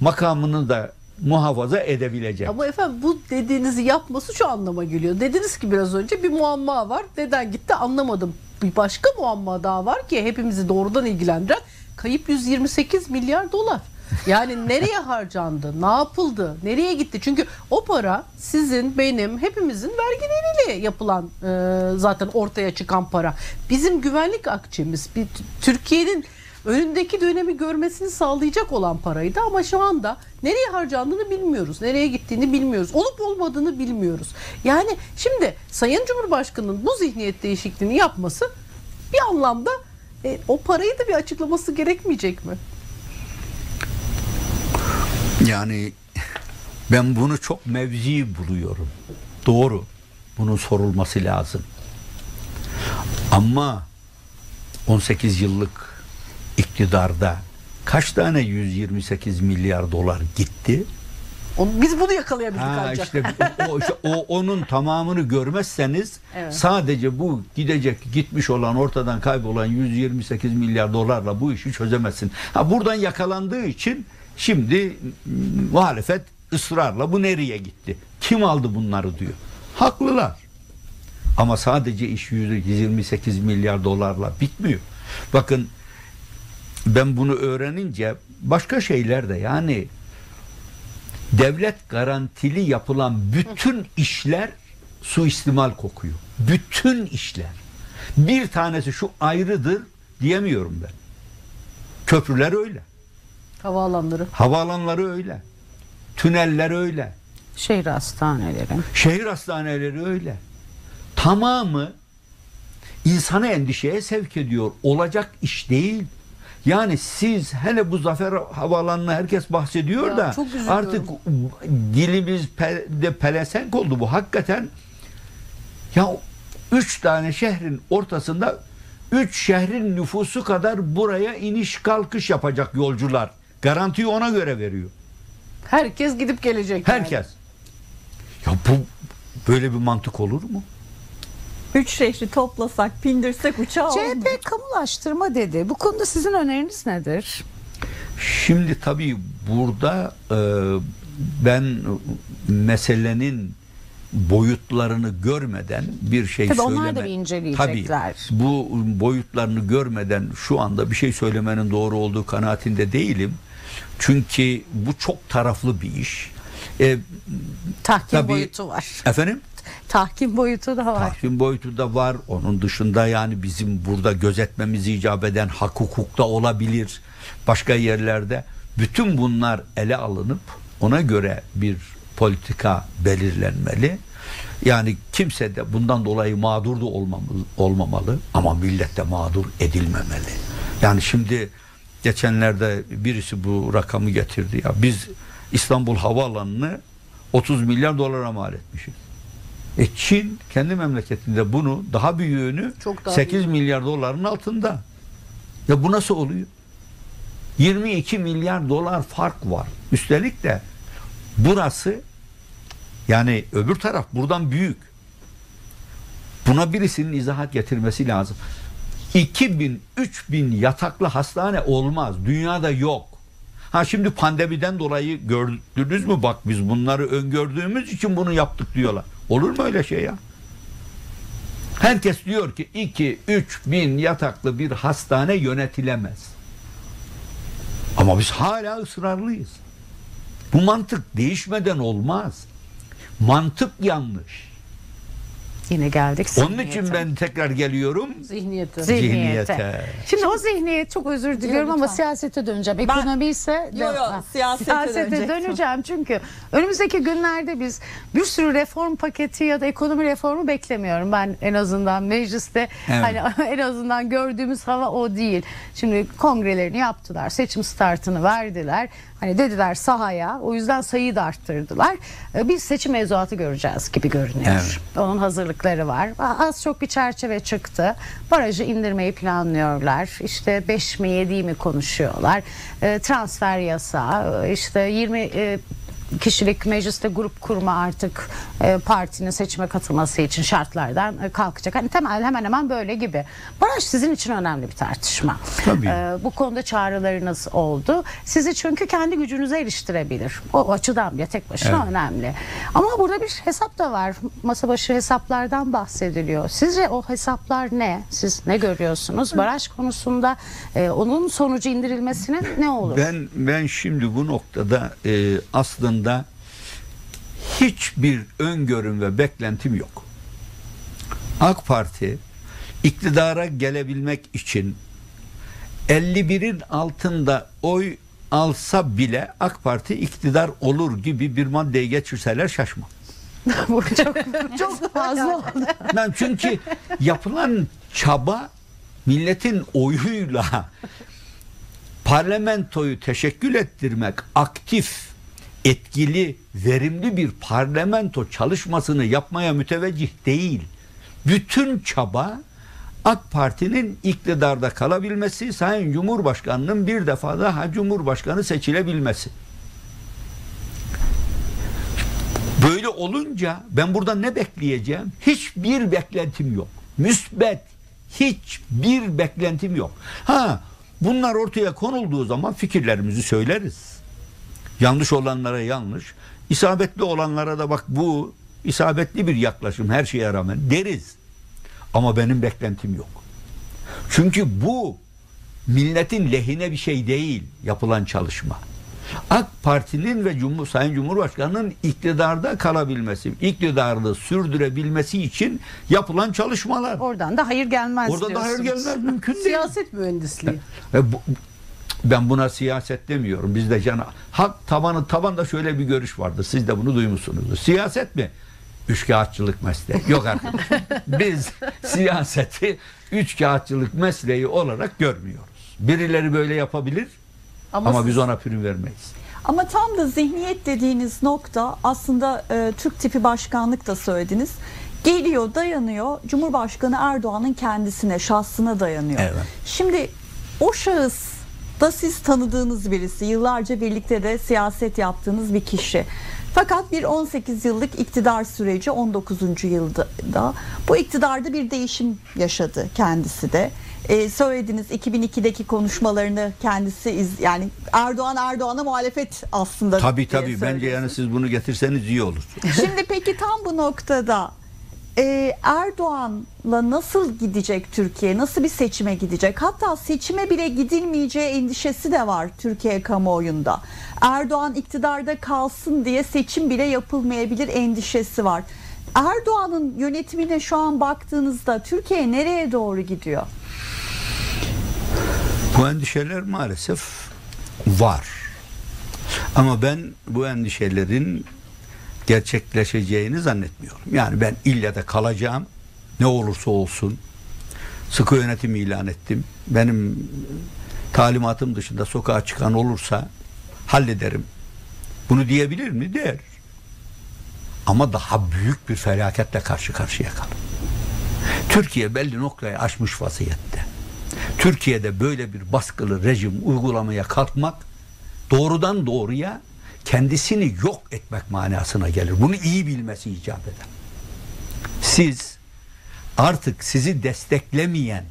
makamını da muhafaza edebilecek. Ama efendim bu dediğinizi yapması şu anlama geliyor. Dediniz ki biraz önce bir muamma var. Neden gitti anlamadım. Bir başka muamma daha var ki hepimizi doğrudan ilgilendiren, kayıp yüz yirmi sekiz milyar dolar. Yani nereye harcandı? Ne yapıldı? Nereye gitti? Çünkü o para sizin, benim, hepimizin vergileriyle yapılan e, zaten ortaya çıkan para. Bizim güvenlik akçemiz, bir Türkiye'nin önündeki dönemi görmesini sağlayacak olan paraydı ama şu anda nereye harcandığını bilmiyoruz. Nereye gittiğini bilmiyoruz. Olup olmadığını bilmiyoruz. Yani şimdi Sayın Cumhurbaşkanı'nın bu zihniyet değişikliğini yapması bir anlamda e, o parayı da bir açıklaması gerekmeyecek mi? Yani ben bunu çok mevzi buluyorum. Doğru. Bunun sorulması lazım. Ama on sekiz yıllık iktidarda kaç tane yüz yirmi sekiz milyar dolar gitti? Biz bunu yakalayabildik ha, ancak. Işte, o, işte, o, onun tamamını görmezseniz, evet, sadece bu gidecek, gitmiş olan, ortadan kaybolan yüz yirmi sekiz milyar dolarla bu işi çözemezsin. Ha, buradan yakalandığı için şimdi muhalefet ısrarla bu nereye gitti? Kim aldı bunları diyor. Haklılar. Ama sadece iş yüz yirmi sekiz milyar dolarla bitmiyor. Bakın ben bunu öğrenince başka şeyler de, yani devlet garantili yapılan bütün işler suistimal kokuyor. Bütün işler. Bir tanesi şu ayrıdır diyemiyorum ben. Köprüler öyle. Havaalanları. Havaalanları öyle. Tüneller öyle. Şehir hastaneleri. Şehir hastaneleri öyle. Tamamı insanı endişeye sevk ediyor. Olacak iş değil. Yani siz hele bu Zafer Havaalanı'na herkes bahsediyor ya, da artık dilimiz pe de pelesenk oldu bu. Hakikaten ya üç tane şehrin ortasında üç şehrin nüfusu kadar buraya iniş kalkış yapacak yolcular. Garantiyi ona göre veriyor. Herkes gidip gelecek. Herkes. Yani. Ya bu böyle bir mantık olur mu? Üç şehri toplasak, pindirsek uçağı C H P oldu. Kamulaştırma dedi. Bu konuda sizin öneriniz nedir? Şimdi tabii burada e, ben meselenin boyutlarını görmeden bir şey tabii söyleme. Onlar da bir inceleyecekler. Tabii, bu boyutlarını görmeden şu anda bir şey söylemenin doğru olduğu kanaatinde değilim. Çünkü bu çok taraflı bir iş. E, Tahkim tabii, boyutu var. Efendim? Tahkim boyutu da var. Tahkim boyutu da var. Onun dışında yani bizim burada gözetmemiz icap eden hak hukukta olabilir. Başka yerlerde. Bütün bunlar ele alınıp ona göre bir politika belirlenmeli. Yani kimse de bundan dolayı mağdur da olmamalı. Ama millet de mağdur edilmemeli. Yani şimdi geçenlerde birisi bu rakamı getirdi ya. Biz İstanbul Havaalanı'nı otuz milyar dolara mal etmişiz. E Çin kendi memleketinde bunu daha büyüğünü daha sekiz milyar doların altında. Ya bu nasıl oluyor? yirmi iki milyar dolar fark var. Üstelik de burası yani öbür taraf buradan büyük. Buna birisinin izahat getirmesi lazım. iki bin üç bin yataklı hastane olmaz. Dünyada yok. Ha şimdi pandemiden dolayı gördünüz mü? Bak biz bunları öngördüğümüz için bunu yaptık diyorlar. Olur mu öyle şey ya? Herkes diyor ki iki üç bin yataklı bir hastane yönetilemez. Ama biz hala ısrarlıyız. Bu mantık değişmeden olmaz. Mantık yanlış. Yine geldik zihniyete. Onun için ben tekrar geliyorum. Zihniyete. Zihniyete. zihniyete. Şimdi o zihniyet çok özür diliyorum ama siyasete döneceğim. Ekonomi ise yo, yo, siyasete, siyasete döneceğim. Çünkü önümüzdeki günlerde biz bir sürü reform paketi ya da ekonomi reformu beklemiyorum. Ben en azından mecliste evet. hani en azından gördüğümüz hava o değil. Şimdi kongrelerini yaptılar. Seçim startını verdiler. Hani dediler sahaya. O yüzden sayıyı da arttırdılar. Biz seçim mevzuatı göreceğiz gibi görünüyor. Evet. Onun hazırlıkları var. Az çok bir çerçeve çıktı. Barajı indirmeyi planlıyorlar. İşte beş mi yedi mi konuşuyorlar. Transfer yasağı. İşte yirmi kişilik mecliste grup kurma artık partinin seçime katılması için şartlardan kalkacak. Hani temel hemen hemen böyle gibi. Baraj sizin için önemli bir tartışma. Tabii. Bu konuda çağrılarınız oldu. Sizi çünkü kendi gücünüze eriştirebilir. O açıdan bile tek başına evet. önemli. Ama burada bir hesap da var. Masa başı hesaplardan bahsediliyor. Sizce o hesaplar ne? Siz ne görüyorsunuz? Baraj konusunda onun sonucu indirilmesinin ne olur? Ben, ben şimdi bu noktada e, aslında hiçbir öngörüm ve beklentim yok. AK Parti iktidara gelebilmek için elli birin altında oy alsa bile AK Parti iktidar olur gibi bir maddeyi geçirseler şaşmam. Bu çok, çok fazla oldu. Ben çünkü yapılan çaba milletin oyuyla parlamentoyu teşekkül ettirmek, aktif etkili, verimli bir parlamento çalışmasını yapmaya müteveccih değil. Bütün çaba AK Parti'nin iktidarda kalabilmesi, Sayın Cumhurbaşkanı'nın bir defa daha Cumhurbaşkanı seçilebilmesi. Böyle olunca ben burada ne bekleyeceğim? Hiçbir beklentim yok. Müsbet hiçbir beklentim yok. Ha, bunlar ortaya konulduğu zaman fikirlerimizi söyleriz. Yanlış olanlara yanlış, isabetli olanlara da bak bu isabetli bir yaklaşım her şeye rağmen deriz. Ama benim beklentim yok. Çünkü bu milletin lehine bir şey değil yapılan çalışma. AK Parti'nin ve Cumhur, Sayın Cumhurbaşkanı'nın iktidarda kalabilmesi, iktidarını sürdürebilmesi için yapılan çalışmalar. Oradan da hayır gelmez Oradan diyorsunuz. da hayır gelmez mümkün değil. Siyaset mühendisliği. E, bu, Ben buna siyaset demiyorum. Bizde cana hak tabanı tabanda şöyle bir görüş vardı. Siz de bunu duymuşsunuzdur. Siyaset mi? Üçkağıtçılık mesleği. Yok arkadaşlar. Biz siyaseti üçkağıtçılık mesleği olarak görmüyoruz. Birileri böyle yapabilir ama, ama siz... biz ona prim vermeyiz. Ama tam da zihniyet dediğiniz nokta aslında e, Türk tipi başkanlık da söylediniz. Geliyor, dayanıyor. Cumhurbaşkanı Erdoğan'ın kendisine, şahsına dayanıyor. Evet. Şimdi o şahıs da siz tanıdığınız birisi, yıllarca birlikte de siyaset yaptığınız bir kişi. Fakat bir on sekiz yıllık iktidar süreci on dokuzuncu yılda da bu iktidarda bir değişim yaşadı kendisi de. Ee, söylediğiniz iki bin iki'deki konuşmalarını kendisi iz, yani Erdoğan Erdoğan'a muhalefet aslında. Tabii tabii bence yani siz bunu getirseniz iyi olur. Şimdi peki tam bu noktada e, Erdoğan'la nasıl gidecek Türkiye? Nasıl bir seçime gidecek? Hatta seçime bile gidilmeyeceği endişesi de var Türkiye kamuoyunda. Erdoğan iktidarda kalsın diye seçim bile yapılmayabilir endişesi var. Erdoğan'ın yönetimine şu an baktığınızda Türkiye nereye doğru gidiyor? Bu endişeler maalesef var. Ama ben bu endişelerin gerçekleşeceğini zannetmiyorum. Yani ben illa da kalacağım. Ne olursa olsun. Sıkı yönetim ilan ettim. Benim talimatım dışında sokağa çıkan olursa hallederim. Bunu diyebilir mi? Der. Ama daha büyük bir felaketle karşı karşıya kalır. Türkiye belli noktayı aşmış vaziyette. Türkiye'de böyle bir baskılı rejim uygulamaya kalkmak doğrudan doğruya kendisini yok etmek manasına gelir. Bunu iyi bilmesi icap eder. Siz artık sizi desteklemeyen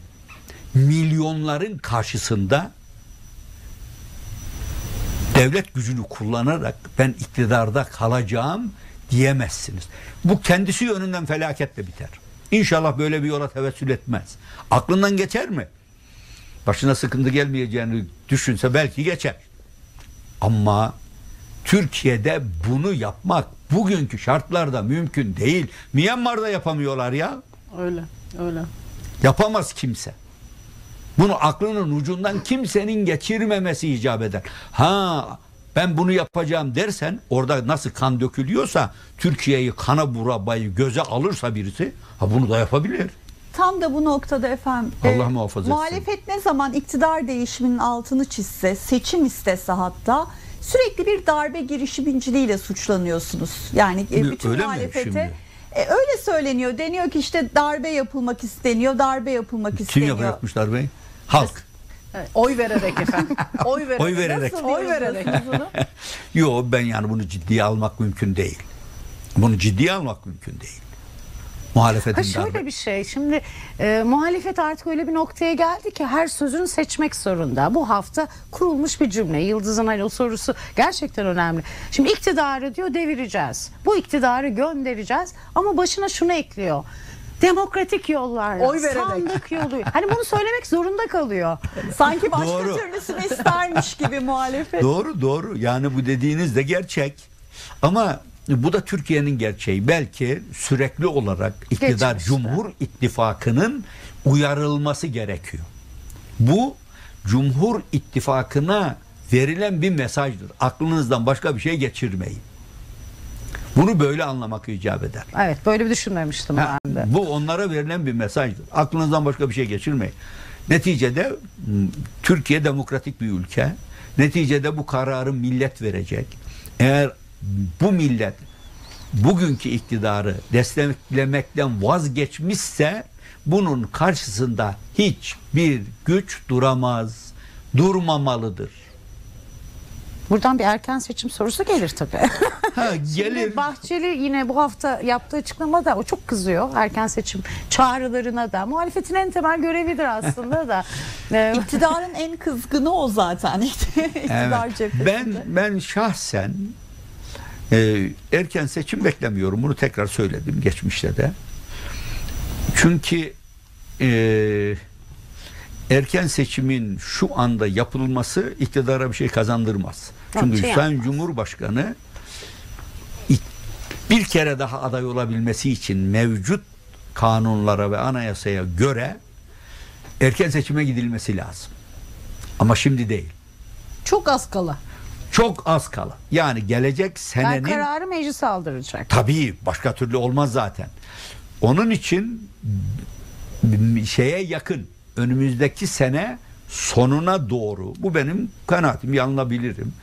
milyonların karşısında devlet gücünü kullanarak ben iktidarda kalacağım diyemezsiniz. Bu kendisi yönünden felaketle biter. İnşallah böyle bir yola tevessül etmez. Aklından geçer mi? Başına sıkıntı gelmeyeceğini düşünse belki geçer. Ama Türkiye'de bunu yapmak bugünkü şartlarda mümkün değil. Myanmar'da yapamıyorlar ya. Öyle, öyle. Yapamaz kimse. Bunu aklının ucundan kimsenin geçirmemesi icap eder. Ha, ben bunu yapacağım dersen, orada nasıl kan dökülüyorsa, Türkiye'yi kana burabayı göze alırsa birisi, ha bunu da yapabilir. Tam da bu noktada efendim Allah muhafaza e, muhalefet ne zaman iktidar değişiminin altını çizse, seçim istese hatta sürekli bir darbe girişimciliğiyle suçlanıyorsunuz. Yani e, bütün öyle muhalefete e, öyle söyleniyor. Deniyor ki işte darbe yapılmak isteniyor, darbe yapılmak Kim isteniyor. Kim yapmış darbeyi? Halk. Evet, oy vererek efendim. Oy vererek. Oy vererek. Nasıl oy vererek? Yok ben yani bunu ciddiye almak mümkün değil. Bunu ciddiye almak mümkün değil. Ha şöyle darbe. bir şey şimdi e, muhalefet artık öyle bir noktaya geldi ki her sözünü seçmek zorunda. Bu hafta kurulmuş bir cümle. Yıldız'ın hani o sorusu gerçekten önemli. Şimdi iktidarı diyor devireceğiz. Bu iktidarı göndereceğiz ama başına şunu ekliyor. Demokratik yollarla, oy vererek. Sandık yolu. Hani bunu söylemek zorunda kalıyor. Sanki başka doğru. türlüsünü istermiş gibi muhalefet. Doğru doğru yani bu dediğiniz de gerçek ama... Bu da Türkiye'nin gerçeği. Belki sürekli olarak iktidar Geçmişte. Cumhur İttifakı'nın uyarılması gerekiyor. Bu Cumhur İttifakı'na verilen bir mesajdır. Aklınızdan başka bir şey geçirmeyin. Bunu böyle anlamak icap eder. Evet, böyle bir düşünmemiştim ha, ben de. Bu onlara verilen bir mesajdır. Aklınızdan başka bir şey geçirmeyin. Neticede Türkiye demokratik bir ülke. Neticede bu kararı millet verecek. Eğer bu millet bugünkü iktidarı desteklemekten vazgeçmişse bunun karşısında hiçbir güç duramaz, durmamalıdır. Buradan bir erken seçim sorusu gelir tabii. Ha, gelir. Şimdi Bahçeli yine bu hafta yaptığı açıklamada o çok kızıyor erken seçim çağrılarına da. Muhalefetin en temel görevidir aslında da. İktidarın en kızgını o zaten. İktidar evet. cephesinde. Ben, ben şahsen Ee, erken seçim beklemiyorum. Bunu tekrar söyledim geçmişte de. Çünkü e, erken seçimin şu anda yapılması iktidara bir şey kazandırmaz. Çünkü şey Sayın Cumhurbaşkanı bir kere daha aday olabilmesi için mevcut kanunlara ve anayasaya göre erken seçime gidilmesi lazım. Ama şimdi değil. Çok az kala. Çok az kala. Yani gelecek senenin... Ben kararı meclis aldıracak. Tabii. Başka türlü olmaz zaten. Onun için şeye yakın, önümüzdeki sene sonuna doğru, bu benim kanaatim, yanılabilirim,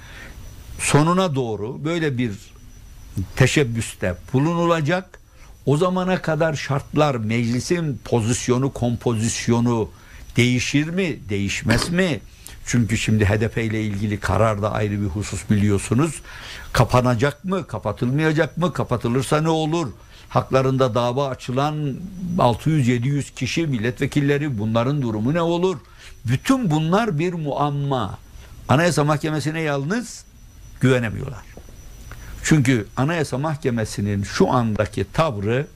sonuna doğru böyle bir teşebbüste bulunulacak. O zamana kadar şartlar, meclisin pozisyonu, kompozisyonu değişir mi, değişmez mi? Çünkü şimdi H D P ile ilgili karar da ayrı bir husus, biliyorsunuz. Kapanacak mı, kapatılmayacak mı? Kapatılırsa ne olur? Haklarında dava açılan altı yüz yedi yüz kişi, milletvekilleri, bunların durumu ne olur? Bütün bunlar bir muamma. Anayasa Mahkemesi'ne yalnız güvenemiyorlar. Çünkü Anayasa Mahkemesi'nin şu andaki tavrı,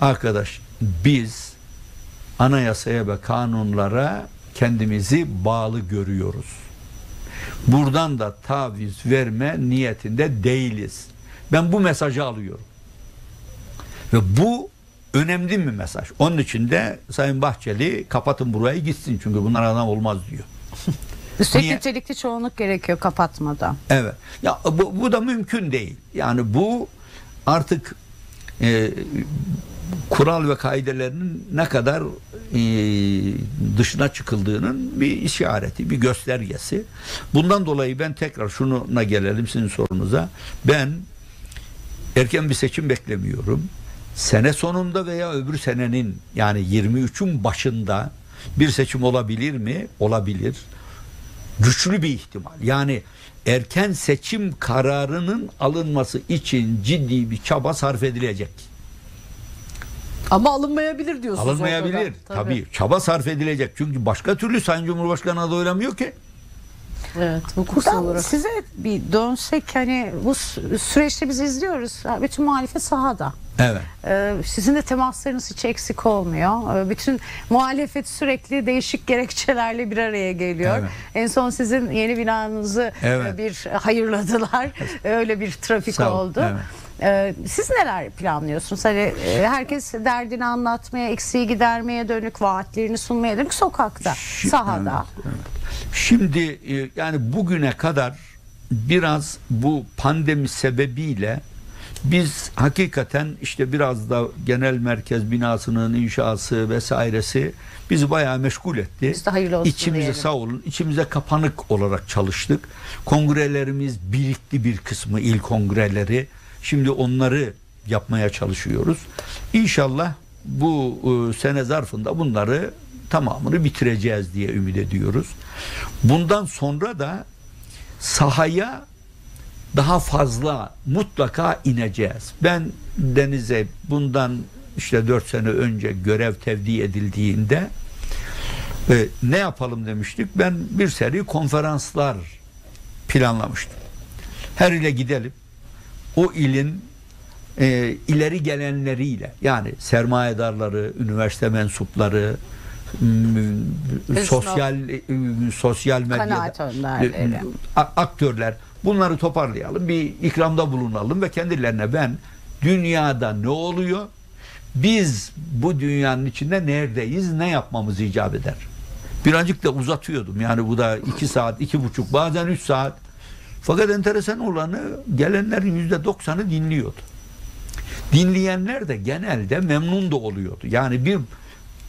arkadaş biz anayasaya ve kanunlara kendimizi bağlı görüyoruz. Buradan da taviz verme niyetinde değiliz. Ben bu mesajı alıyorum. Ve bu önemli bir mesaj. Onun için de Sayın Bahçeli kapatın burayı gitsin, çünkü bunlar adam olmaz diyor. Üstelik nitelikli çoğunluk gerekiyor kapatmadan. Evet. Ya bu, bu da mümkün değil. Yani bu artık e, kural ve kaidelerinin ne kadar e, dışına çıkıldığının bir işareti, bir göstergesi. Bundan dolayı ben tekrar şuna gelelim, sizin sorunuza. Ben erken bir seçim beklemiyorum. Sene sonunda veya öbür senenin, yani yirmi üçün başında bir seçim olabilir mi? Olabilir. Güçlü bir ihtimal. Yani erken seçim kararının alınması için ciddi bir çaba sarf edilecek. Ama alınmayabilir diyorsunuz. Alınmayabilir. Tabii. tabii. Çaba sarf edilecek. Çünkü başka türlü Sayın Cumhurbaşkanı adı oynamıyor ki. Evet, olarak. Size bir dönsek, hani bu süreçte biz izliyoruz. Bütün muhalefet sahada. Evet. Ee, sizin de temaslarınız hiç eksik olmuyor. Ee, bütün muhalefet sürekli değişik gerekçelerle bir araya geliyor. Evet. En son sizin yeni binanızı evet. bir hayırladılar. Öyle bir trafik oldu. Evet. Ee, siz neler planlıyorsunuz? Hani herkes derdini anlatmaya, eksiği gidermeye dönük, vaatlerini sunmaya dönük sokakta, şimdi, sahada. Evet, evet. Şimdi yani bugüne kadar biraz bu pandemi sebebiyle biz hakikaten işte biraz da genel merkez binasının inşası vesairesi bizi bayağı meşgul etti. Biz de hayırlı olsun İçimize diyelim. Sağ olun. İçimize kapanık olarak çalıştık. Kongrelerimiz birikti, bir kısmı il kongreleri. Şimdi onları yapmaya çalışıyoruz. İnşallah bu sene zarfında bunları tamamını bitireceğiz diye ümit ediyoruz. Bundan sonra da sahaya daha fazla mutlaka ineceğiz. Ben denize bundan işte dört sene önce görev tevdi edildiğinde e, ne yapalım demiştik. Ben bir seri konferanslar planlamıştım. Her ile gidelim. O ilin e, ileri gelenleriyle, yani sermayedarları, üniversite mensupları, Üstün sosyal sosyal medya aktörler, bunları toparlayalım, bir ikramda bulunalım ve kendilerine ben dünyada ne oluyor, biz bu dünyanın içinde neredeyiz, ne yapmamız icap eder. Birazcık da uzatıyordum, yani bu da iki saat, iki buçuk, bazen üç saat. Fakat enteresan olanı, gelenlerin yüzde doksanı dinliyordu. Dinleyenler de genelde memnun da oluyordu. Yani bir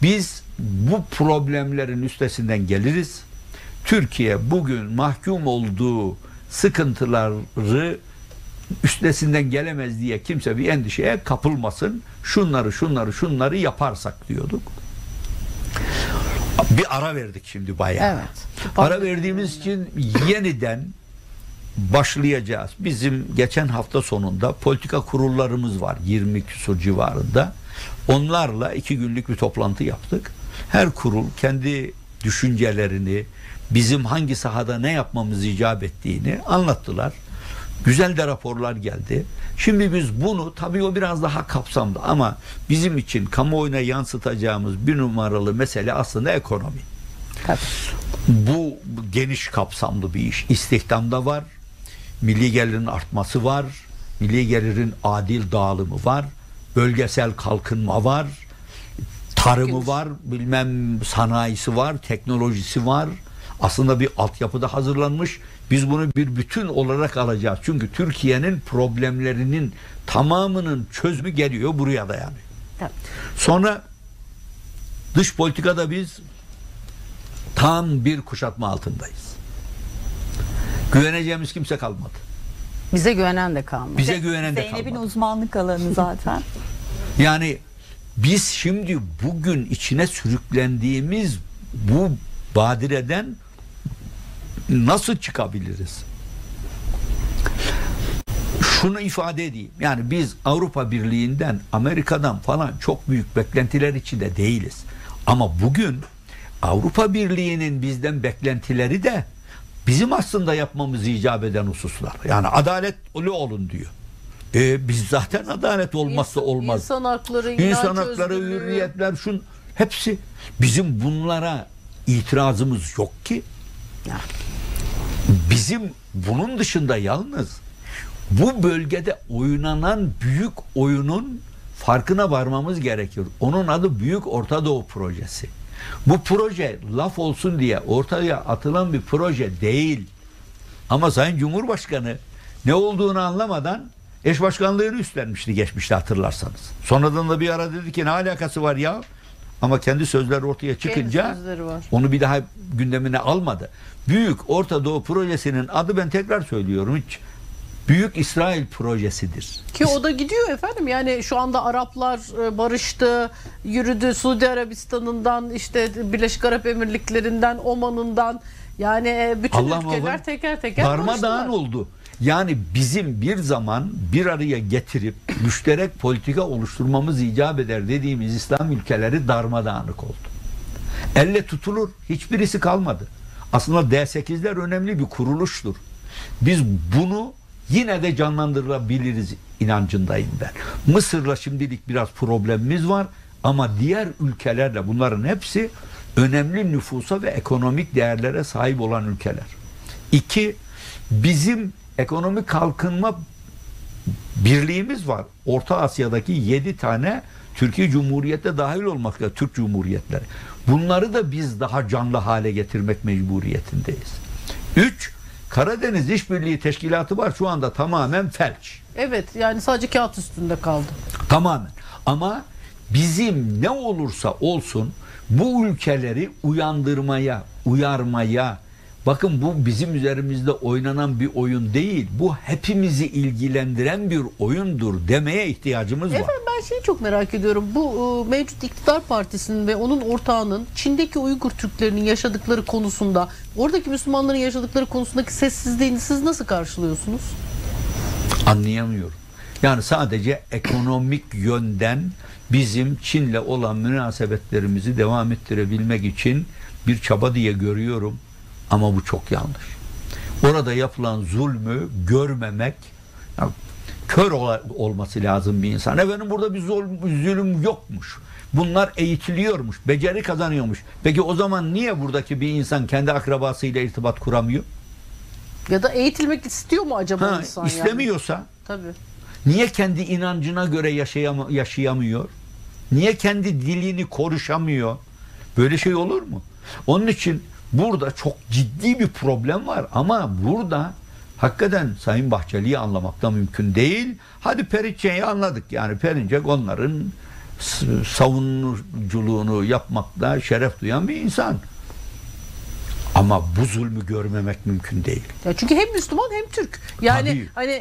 biz bu problemlerin üstesinden geliriz. Türkiye bugün mahkum olduğu sıkıntıları üstesinden gelemez diye kimse bir endişeye kapılmasın. Şunları şunları şunları yaparsak diyorduk. Bir ara verdik şimdi bayağı. Evet. Ara verdiğimiz için yeniden başlayacağız. Bizim geçen hafta sonunda politika kurullarımız var. yirmi küsur civarında. Onlarla iki günlük bir toplantı yaptık. Her kurul kendi düşüncelerini, bizim hangi sahada ne yapmamız icap ettiğini anlattılar. Güzel de raporlar geldi. Şimdi biz bunu, tabii o biraz daha kapsamlı ama bizim için kamuoyuna yansıtacağımız bir numaralı mesele aslında ekonomi. Tabii. Bu geniş kapsamlı bir iş. İstihdamda var, milli gelirin artması var, milli gelirin adil dağılımı var, bölgesel kalkınma var, tarımı var, bilmem sanayisi var, teknolojisi var, Aslında bir altyapıda hazırlanmış. Biz bunu bir bütün olarak alacağız. Çünkü Türkiye'nin problemlerinin tamamının çözümü geliyor buraya da yani. Tabii. Sonra dış politikada biz tam bir kuşatma altındayız. Güveneceğimiz kimse kalmadı. Bize güvenen de kalmadı. Bize güvenen de kalmadı. Zeynep'in uzmanlık alanı zaten. Yani biz şimdi bugün içine sürüklendiğimiz bu badireden nasıl çıkabiliriz? Şunu ifade edeyim. Yani biz Avrupa Birliği'nden, Amerika'dan falan çok büyük beklentiler içinde değiliz. Ama bugün Avrupa Birliği'nin bizden beklentileri de bizim aslında yapmamız icap eden hususlar. Yani adaletli olun diyor. E, biz zaten adalet olmazsa olmaz. İnsan hakları, İnsan hakları hürriyetler, şun, hepsi. Bizim bunlara itirazımız yok ki. Bizim bunun dışında yalnız bu bölgede oynanan büyük oyunun farkına varmamız gerekiyor. Onun adı Büyük Ortadoğu Projesi. Bu proje laf olsun diye ortaya atılan bir proje değil. Ama Sayın Cumhurbaşkanı ne olduğunu anlamadan eş başkanlığını üstlenmişti geçmişte, hatırlarsanız. Sonradan da bir ara dedi ki ne alakası var ya? Ama kendi sözleri ortaya çıkınca onu bir daha gündemine almadı. Büyük Ortadoğu Projesi'nin adı, ben tekrar söylüyorum, hiç Büyük İsrail projesidir. Ki o da gidiyor efendim. Yani şu anda Araplar barıştı, yürüdü. Suudi Arabistan'ından, işte Birleşik Arap Emirlikleri'nden, Oman'ından, yani bütün Allah ülkeler Allah, teker teker darmadağın oldu. Yani bizim bir zaman bir araya getirip müşterek politika oluşturmamız icap eder dediğimiz İslam ülkeleri darmadağınık oldu. Elle tutulur hiçbirisi kalmadı. Aslında D sekizler önemli bir kuruluştur. Biz bunu yine de canlandırabiliriz inancındayım ben. Mısır'la şimdilik biraz problemimiz var ama diğer ülkelerle, bunların hepsi önemli nüfusa ve ekonomik değerlere sahip olan ülkeler. İki, bizim ekonomik kalkınma birliğimiz var. Orta Asya'daki yedi tane Türkiye Cumhuriyeti dahil olmak üzere Türk Cumhuriyetleri. Bunları da biz daha canlı hale getirmek mecburiyetindeyiz. Üç, Karadeniz İşbirliği Teşkilatı var. Şu anda tamamen felç. Evet, yani sadece kağıt üstünde kaldı. Tamamen. Ama bizim ne olursa olsun bu ülkeleri uyandırmaya, uyarmaya, bakın bu bizim üzerimizde oynanan bir oyun değil, bu hepimizi ilgilendiren bir oyundur demeye ihtiyacımız var. Efendim ben şeyi çok merak ediyorum. Bu mevcut iktidar partisinin ve onun ortağının Çin'deki Uygur Türklerinin yaşadıkları konusunda, oradaki Müslümanların yaşadıkları konusundaki sessizliğini siz nasıl karşılıyorsunuz? Anlayamıyorum. Yani sadece ekonomik yönden bizim Çin'le olan münasebetlerimizi devam ettirebilmek için bir çaba diye görüyorum. Ama bu çok yanlış. Orada yapılan zulmü görmemek, yani kör ol olması lazım bir insan. Efendim burada bir zulm, zulüm yokmuş. Bunlar eğitiliyormuş, beceri kazanıyormuş. Peki o zaman niye buradaki bir insan kendi akrabasıyla irtibat kuramıyor? Ya da eğitilmek istiyor mu acaba ha, insan? İstemiyorsa yani? Tabii. Niye kendi inancına göre yaşayam yaşayamıyor? Niye kendi dilini konuşamıyor? Böyle şey olur mu? Onun için burada çok ciddi bir problem var ama burada hakikaten Sayın Bahçeli'yi anlamak da mümkün değil. Hadi Perinçek'i anladık, yani Perinçek onların savunuculuğunu yapmakta şeref duyan bir insan. Ama bu zulmü görmemek mümkün değil. Ya çünkü hem Müslüman hem Türk. Yani tabii, hani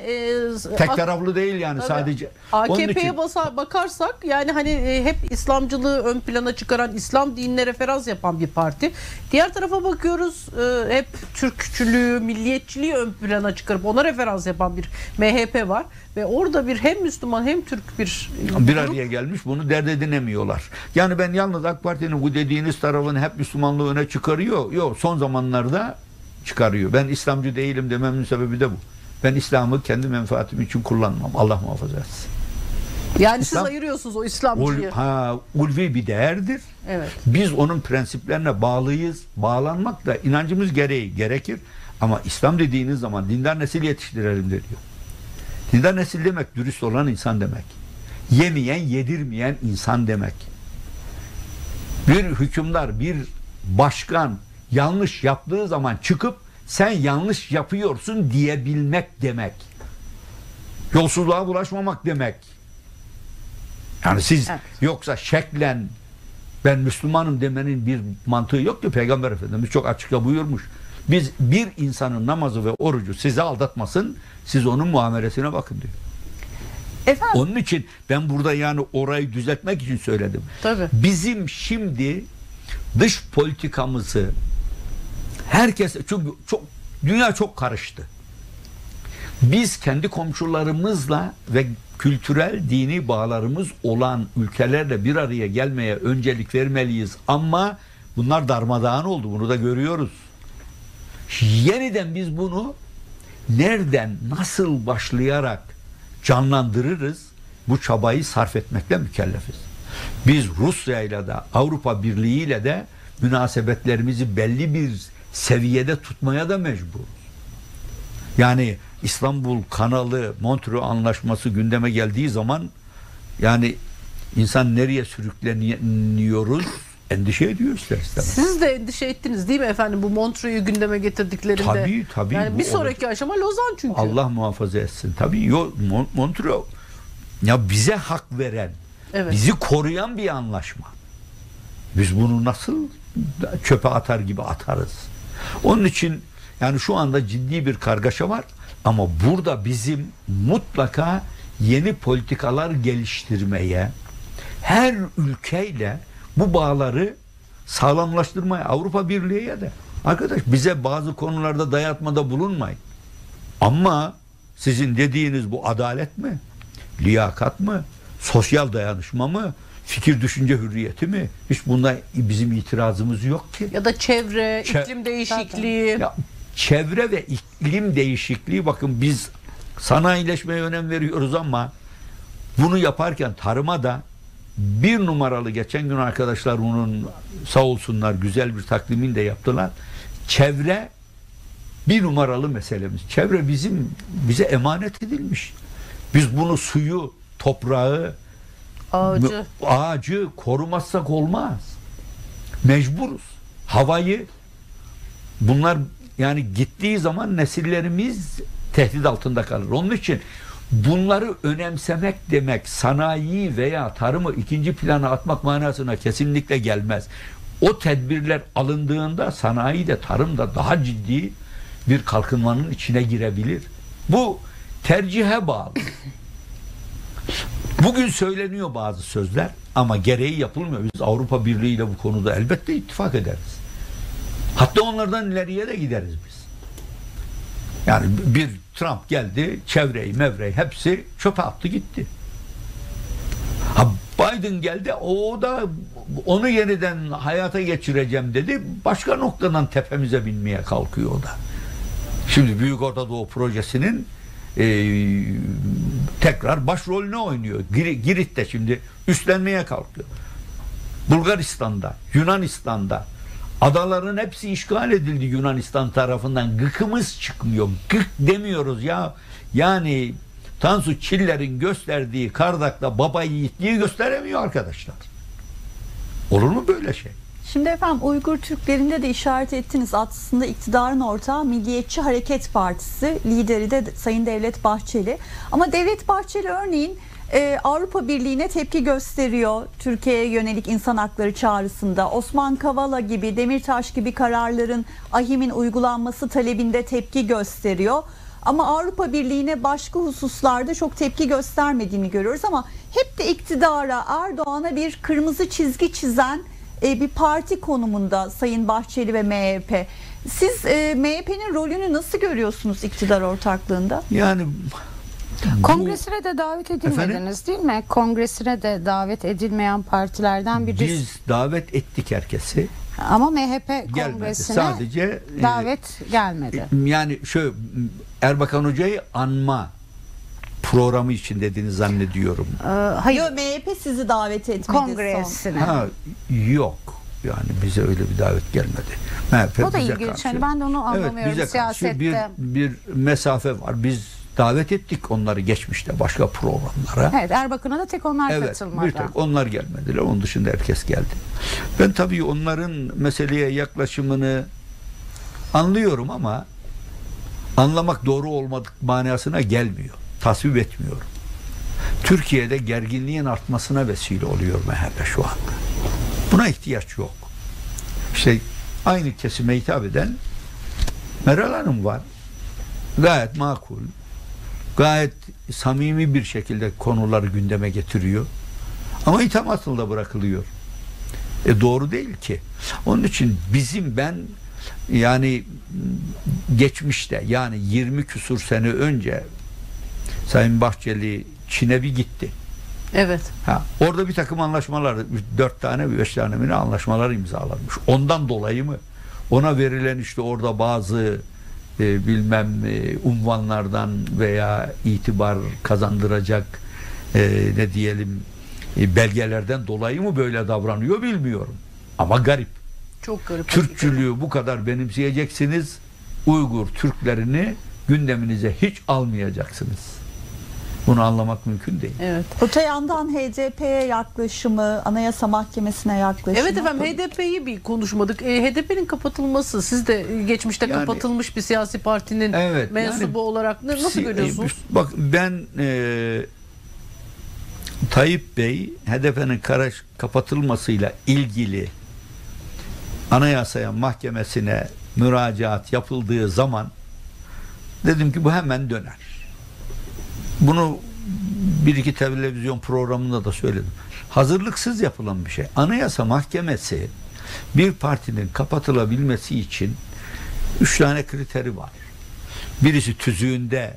e, tek taraflı değil yani tabii, sadece. A K P'ye bakarsak yani hani e, hep İslamcılığı ön plana çıkaran, İslam dinine referans yapan bir parti. Diğer tarafa bakıyoruz, e, hep Türkçülüğü, milliyetçiliği ön plana çıkarıp ona referans yapan bir M H P var ve orada bir hem Müslüman hem Türk bir bir araya gelmiş, bunu dert edinemiyorlar. Yani ben yalnız AK Parti'nin bu dediğiniz tarafını hep Müslümanlığı öne çıkarıyor. Yok, son zamanlarda çıkarıyor. Ben İslamcı değilim dememin sebebi de bu. Ben İslam'ı kendi menfaatim için kullanmam. Allah muhafaza etsin. Yani İslam, siz ayırıyorsunuz o İslamcıyı. Ul, ha, ulvi bir değerdir. Evet. Biz onun prensiplerine bağlıyız. Bağlanmak da inancımız gereği gerekir. Ama İslam dediğiniz zaman dindar nesil yetiştirelim diyor. Dindar nesil demek dürüst olan insan demek. Yemeyen, yedirmeyen insan demek. Bir hükümdar, bir başkan yanlış yaptığı zaman çıkıp sen yanlış yapıyorsun diyebilmek demek. Yolsuzluğa bulaşmamak demek. Yani siz evet. yoksa şeklen ben Müslümanım demenin bir mantığı yok ki. Peygamber Efendimiz çok açıkça buyurmuş. Biz bir insanın namazı ve orucu sizi aldatmasın, siz onun muamelesine bakın diyor. Efendim? Onun için ben burada yani orayı düzeltmek için söyledim. Tabii. Bizim şimdi dış politikamızı herkes, çünkü çok, dünya çok karıştı. Biz kendi komşularımızla ve kültürel dini bağlarımız olan ülkelerle bir araya gelmeye öncelik vermeliyiz. Ama bunlar darmadağın oldu. Bunu da görüyoruz. Yeniden biz bunu nereden, nasıl başlayarak canlandırırız? Bu çabayı sarf etmekle mükellefiz. Biz Rusya'yla da Avrupa Birliği ile de münasebetlerimizi belli bir seviyede tutmaya da mecburuz. Yani İstanbul kanalı, Montrö anlaşması gündeme geldiği zaman yani insan nereye sürükleniyoruz endişe ediyor ister istemez. Siz de endişe ettiniz değil mi efendim bu Montrö'yü gündeme getirdiklerinde? Tabii tabii. Yani bir sonraki olur. aşama Lozan çünkü. Allah muhafaza etsin. Tabii yok Montrö ya bize hak veren, evet. bizi koruyan bir anlaşma. Biz bunu nasıl çöpe atar gibi atarız. Onun için yani şu anda ciddi bir kargaşa var ama burada bizim mutlaka yeni politikalar geliştirmeye, her ülkeyle bu bağları sağlamlaştırmaya, Avrupa Birliği'ye de arkadaş bize bazı konularda dayatmada bulunmayın. Ama sizin dediğiniz bu adalet mi? Liyakat mı? Sosyal dayanışma mı? Fikir düşünce hürriyeti mi? Hiç bunda bizim itirazımız yok ki. Ya da çevre, Çe iklim değişikliği. Ya, çevre ve iklim değişikliği bakın biz sanayileşmeye önem veriyoruz ama bunu yaparken tarıma da bir numaralı geçen gün arkadaşlar onun sağ olsunlar güzel bir takvimini de yaptılar. Çevre bir numaralı meselemiz. Çevre bizim bize emanet edilmiş. Biz bunu suyu, toprağı, ağacı, ağacı korumazsak olmaz. Mecburuz. Havayı bunlar yani gittiği zaman nesillerimiz tehdit altında kalır. Onun için bunları önemsemek demek sanayi veya tarımı ikinci plana atmak manasına kesinlikle gelmez. O tedbirler alındığında sanayi de tarım da daha ciddi bir kalkınmanın içine girebilir. Bu tercihe bağlı. Bugün söyleniyor bazı sözler ama gereği yapılmıyor. Biz Avrupa Birliği ile bu konuda elbette ittifak ederiz. Hatta onlardan ileriye de gideriz biz. Yani bir Trump geldi, çevreyi, mevreyi hepsi çöpe attı gitti. Ha Biden geldi, o da onu yeniden hayata geçireceğim dedi. Başka noktadan tepemize binmeye kalkıyor o da. Şimdi Büyük Ortadoğu Projesi'nin Ee, tekrar başrolünü oynuyor. Girit'te şimdi üstlenmeye kalkıyor. Bulgaristan'da, Yunanistan'da adaların hepsi işgal edildi Yunanistan tarafından. Gıkımız çıkmıyor. Gık demiyoruz ya. Yani Tansu Çiller'in gösterdiği Kardak'ta baba yiğitliği gösteremiyor arkadaşlar. Olur mu böyle şey? Şimdi efendim Uygur Türklerinde de işaret ettiniz. Aslında iktidarın ortağı Milliyetçi Hareket Partisi lideri de Sayın Devlet Bahçeli. Ama Devlet Bahçeli örneğin e, Avrupa Birliği'ne tepki gösteriyor. Türkiye'ye yönelik insan hakları çağrısında. Osman Kavala gibi, Demirtaş gibi kararların AİHM'in uygulanması talebinde tepki gösteriyor. Ama Avrupa Birliği'ne başka hususlarda çok tepki göstermediğini görüyoruz. Ama hep de iktidara, Erdoğan'a bir kırmızı çizgi çizen bir parti konumunda Sayın Bahçeli ve M H P. Siz e, M H P'nin rolünü nasıl görüyorsunuz iktidar ortaklığında? Yani bu... Kongresine de davet edilmediniz efendim? Değil mi? Kongresine de davet edilmeyen partilerden birisi. Biz davet ettik herkesi. Ama M H P kongresine sadece davet e, gelmedi. Yani şöyle Erbakan Hoca'yı anma programı için dediğini zannediyorum. Ee, hayır. Yo, M H P sizi davet etmedi. Kongresine. Ha, yok. Yani bize öyle bir davet gelmedi. M H P o da ilginç. Karşı, yani ben de onu anlamıyorum evet, bize siyasette. Bir, bir mesafe var. Biz davet ettik onları geçmişte başka programlara. Evet, Erbakan'a da tek onlar evet, katılmadı. Bir tek onlar gelmediler. Onun dışında herkes geldi. Ben tabii onların meseleye yaklaşımını Anlıyorum ama anlamak doğru olmadık manasına gelmiyor. Tasvip etmiyorum. Türkiye'de gerginliğin artmasına vesile oluyor M H P şu anda. Buna ihtiyaç yok. İşte aynı kesime hitap eden Meral Hanım var. Gayet makul, gayet samimi bir şekilde konuları gündeme getiriyor. Ama itham altında bırakılıyor. E doğru değil ki. Onun için bizim ben yani geçmişte yani yirmi küsur sene önce Sayın Bahçeli Çin'e bir gitti. Evet. Ha, orada bir takım anlaşmalar, dört tane beş tane mi anlaşmalar imzalanmış. Ondan dolayı mı? Ona verilen işte orada bazı e, bilmem e, unvanlardan veya itibar kazandıracak e, ne diyelim e, belgelerden dolayı mı böyle davranıyor bilmiyorum. Ama garip. Çok garip. Türkçülüğü bu kadar benimseyeceksiniz. Uygur Türklerini gündeminize hiç almayacaksınız. Bunu anlamak mümkün değil. Evet. Öte yandan H D P'ye yaklaşımı, Anayasa Mahkemesi'ne yaklaşımı. Evet efendim, H D P'yi bir konuşmadık. E, H D P'nin kapatılması, siz de geçmişte yani, kapatılmış bir siyasi partinin evet, mensubu yani, olarak nasıl görüyorsunuz? Bak ben e, Tayyip Bey H D P'nin kapatılmasıyla ilgili Anayasa Mahkemesi'ne müracaat yapıldığı zaman dedim ki bu hemen döner. Bunu bir iki televizyon programında da söyledim. Hazırlıksız yapılan bir şey. Anayasa Mahkemesi bir partinin kapatılabilmesi için üç tane kriteri var. Birisi tüzüğünde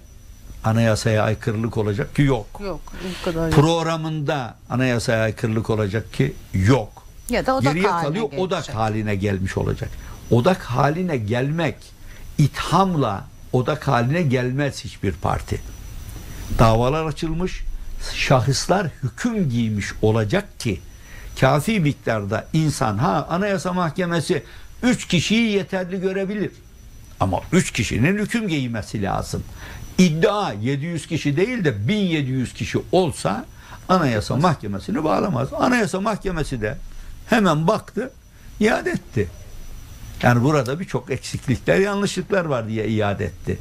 anayasaya aykırılık olacak ki yok. Yok. Bu kadar programında yok. Anayasaya aykırılık olacak ki yok. Ya da odak geriye kalıyor, odak haline gelmiş olacak. Odak haline gelmek ithamla odak haline gelmez hiçbir parti. Davalar açılmış, şahıslar hüküm giymiş olacak ki kafi miktarda insan, ha Anayasa Mahkemesi üç kişiyi yeterli görebilir. Ama üç kişinin hüküm giymesi lazım. İddia yedi yüz kişi değil de bin yedi yüz kişi olsa Anayasa Mahkemesi'ni bağlamaz. Anayasa Mahkemesi de hemen baktı, iade etti. Yani burada birçok eksiklikler, yanlışlıklar var diye iade etti.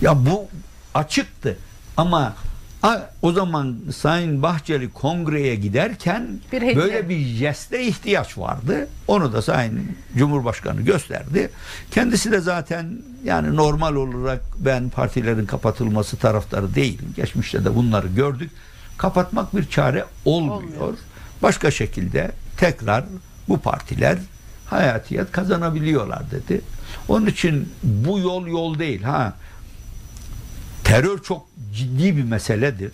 Ya bu açıktı ama o zaman Sayın Bahçeli kongreye giderken bir böyle bir jeste ihtiyaç vardı. Onu da Sayın Cumhurbaşkanı gösterdi. Kendisi de zaten yani normal olarak ben partilerin kapatılması taraftarı değilim. Geçmişte de bunları gördük. Kapatmak bir çare olmuyor. Olmuyor. Başka şekilde tekrar bu partiler hayatiyet kazanabiliyorlar dedi. Onun için bu yol yol değil. Ha, terör çok ciddi bir meseledir.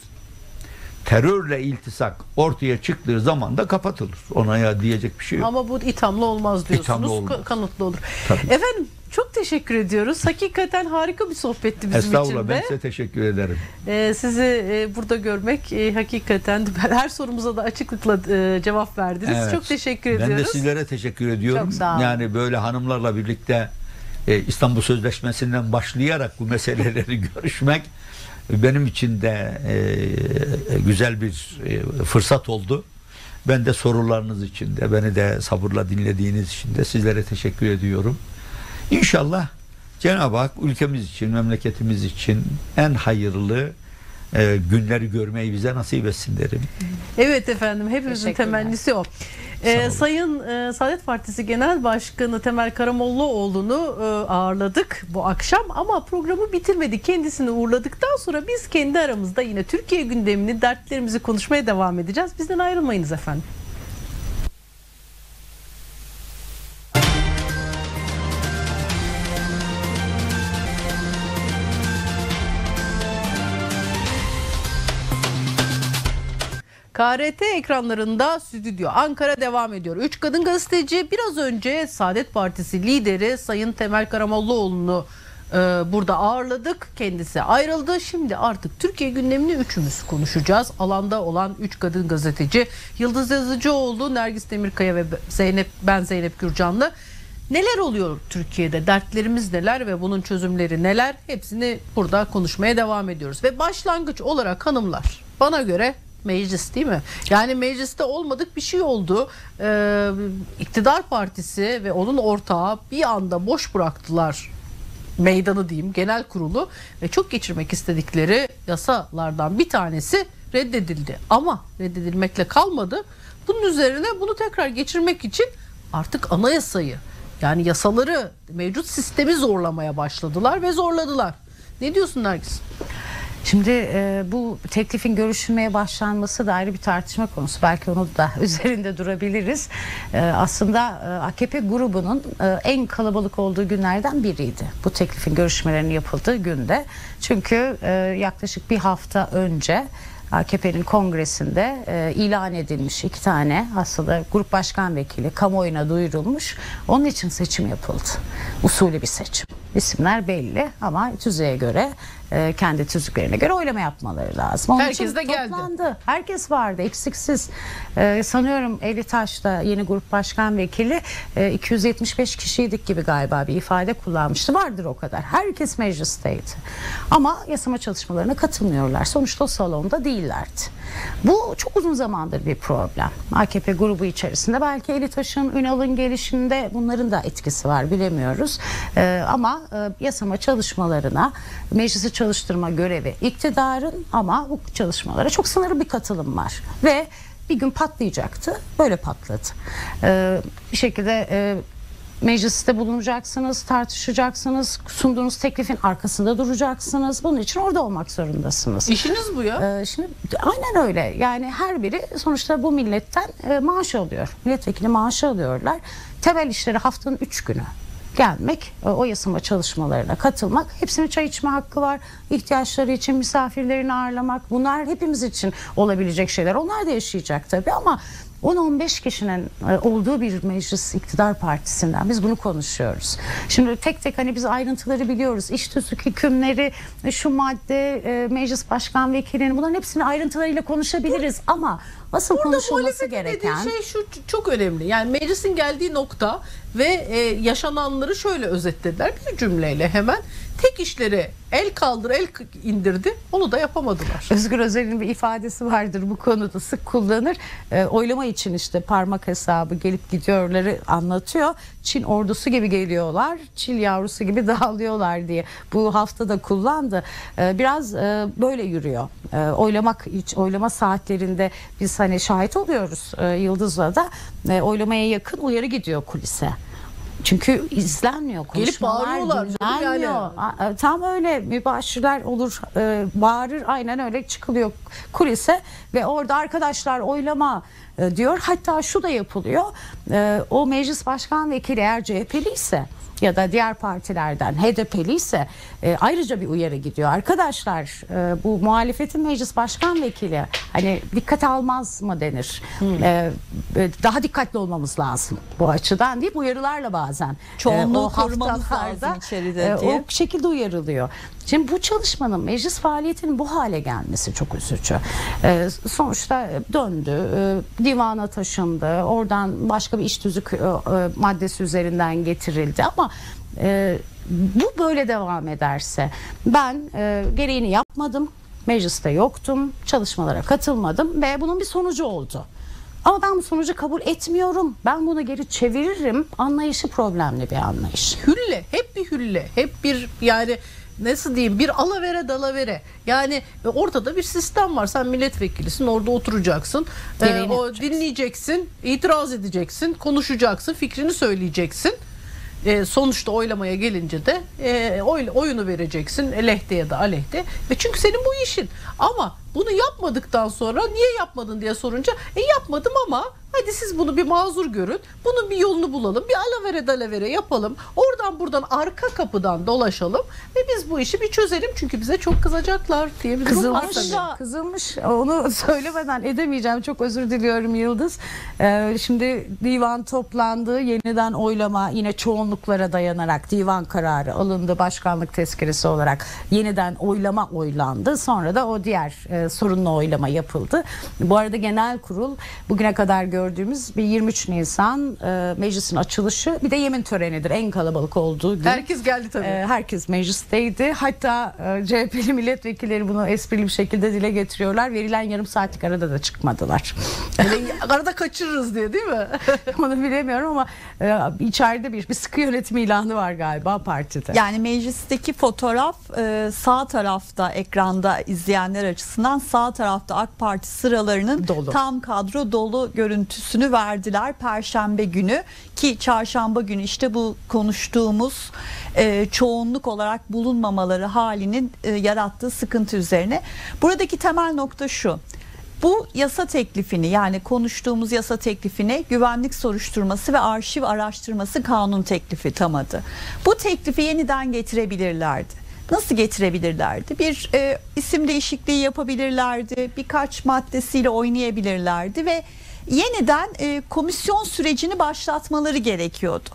Terörle iltisak ortaya çıktığı zaman da kapatılır. Ona ya diyecek bir şey yok. Ama bu ithamlı olmaz diyorsunuz. İthamlı olmaz. Kanıtlı olur. Tabii. Efendim çok teşekkür ediyoruz. Hakikaten harika bir sohbetti bizim için de. Estağfurullah, ben size teşekkür ederim. Ee, sizi e, burada görmek e, hakikaten her sorumuza da açıklıkla e, cevap verdiniz. Evet. Çok teşekkür ben ediyoruz. Ben de sizlere teşekkür ediyorum. Çok sağ olun. Yani böyle hanımlarla birlikte İstanbul Sözleşmesi'nden başlayarak bu meseleleri görüşmek benim için de güzel bir fırsat oldu. Ben de sorularınız için de, beni de sabırla dinlediğiniz için de sizlere teşekkür ediyorum. İnşallah Cenab-ı Hak ülkemiz için, memleketimiz için en hayırlı günleri görmeyi bize nasip etsin derim. Evet efendim, hepimizin temennisi o. Ee, Sayın e, Saadet Partisi Genel Başkanı Temel Karamollaoğlu'nu e, ağırladık bu akşam ama programı bitirmedik. Kendisini uğurladıktan sonra biz kendi aramızda yine Türkiye gündemini, dertlerimizi konuşmaya devam edeceğiz. Bizden ayrılmayınız efendim. K R T ekranlarında Stüdyo Ankara devam ediyor. Üç kadın gazeteci biraz önce Saadet Partisi lideri Sayın Temel Karamollaoğlu'nu e, burada ağırladık. Kendisi ayrıldı. Şimdi artık Türkiye gündemini üçümüz konuşacağız. Alanda olan üç kadın gazeteci Yıldız Yazıcıoğlu, Nergis Demirkaya ve Zeynep, ben Zeynep Gürcanlı. Neler oluyor Türkiye'de? Dertlerimiz neler ve bunun çözümleri neler? Hepsini burada konuşmaya devam ediyoruz. Ve başlangıç olarak hanımlar, bana göre meclis değil mi? Yani mecliste olmadık bir şey oldu. Ee, İktidar Partisi ve onun ortağı bir anda boş bıraktılar meydanı diyeyim, genel kurulu ve çok geçirmek istedikleri yasalardan bir tanesi reddedildi. Ama reddedilmekle kalmadı. Bunun üzerine bunu tekrar geçirmek için artık anayasayı, yani yasaları, mevcut sistemi zorlamaya başladılar ve zorladılar. Ne diyorsun Nergis? Şimdi e, bu teklifin görüşülmeye başlanması da ayrı bir tartışma konusu. Belki onu da üzerinde durabiliriz. E, aslında e, A K P grubunun e, en kalabalık olduğu günlerden biriydi. Bu teklifin görüşmelerinin yapıldığı günde. Çünkü e, yaklaşık bir hafta önce A K P'nin kongresinde e, ilan edilmiş iki tane aslında grup başkan vekili kamuoyuna duyurulmuş. Onun için seçim yapıldı. Usulü bir seçim. İsimler belli ama tüzüğe göre, e, kendi tüzüklerine göre oylama yapmaları lazım. Onun Herkes için de toplandı. Geldi. Herkes vardı eksiksiz. E, sanıyorum Elitaş da yeni grup başkan vekili e, iki yüz yetmiş beş kişiydik gibi galiba bir ifade kullanmıştı. Vardır o kadar. Herkes meclisteydi. Ama yasama çalışmalarına katılmıyorlar. Sonuçta o salonda değillerdi. Bu çok uzun zamandır bir problem. A K P grubu içerisinde belki Elitaş'ın, Ünal'ın gelişinde bunların da etkisi var, bilemiyoruz. E, ama yasama çalışmalarına meclisi çalıştırma görevi iktidarın ama bu çalışmalara çok sınırlı bir katılım var ve bir gün patlayacaktı, böyle patladı. Ee, bir şekilde e, mecliste bulunacaksınız, tartışacaksınız, sunduğunuz teklifin arkasında duracaksınız, bunun için orada olmak zorundasınız. İşiniz bu ya. Ee, şimdi aynen öyle, yani her biri sonuçta bu milletten e, maaş alıyor, milletvekili maaşı alıyorlar. Temel işleri haftanın üç günü. Gelmek, o yasama çalışmalarına katılmak, hepsinin çay içme hakkı var, ihtiyaçları için misafirlerini ağırlamak, bunlar hepimiz için olabilecek şeyler. Onlar da yaşayacak tabii ama on on beş kişinin olduğu bir meclis iktidar partisinden biz bunu konuşuyoruz. Şimdi tek tek hani biz ayrıntıları biliyoruz. İş tüzük hükümleri, şu madde, meclis başkan vekilinin, bunların hepsini ayrıntılarıyla konuşabiliriz ama asıl burada konuşulması gereken şey şu, çok önemli. Yani meclisin geldiği nokta ve e, yaşananları şöyle özetlediler bir cümleyle hemen. Tek işleri el kaldır el indirdi, onu da yapamadılar. Özgür Özel'in bir ifadesi vardır bu konuda, sık kullanır. E, oylama için işte parmak hesabı gelip gidiyorları anlatıyor. Çin ordusu gibi geliyorlar, Çil yavrusu gibi dağılıyorlar diye. Bu hafta da kullandı. E, biraz e, böyle yürüyor. E, oylamak oylama saatlerinde biz hani şahit oluyoruz e, Yıldız'la da. E, oylamaya yakın uyarı gidiyor kulise. Çünkü izlenmiyor, konuşmalar dinlenmiyor. Yani. Tam öyle mübaşirler olur, bağırır, aynen öyle çıkılıyor kulise ve orada arkadaşlar oylama diyor. Hatta şu da yapılıyor, o meclis başkan vekili eğer C H P'li ise ya da diğer partilerden H D P'li ise e, ayrıca bir uyarı gidiyor. Arkadaşlar e, bu muhalefetin meclis başkan vekili, hani dikkate almaz mı denir? Hmm. E, daha dikkatli olmamız lazım bu açıdan deyip uyarılarla bazen. Çoğunluğu e, korumamız lazım içeride diye. E, o şekilde uyarılıyor. Şimdi bu çalışmanın, meclis faaliyetinin bu hale gelmesi çok üzücü. E, sonuçta döndü, e, divana taşındı, oradan başka bir iş tüzük e, e, maddesi üzerinden getirildi ama e, bu böyle devam ederse ben e, gereğini yapmadım, mecliste yoktum, çalışmalara katılmadım ve bunun bir sonucu oldu. Ama ben bu sonucu kabul etmiyorum. Ben bunu geri çeviririm. Anlayışı problemli bir anlayış. Hülle, hep bir hülle, hep bir yani... Nasıl diyeyim, bir alavere dalavere. Yani ortada bir sistem var. Sen milletvekilisin, orada oturacaksın, e, o, dinleyeceksin, itiraz edeceksin, konuşacaksın, fikrini söyleyeceksin. E, sonuçta oylamaya gelince de e, oy, oyunu vereceksin, lehte ya da aleyhte. Ve çünkü senin bu işin. Ama bunu yapmadıktan sonra niye yapmadın diye sorunca e, yapmadım ama hadi siz bunu bir mazur görün. Bunun bir yolunu bulalım. Bir alavere dalavere yapalım. Oradan buradan arka kapıdan dolaşalım ve biz bu işi bir çözelim. Çünkü bize çok kızacaklar diye bir kızılmış. Kızılmış. Onu söylemeden edemeyeceğim. Çok özür diliyorum Yıldız. Ee, şimdi divan toplandı. Yeniden oylama, yine çoğunluklara dayanarak divan kararı alındı. Başkanlık tezkeresi olarak yeniden oylama oylandı. Sonra da o diğer e, sorunlu oylama yapıldı. Bu arada genel kurul bugüne kadar gördüğünüz gördüğümüz bir yirmi üç Nisan e, meclisin açılışı, bir de yemin törenidir en kalabalık olduğu gün. Herkes geldi tabii. E, herkes meclisteydi. Hatta e, C H P'li milletvekilleri bunu esprili bir şekilde dile getiriyorlar. Verilen yarım saatlik arada da çıkmadılar. Arada kaçırırız diye, değil mi? Onu bilemiyorum ama e, içeride bir, bir sıkı yönetim ilanı var galiba partide. Yani meclisteki fotoğraf e, sağ tarafta ekranda izleyenler açısından, sağ tarafta AK Parti sıralarının dolu, tam kadro dolu görüntüsünü verdiler Perşembe günü, ki çarşamba günü işte bu konuştuğumuz e, çoğunluk olarak bulunmamaları halinin e, yarattığı sıkıntı üzerine. Buradaki temel nokta şu: bu yasa teklifini, yani konuştuğumuz yasa teklifine güvenlik soruşturması ve arşiv araştırması kanun teklifi tam adı. Bu teklifi yeniden getirebilirlerdi. Nasıl getirebilirlerdi? Bir e, isim değişikliği yapabilirlerdi, birkaç maddesiyle oynayabilirlerdi ve yeniden e, komisyon sürecini başlatmaları gerekiyordu.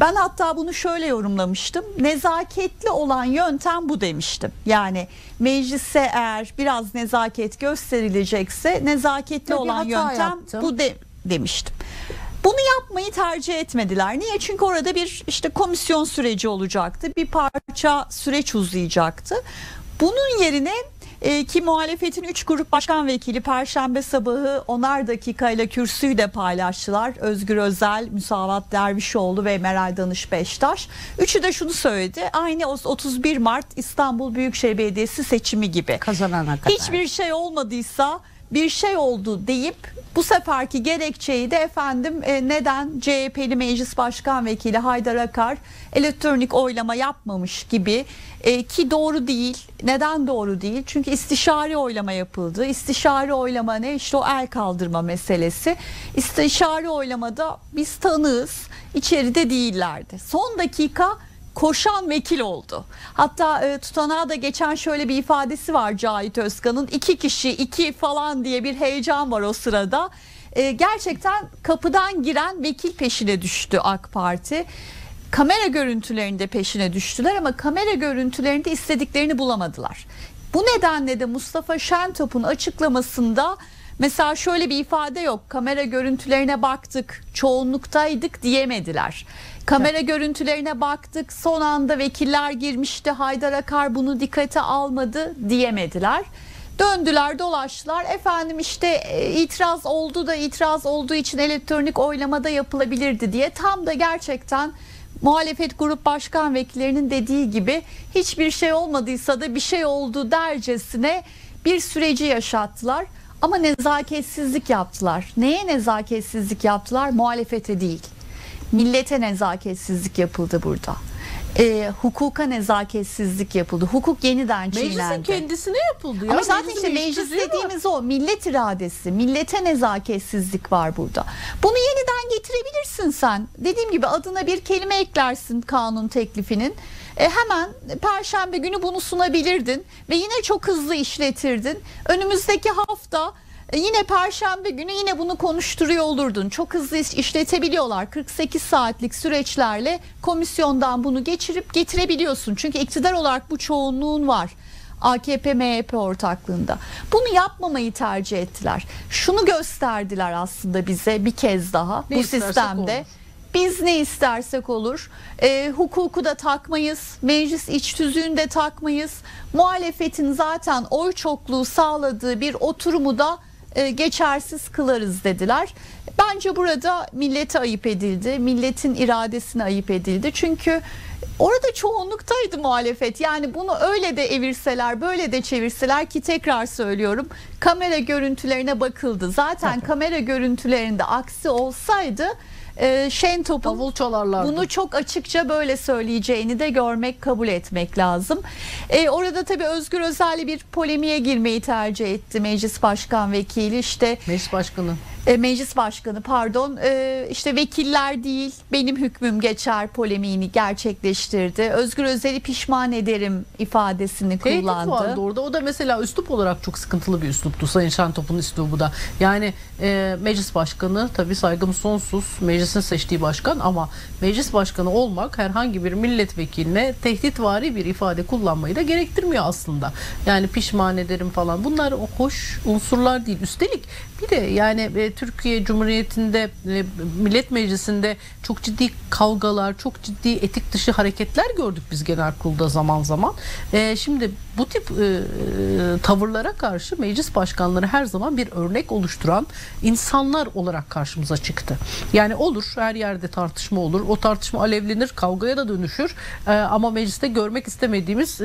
Ben hatta bunu şöyle yorumlamıştım: nezaketli olan yöntem bu demiştim. Yani meclise eğer biraz nezaket gösterilecekse nezaketli Tabii olan yöntem yaptım. bu de, demiştim. Bunu yapmayı tercih etmediler. Niye? Çünkü orada bir işte komisyon süreci olacaktı. Bir parça süreç uzayacaktı. Bunun yerine e, ki muhalefetin üç grup başkan vekili Perşembe sabahı onar dakikayla kürsüyü de paylaştılar. Özgür Özel, Müsavat Dervişoğlu ve Meral Danış Beştaş. Üçü de şunu söyledi: aynı otuz bir Mart İstanbul Büyükşehir Belediyesi seçimi gibi. Kazanana kadar. Hiçbir şey olmadıysa bir şey oldu deyip bu seferki gerekçeyi de efendim e, neden C H P'li Meclis Başkan Vekili Haydar Akar elektronik oylama yapmamış gibi, e, ki doğru değil. Neden doğru değil? Çünkü istişare oylama yapıldı. İstişare oylama ne? İşte o el kaldırma meselesi. İstişare oylamada biz tanığız, içeride değillerdi. Son dakika koşan vekil oldu. Hatta e, tutanağa da geçen şöyle bir ifadesi var Cahit Özkan'ın: iki kişi iki falan diye bir heyecan var o sırada. E, gerçekten kapıdan giren vekil peşine düştü AK Parti. Kamera görüntülerinde peşine düştüler ama kamera görüntülerinde istediklerini bulamadılar. Bu nedenle de Mustafa Şentop'un açıklamasında mesela şöyle bir ifade yok: kamera görüntülerine baktık, çoğunluktaydık diyemediler. Kamera evet. görüntülerine baktık, son anda vekiller girmişti, Haydar Akar bunu dikkate almadı diyemediler. Döndüler dolaştılar, efendim işte itiraz oldu da itiraz olduğu için elektronik oylamada yapılabilirdi diye. Tam da gerçekten muhalefet grup başkan vekillerinin dediği gibi hiçbir şey olmadıysa da bir şey oldu dercesine bir süreci yaşattılar. Ama nezaketsizlik yaptılar. Neye nezaketsizlik yaptılar? Muhalefete değil, millete nezaketsizlik yapıldı burada. E, hukuka nezaketsizlik yapıldı. Hukuk yeniden çiğnendi. Meclisin kendisine yapıldı. Ya. Ama zaten işte meclis dediğimiz o millet iradesi, millete nezaketsizlik var burada. Bunu yeniden getirebilirsin sen. Dediğim gibi adına bir kelime eklersin kanun teklifinin. E, hemen Perşembe günü bunu sunabilirdin ve yine çok hızlı işletirdin. Önümüzdeki hafta yine Perşembe günü yine bunu konuşturuyor olurdun. Çok hızlı işletebiliyorlar. kırk sekiz saatlik süreçlerle komisyondan bunu geçirip getirebiliyorsun. Çünkü iktidar olarak bu çoğunluğun var. A K P M H P ortaklığında. Bunu yapmamayı tercih ettiler. Şunu gösterdiler aslında bize bir kez daha ne bu sistemde. Olur. Biz ne istersek olur. E, hukuku da takmayız, meclis iç tüzüğünü de takmayız. Muhalefetin zaten oy çokluğu sağladığı bir oturumu da geçersiz kılarız dediler. Bence burada millete ayıp edildi. Milletin iradesine ayıp edildi. Çünkü orada çoğunluktaydı muhalefet. Yani bunu öyle de evirseler, böyle de çevirseler, ki tekrar söylüyorum, kamera görüntülerine bakıldı. Zaten evet. kamera görüntülerinde aksi olsaydı Şentop'un bunu çok açıkça böyle söyleyeceğini de görmek, kabul etmek lazım. Ee, orada tabii Özgür Özel'le bir polemiğe girmeyi tercih etti Meclis Başkan Vekili. İşte Meclis Başkanı. E, Meclis Başkanı pardon. E, işte vekiller değil benim hükmüm geçer polemiğini gerçekleştirdi. Özgür Özel'i pişman ederim ifadesini Tehdit kullandı. Vardı orada. O da mesela üslup olarak çok sıkıntılı bir üsluptu Sayın Şentop'un üslubu da. Yani e, Meclis Başkanı, tabii saygım sonsuz, Meclis meclisin seçtiği başkan, ama meclis başkanı olmak herhangi bir milletvekiline tehditvari bir ifade kullanmayı da gerektirmiyor aslında. Yani pişman ederim falan, bunlar hoş unsurlar değil. Üstelik bir de yani Türkiye Cumhuriyeti'nde Millet Meclisi'nde çok ciddi kavgalar, çok ciddi etik dışı hareketler gördük biz genel kurulda zaman zaman. Şimdi bu tip tavırlara karşı meclis başkanları her zaman bir örnek oluşturan insanlar olarak karşımıza çıktı. Yani olur, her yerde tartışma olur. O tartışma alevlenir, kavgaya da dönüşür. Ama mecliste görmek istemediğimiz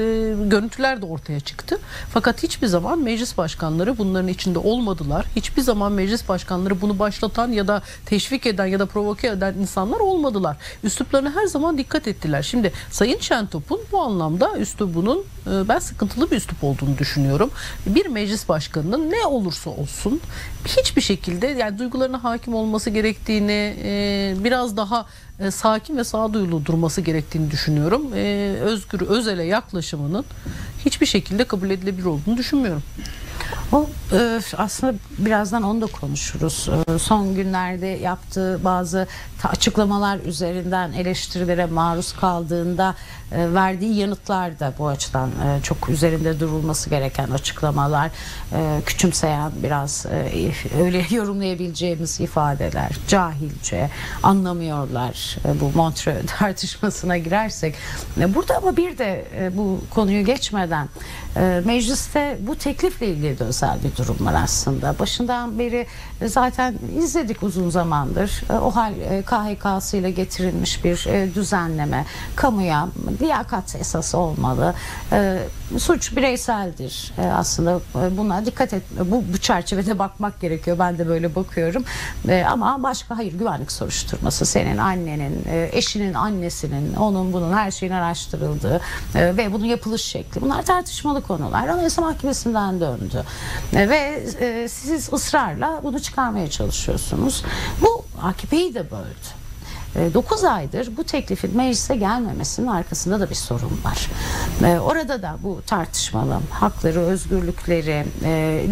görüntüler de ortaya çıktı. Fakat hiçbir zaman meclis başkanları bunların içinde olmadılar. Hiçbir zaman meclis başkanları bunu başlatan ya da teşvik eden ya da provoke eden insanlar olmadılar. Üsluplarına her zaman dikkat ettiler. Şimdi Sayın Şentop'un bu anlamda üslubunun ben sıkıntılı bir üslup olduğunu düşünüyorum. Bir meclis başkanının ne olursa olsun hiçbir şekilde yani duygularına hakim olması gerektiğini, biraz daha sakin ve sağduyulu durması gerektiğini düşünüyorum. Özgür Özel'e yaklaşımının hiçbir şekilde kabul edilebilir olduğunu düşünmüyorum. O aslında birazdan onu da konuşuruz. Son günlerde yaptığı bazı açıklamalar üzerinden eleştirilere maruz kaldığında verdiği yanıtlar da bu açıdan çok üzerinde durulması gereken açıklamalar, küçümseyen, biraz öyle yorumlayabileceğimiz ifadeler, cahilce, anlamıyorlar, bu Montrö tartışmasına girersek. Burada ama bir de bu konuyu geçmeden mecliste bu teklifle ilgili de özel bir durum var aslında. Başından beri zaten izledik uzun zamandır. OHAL K H K'sıyla getirilmiş bir düzenleme. Kamuya liyakat esası olmalı. E, suç bireyseldir. E, aslında buna dikkat et. Bu, bu çerçevede bakmak gerekiyor. Ben de böyle bakıyorum. E, ama başka hayır, güvenlik soruşturması. Senin annenin, eşinin annesinin, onun bunun her şeyin araştırıldığı e, ve bunun yapılış şekli. Bunlar tartışmalı konular. Anayasa Mahkemesi'nden döndü. E, ve e, siz ısrarla bunu çıkarmaya çalışıyorsunuz. Bu A K P'yi de böldü. dokuz aydır bu teklifin meclise gelmemesinin arkasında da bir sorun var. Orada da bu tartışmalı hakları, özgürlükleri,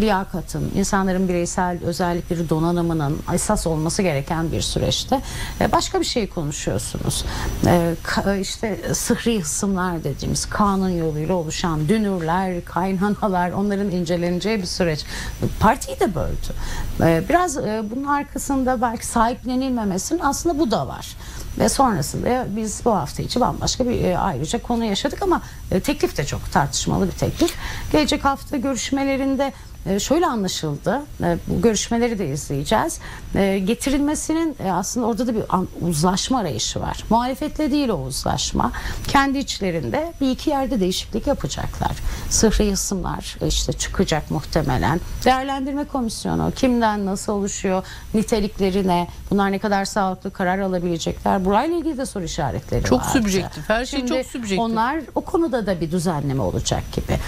liyakatın, insanların bireysel özellikleri donanımının esas olması gereken bir süreçte başka bir şey konuşuyorsunuz. İşte sıhri hısımlar dediğimiz kanun yoluyla oluşan dünürler, kaynanalar, onların inceleneceği bir süreç. Partiyi de böldü. Biraz bunun arkasında belki sahiplenilmemesinin aslında bu da var. Ve sonrasında biz bu hafta içi bambaşka bir ayrıca konu yaşadık ama teklif de çok tartışmalı bir teklif. Gelecek hafta görüşmelerinde şöyle anlaşıldı, bu görüşmeleri de izleyeceğiz. Getirilmesinin aslında orada da bir uzlaşma arayışı var. Muhalefetle değil o uzlaşma. Kendi içlerinde bir iki yerde değişiklik yapacaklar. Sıhri hısımlar işte çıkacak muhtemelen. Değerlendirme komisyonu kimden nasıl oluşuyor, nitelikleri ne, bunlar ne kadar sağlıklı karar alabilecekler. Burayla ilgili de soru işaretleri var. Çok sübjektif, her şey. Şimdi çok sübjektif. Onlar o konuda da bir düzenleme olacak gibi.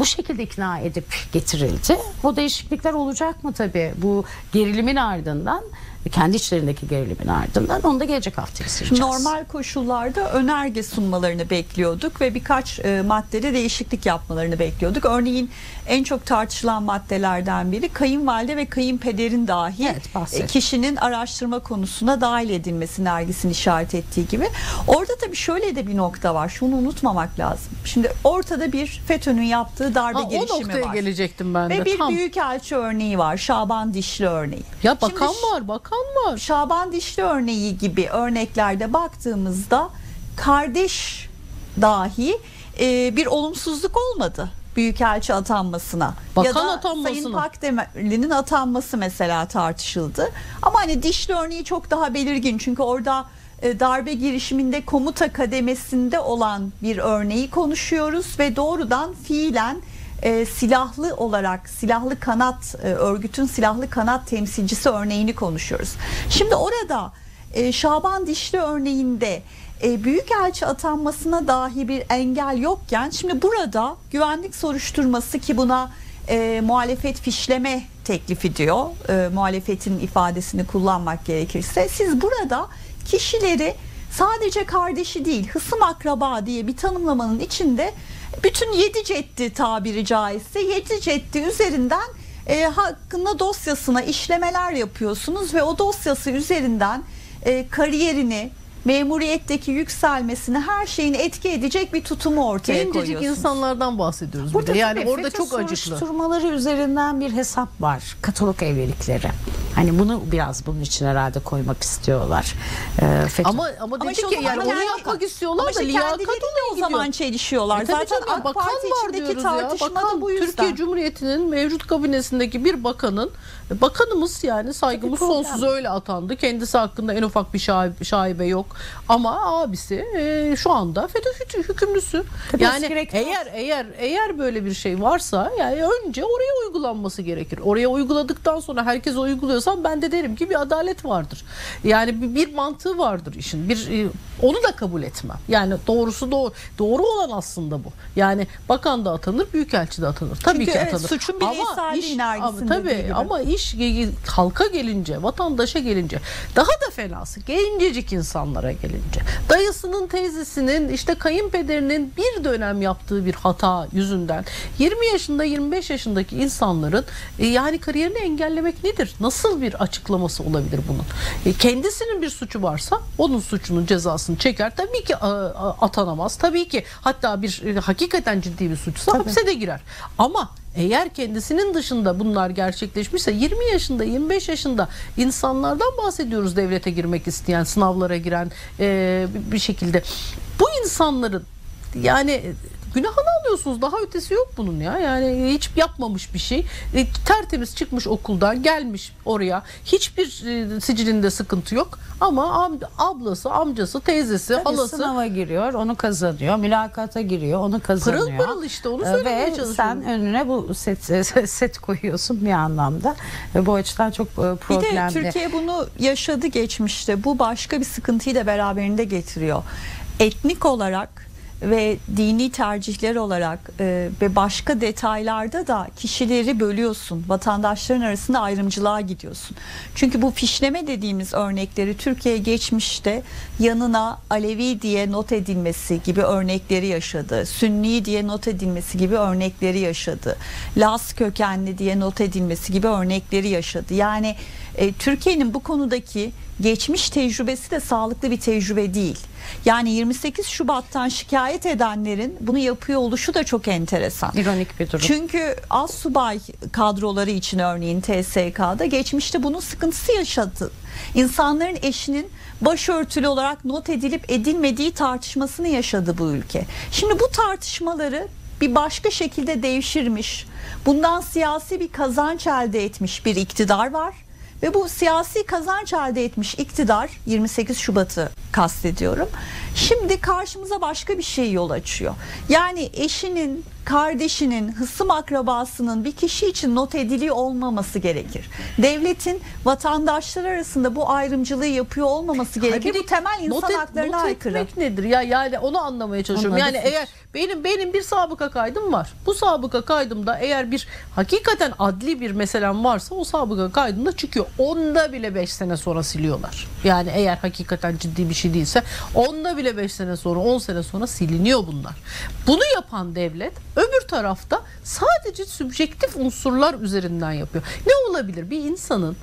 Bu şekilde ikna edip getirildi. O değişiklikler olacak mı tabii bu gerilimin ardından? Kendi içlerindeki gerilimin ardından onu da gelecek hafta izleyeceğiz. Normal koşullarda önerge sunmalarını bekliyorduk ve birkaç e, maddede değişiklik yapmalarını bekliyorduk. Örneğin en çok tartışılan maddelerden biri kayınvalide ve kayınpederin dahi evet, kişinin araştırma konusuna dahil edilmesi, Nergis'in işaret ettiği gibi. Orada tabii şöyle de bir nokta var. Şunu unutmamak lazım. Şimdi ortada bir FETÖ'nün yaptığı darbe ha, girişimi var. O noktaya var. Gelecektim ben de. Ve bir tam. Büyükelçi örneği var. Şaban Dişli örneği. Ya bakan Şimdi, var bakan. Ama Şaban Dişli örneği gibi örneklerde baktığımızda kardeş dahi e, bir olumsuzluk olmadı büyükelçi atanmasına. Bakan ya da atanmasına. Sayın Pakdemirli'nin atanması mesela tartışıldı. Ama hani Dişli örneği çok daha belirgin, çünkü orada e, darbe girişiminde komuta kademesinde olan bir örneği konuşuyoruz ve doğrudan fiilen E, silahlı olarak silahlı kanat e, örgütün silahlı kanat temsilcisi örneğini konuşuyoruz. Şimdi orada e, Şaban Dişli örneğinde e, büyükelçi atanmasına dahi bir engel yokken, şimdi burada güvenlik soruşturması ki buna e, muhalefet fişleme teklifi diyor, e, muhalefetin ifadesini kullanmak gerekirse, siz burada kişileri sadece kardeşi değil, hısım akraba diye bir tanımlamanın içinde bütün yedi ceddi tabiri caizse yedi ceddi üzerinden e, hakkında dosyasına işlemeler yapıyorsunuz ve o dosyası üzerinden e, kariyerini, memuriyetteki yükselmesini, her şeyini etki edecek bir tutumu ortaya Gencecik koyuyorsunuz. Gencecik insanlardan bahsediyoruz. Burada bir yani orada çok acıklı. Soruşturmaları üzerinden bir hesap var. Katolik evlilikleri. Hani bunu biraz bunun için herhalde koymak istiyorlar. Ee, FETÖ. Ama ama dedi ki yani onu yapmak istiyorlar ama da liyakat o zaman çelişiyorlar. E, Zaten canım, AK Parti içindeki tartışma da bu yüzden. Türkiye Cumhuriyeti'nin mevcut kabinesindeki bir bakanın, bakanımız yani saygımız sonsuz öyle atandı. Kendisi hakkında en ufak bir şaibe yok. Ama abisi e, şu anda FETÖ hükümlüsü. Tabii yani eğer eğer eğer böyle bir şey varsa yani önce oraya uygulanması gerekir. Oraya uyguladıktan sonra herkes uyguluyorsa ben de derim ki bir adalet vardır. Yani bir, bir mantığı vardır işin. Bir e, onu da kabul etmem. Yani doğrusu doğru, doğru olan aslında bu. Yani bakan da atanır, büyükelçi de atanır. Tabii Çünkü ki evet, atanır. Suçun bile İsrail'in ergisinde. Tabii ama iş halka gelince, vatandaşa gelince daha da fenası gencecik insanlara gelince. Dayısının, teyzesinin, işte kayınpederinin bir dönem yaptığı bir hata yüzünden yirmi yaşında yirmi beş yaşındaki insanların e, yani kariyerini engellemek nedir? Nasıl bir açıklaması olabilir bunun? E, kendisinin bir suçu varsa onun suçunun cezasını çeker. Tabii ki a, a, atanamaz. Tabii ki hatta bir e, hakikaten ciddi bir suçsa Tabii. hapse de girer. Ama eğer kendisinin dışında bunlar gerçekleşmişse yirmi yaşında yirmi beş yaşında insanlardan bahsediyoruz, devlete girmek isteyen, sınavlara giren e, bir şekilde. Bu insanların yani günahını alıyorsunuz. Daha ötesi yok bunun ya. Yani hiç yapmamış bir şey. E, tertemiz çıkmış okuldan, gelmiş oraya. Hiçbir e, sicilinde sıkıntı yok. Ama am ablası, amcası, teyzesi, Tabii halası. Sınava giriyor, onu kazanıyor. Mülakata giriyor, onu kazanıyor. Pırıl pırıl işte, onu söylemeye çalışıyorum. Ve sen önüne bu set, set koyuyorsun bir anlamda. Bu açıdan çok problemli. Bir de Türkiye bunu yaşadı geçmişte. Bu başka bir sıkıntıyı da beraberinde getiriyor. Etnik olarak ve dini tercihler olarak e, ve başka detaylarda da kişileri bölüyorsun. Vatandaşların arasında ayrımcılığa gidiyorsun. Çünkü bu fişleme dediğimiz örnekleri Türkiye geçmişte yanına Alevi diye not edilmesi gibi örnekleri yaşadı. Sünni diye not edilmesi gibi örnekleri yaşadı. Laz kökenli diye not edilmesi gibi örnekleri yaşadı. Yani e, Türkiye'nin bu konudaki geçmiş tecrübesi de sağlıklı bir tecrübe değil. Yani yirmi sekiz Şubat'tan şikayet edenlerin bunu yapıyor oluşu da çok enteresan. İronik bir durum. Çünkü astsubay kadroları için örneğin T S K'da geçmişte bunun sıkıntısı yaşadı. İnsanların eşinin başörtülü olarak not edilip edilmediği tartışmasını yaşadı bu ülke. Şimdi bu tartışmaları bir başka şekilde devşirmiş, bundan siyasi bir kazanç elde etmiş bir iktidar var. Ve bu siyasi kazanç elde etmiş iktidar, yirmi sekiz Şubat'ı kastediyorum, şimdi karşımıza başka bir şey yol açıyor. Yani eşinin, kardeşinin, hısım akrabasının bir kişi için not ediliyor olmaması gerekir. Devletin vatandaşlar arasında bu ayrımcılığı yapıyor olmaması gerekir. Hayır, bu temel insan haklarına aykırı. Not etmek nedir? Ya, yani onu anlamaya çalışıyorum. Onları yani eğer benim benim bir sabıka kaydım var. Bu sabıka kaydımda eğer bir hakikaten adli bir meselem varsa o sabıka kaydımda çıkıyor. Onda bile beş sene sonra siliyorlar. Yani eğer hakikaten ciddi bir şey değilse onda bile beş sene sonra, on sene sonra siliniyor bunlar. Bunu yapan devlet öbür tarafta sadece sübjektif unsurlar üzerinden yapıyor. Ne olabilir? Bir insanın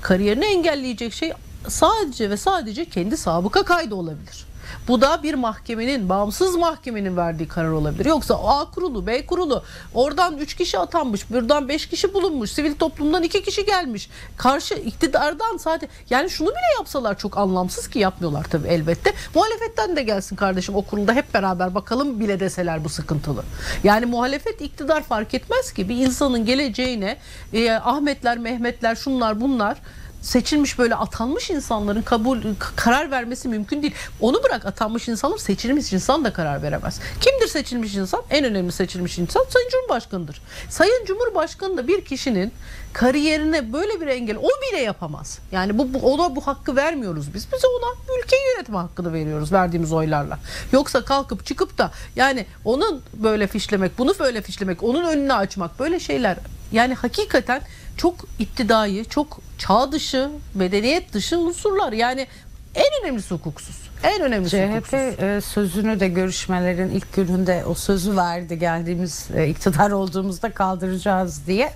kariyerini engelleyecek şey sadece ve sadece kendi sabıka kaydı olabilir. Bu da bir mahkemenin, bağımsız mahkemenin verdiği karar olabilir. Yoksa A kurulu, B kurulu, oradan üç kişi atanmış, buradan beş kişi bulunmuş, sivil toplumdan iki kişi gelmiş. Karşı iktidardan sadece, yani şunu bile yapsalar çok anlamsız ki yapmıyorlar tabii elbette. Muhalefetten de gelsin kardeşim o kurulda hep beraber bakalım bile deseler bu sıkıntılı. Yani muhalefet, iktidar fark etmez ki bir insanın geleceğine e, Ahmetler, Mehmetler, şunlar bunlar seçilmiş böyle atanmış insanların kabul karar vermesi mümkün değil. Onu bırak atanmış insanlar, seçilmiş insan da karar veremez. Kimdir seçilmiş insan? En önemli seçilmiş insan Sayın Cumhurbaşkanı'dır. Sayın Cumhurbaşkanı da bir kişinin kariyerine böyle bir engel, o bile yapamaz. Yani bu, bu ona bu hakkı vermiyoruz biz. Biz ona ülkeyi yönetme hakkını veriyoruz verdiğimiz oylarla. Yoksa kalkıp çıkıp da yani onun böyle fişlemek, bunu böyle fişlemek, onun önünü açmak, böyle şeyler yani hakikaten çok iptidai, çok çağ dışı, medeniyet dışı unsurlar. Yani en önemlisi hukuksuz. En önemli C H P e, sözünü de görüşmelerin ilk gününde o sözü verdi, geldiğimiz e, iktidar olduğumuzda kaldıracağız diye.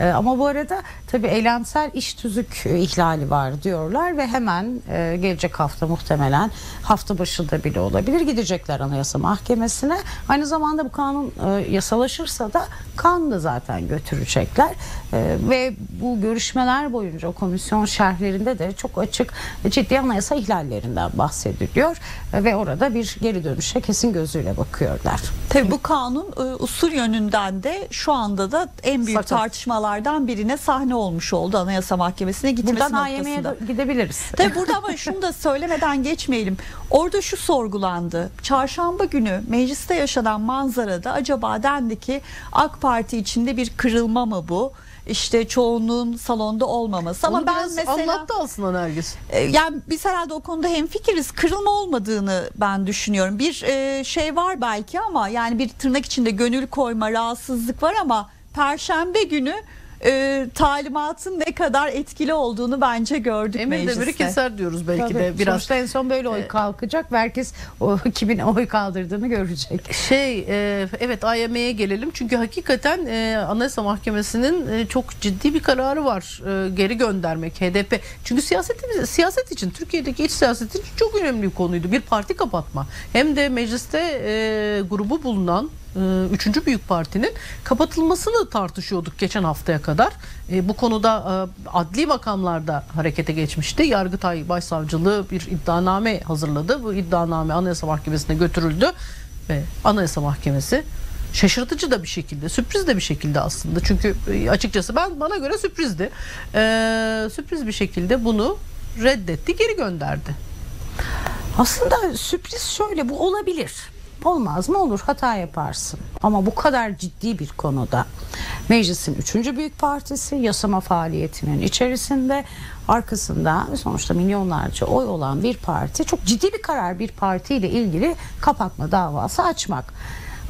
E, ama bu arada tabii eylemsel iş tüzük e, ihlali var diyorlar ve hemen e, gelecek hafta, muhtemelen hafta başında bile olabilir, gidecekler Anayasa Mahkemesi'ne. Aynı zamanda bu kanun e, yasalaşırsa da kanunu zaten götürecekler e, ve bu görüşmeler boyunca o komisyon şerhlerinde de çok açık ciddi anayasa ihlallerinden bahsediyor diyor ve orada bir geri dönüşe kesin gözüyle bakıyorlar. Tabii bu kanun usul yönünden de şu anda da en büyük Sakın. tartışmalardan birine sahne olmuş oldu, Anayasa Mahkemesi'ne gitmesi buradan noktasında. Buradan A Y M'ye gidebiliriz. Tabii burada ama şunu da söylemeden geçmeyelim. Orada şu sorgulandı. Çarşamba günü mecliste yaşanan manzarada acaba dendi ki A K Parti içinde bir kırılma mı bu? İşte çoğunluğun salonda olmaması. Onu ama ben mesela anlattı aslında Nergis. E, yani biz herhalde o konuda hemfikiriz. Kırılma olmadığını ben düşünüyorum. Bir e, şey var belki ama yani bir tırnak içinde gönül koyma, rahatsızlık var ama Perşembe günü e, talimatın ne kadar etkili olduğunu bence gördük Emir mecliste. Emir demiri keser diyoruz belki Tabii. de. Biraz. Sonuçta en son böyle oy e, kalkacak. Herkes o, kimin oy kaldırdığını görecek. Şey e, evet A Y M'ye gelelim. Çünkü hakikaten e, Anayasa Mahkemesi'nin e, çok ciddi bir kararı var. E, geri göndermek H D P. Çünkü siyasetimiz, siyaset için, Türkiye'deki iç siyaset için çok önemli bir konuydu. Bir parti kapatma. Hem de mecliste e, grubu bulunan üçüncü büyük partinin kapatılmasını tartışıyorduk geçen haftaya kadar. E, bu konuda e, adli makamlarda harekete geçmişti. Yargıtay Başsavcılığı bir iddianame hazırladı. Bu iddianame Anayasa Mahkemesi'ne götürüldü ve Anayasa Mahkemesi şaşırtıcı da bir şekilde, sürpriz de bir şekilde aslında. Çünkü e, açıkçası ben bana göre sürprizdi. E, sürpriz bir şekilde bunu reddetti, geri gönderdi. Aslında sürpriz şöyle, bu olabilir. Olmaz mı? Olur, hata yaparsın. Ama bu kadar ciddi bir konuda meclisin üçüncü büyük partisi yasama faaliyetinin içerisinde, arkasında sonuçta milyonlarca oy olan bir parti, çok ciddi bir karar, bir partiyle ilgili kapatma davası açmak.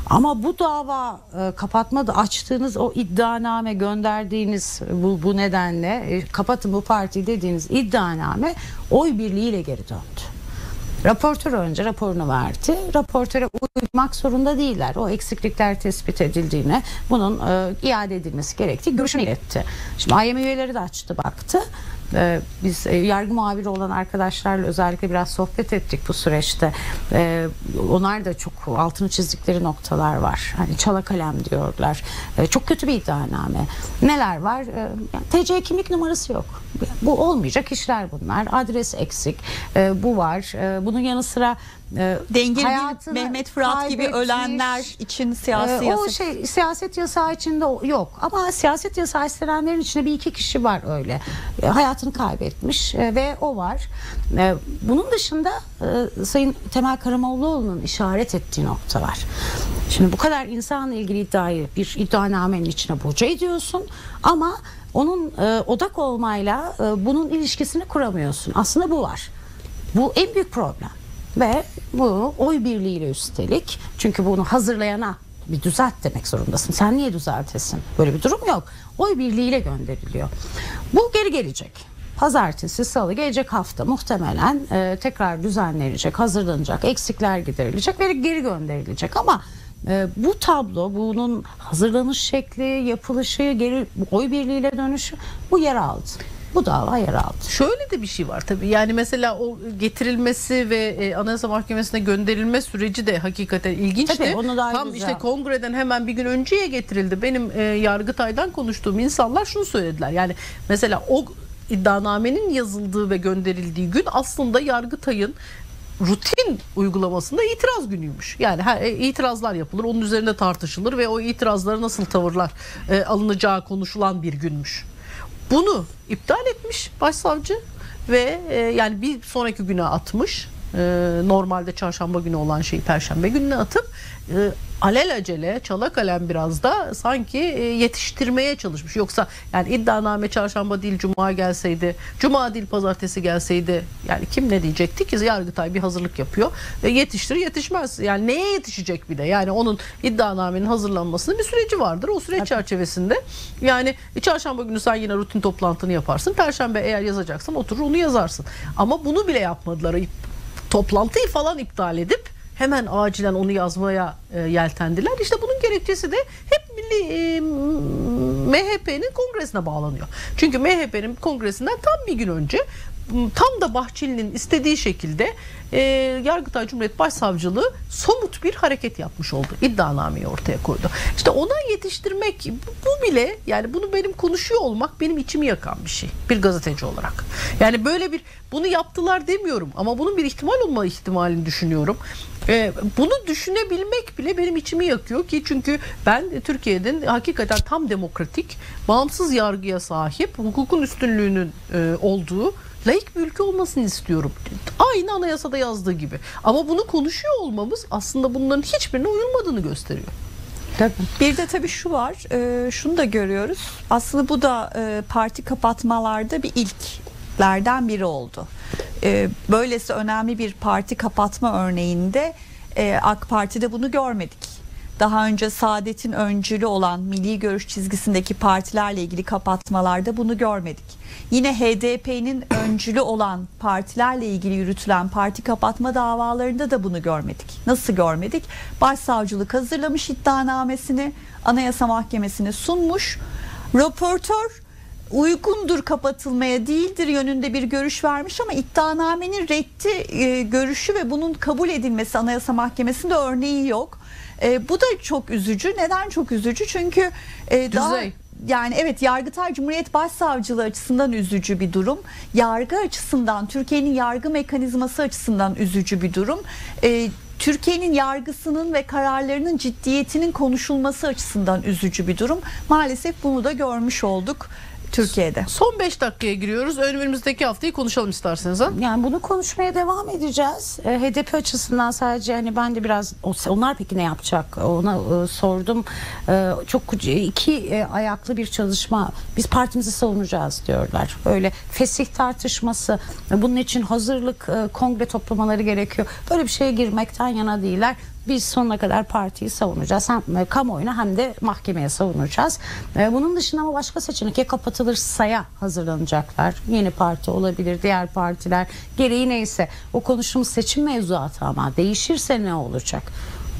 Ama bu dava e, kapatmadı, açtığınız o iddianame, gönderdiğiniz bu, bu nedenle e, kapatın bu partiyi dediğiniz iddianame oy birliğiyle geri döndü. Raportör önce raporunu verdi. Raportöre uymak zorunda değiller. O eksiklikler tespit edildiğine, bunun e, iade edilmesi gerektiği görüşünü iletti. Şimdi A Y M üyeleri de açtı, baktı. E, biz e, yargı muhabiri olan arkadaşlarla özellikle biraz sohbet ettik bu süreçte. E, onlar da çok altını çizdikleri noktalar var. Hani çala kalem diyorlar. E, çok kötü bir iddianame. Neler var? E, yani T C kimlik numarası yok. Bu olmayacak işler bunlar. Adres eksik. E, bu var. E, bunun yanı sıra E, dengeli Mehmet Fırat gibi ölenler için siyasi e, yasak. O şey siyaset yasağı içinde yok. Ama siyaset yasağı istenenlerin içinde bir iki kişi var öyle. E, hayatını kaybetmiş e, ve o var. E, bunun dışında e, Sayın Temel Karamollaoğlu'nun işaret ettiği nokta var. Şimdi bu kadar insanla ilgili iddiayı bir iddianamenin içine boca ediyorsun ama onun e, odak olmayla e, bunun ilişkisini kuramıyorsun. Aslında bu var. Bu en büyük problem. Ve bu oy birliğiyle üstelik, çünkü bunu hazırlayana bir düzelt demek zorundasın. Sen niye düzeltesin? Böyle bir durum yok. Oy birliğiyle gönderiliyor. Bu geri gelecek. Pazartesi, salı, gelecek hafta muhtemelen e, tekrar düzenlenecek, hazırlanacak, eksikler giderilecek ve geri gönderilecek. Ama e, bu tablo, bunun hazırlanış şekli, yapılışı, geri oy birliğiyle dönüşü, bu yer aldı. Bu dava yer aldı. Şöyle de bir şey var tabii. Yani mesela o getirilmesi ve e, Anayasa Mahkemesi'ne gönderilme süreci de hakikaten ilginçti. Tabii, onu daha Tam güzel. işte kongreden hemen bir gün önceye getirildi. Benim e, Yargıtay'dan konuştuğum insanlar şunu söylediler. Yani mesela o iddianamenin yazıldığı ve gönderildiği gün aslında Yargıtay'ın rutin uygulamasında itiraz günüymüş. Yani itirazlar yapılır, onun üzerine tartışılır ve o itirazlara nasıl tavırlar e, alınacağı konuşulan bir günmüş. Bunu iptal etmiş başsavcı ve e, yani bir sonraki güne atmış. E, normalde çarşamba günü olan şeyi perşembe gününe atıp e, alelacele, çala kalem biraz da sanki e, yetiştirmeye çalışmış. Yoksa yani iddianame çarşamba değil cuma gelseydi, cuma değil pazartesi gelseydi yani kim ne diyecekti ki? Yargıtay bir hazırlık yapıyor. E, yetiştir yetişmez. Yani neye yetişecek bir de? Yani onun iddianamenin hazırlanmasının bir süreci vardır. O süreç çerçevesinde yani e, çarşamba günü sen yine rutin toplantını yaparsın. Perşembe eğer yazacaksan oturur onu yazarsın. Ama bunu bile yapmadılar. toplantıyı falan iptal edip hemen acilen onu yazmaya e, yeltendiler. İşte bunun gerekçesi de hep milli e, M H P'nin kongresine bağlanıyor. Çünkü M H P'nin kongresinden tam bir gün önce tam da Bahçeli'nin istediği şekilde e, Yargıtay Cumhuriyet Başsavcılığı somut bir hareket yapmış oldu. İddianameyi ortaya koydu. İşte ona yetiştirmek, bu bile, yani bunu benim konuşuyor olmak benim içimi yakan bir şey. Bir gazeteci olarak. Yani böyle bir, bunu yaptılar demiyorum ama bunun bir ihtimal olma ihtimalini düşünüyorum. E, bunu düşünebilmek bile benim içimi yakıyor ki, çünkü ben Türkiye'nin hakikaten tam demokratik, bağımsız yargıya sahip, hukukun üstünlüğünün e, olduğu laik bir ülke olmasını istiyorum. Aynı anayasada yazdığı gibi. Ama bunu konuşuyor olmamız aslında bunların hiçbirine uyulmadığını gösteriyor. Tabii. Bir de tabii şu var, e, şunu da görüyoruz. Aslında bu da e, parti kapatmalarda bir ilklerden biri oldu. E, böylesi önemli bir parti kapatma örneğinde e, AK Parti'de bunu görmedik. Daha önce Saadet'in öncülü olan milli görüş çizgisindeki partilerle ilgili kapatmalarda bunu görmedik. Yine H D P'nin öncülü olan partilerle ilgili yürütülen parti kapatma davalarında da bunu görmedik. Nasıl görmedik? Başsavcılık hazırlamış iddianamesini, Anayasa Mahkemesi'ne sunmuş. Raportör uygundur kapatılmaya değildir yönünde bir görüş vermiş ama iddianamenin reddi e, görüşü ve bunun kabul edilmesi Anayasa Mahkemesi'nde örneği yok. E, bu da çok üzücü. Neden çok üzücü? Çünkü e, daha, yani evet, Yargıtay Cumhuriyet Başsavcılığı açısından üzücü bir durum. Yargı açısından, Türkiye'nin yargı mekanizması açısından üzücü bir durum. E, Türkiye'nin yargısının ve kararlarının ciddiyetinin konuşulması açısından üzücü bir durum. Maalesef bunu da görmüş olduk Türkiye'de. Son beş dakikaya giriyoruz. Önümüzdeki haftayı konuşalım isterseniz. Ha? Yani bunu konuşmaya devam edeceğiz. H D P açısından sadece, hani ben de biraz onlar peki ne yapacak ona e, sordum. E, çok iki e, ayaklı bir çalışma. Biz partimizi savunacağız diyorlar. Böyle fesih tartışması, bunun için hazırlık, e, kongre toplamaları gerekiyor. Böyle bir şeye girmekten yana değiller. Biz sonuna kadar partiyi savunacağız. Hem kamuoyuna hem de mahkemeye savunacağız. Bunun dışında ama başka seçenek, ya kapatılırsaya hazırlanacaklar. Yeni parti olabilir, diğer partiler. Gereği neyse. O konuştuğumuz seçim mevzuatı ama değişirse ne olacak?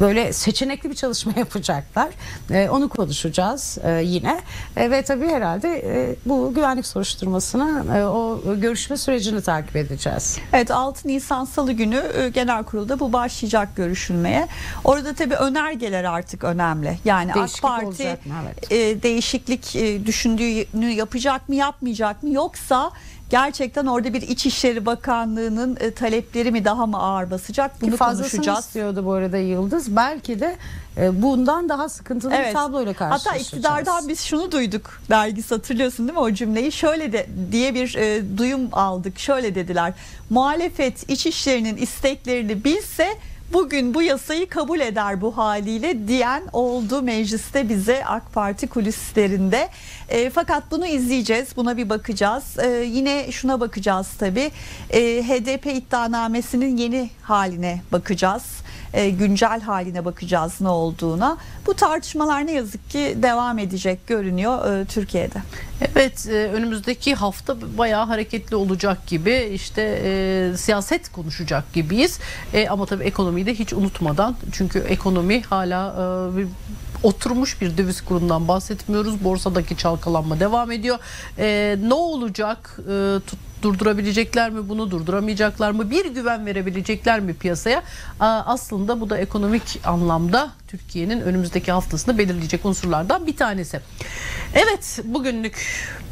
Böyle seçenekli bir çalışma yapacaklar. Ee, onu konuşacağız e, yine. E, ve tabii herhalde e, bu güvenlik soruşturmasını, e, o görüşme sürecini takip edeceğiz. Evet, altı Nisan Salı günü e, Genel Kurul'da bu başlayacak görüşülmeye. Orada tabii önergeler artık önemli. Yani değişiklik, AK Parti evet. e, değişiklik e, düşündüğünü yapacak mı, yapmayacak mı, yoksa gerçekten orada bir İçişleri Bakanlığı'nın talepleri mi daha mı ağır basacak? Bunu konuşacağız diyordu bu arada Yıldız. Belki de bundan daha sıkıntılı evet. bir tabloyla karşılaşacağız. Hatta iktidardan biz şunu duyduk. Nergis, hatırlıyorsun değil mi o cümleyi? Şöyle de diye bir e, duyum aldık. Şöyle dediler. Muhalefet İçişleri'nin isteklerini bilse bugün bu yasayı kabul eder bu haliyle, diyen oldu mecliste bize, AK Parti kulislerinde. E, fakat bunu izleyeceğiz, buna bir bakacağız. E, yine şuna bakacağız tabii. E, H D P iddianamesinin yeni haline bakacağız. E, güncel haline bakacağız, ne olduğuna. Bu tartışmalar ne yazık ki devam edecek görünüyor e, Türkiye'de. Evet, e, önümüzdeki hafta bayağı hareketli olacak gibi, işte e, siyaset konuşacak gibiyiz. E, ama tabii ekonomiyi de hiç unutmadan, çünkü ekonomi hala e, bir oturmuş bir döviz kurundan bahsetmiyoruz. Borsadaki çalkalanma devam ediyor. E, ne olacak? E, tut Durdurabilecekler mi bunu, durduramayacaklar mı, bir güven verebilecekler mi piyasaya? Aa, aslında bu da ekonomik anlamda Türkiye'nin önümüzdeki haftasını belirleyecek unsurlardan bir tanesi. Evet, bugünlük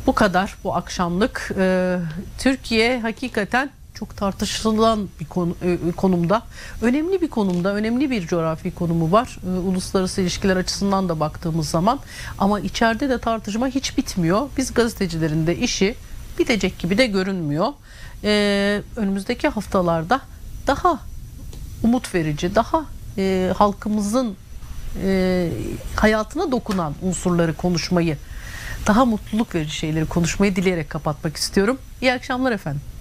bu kadar, bu akşamlık. Ee, Türkiye hakikaten çok tartışılan bir konu, konumda, önemli bir konumda, önemli bir coğrafi konumu var. Uluslararası ilişkiler açısından da baktığımız zaman, ama içeride de tartışma hiç bitmiyor. Biz gazetecilerin de işi bitecek gibi de görünmüyor. Ee, önümüzdeki haftalarda daha umut verici, daha e, halkımızın e, hayatına dokunan unsurları konuşmayı, daha mutluluk verici şeyleri konuşmayı dileyerek kapatmak istiyorum. İyi akşamlar efendim.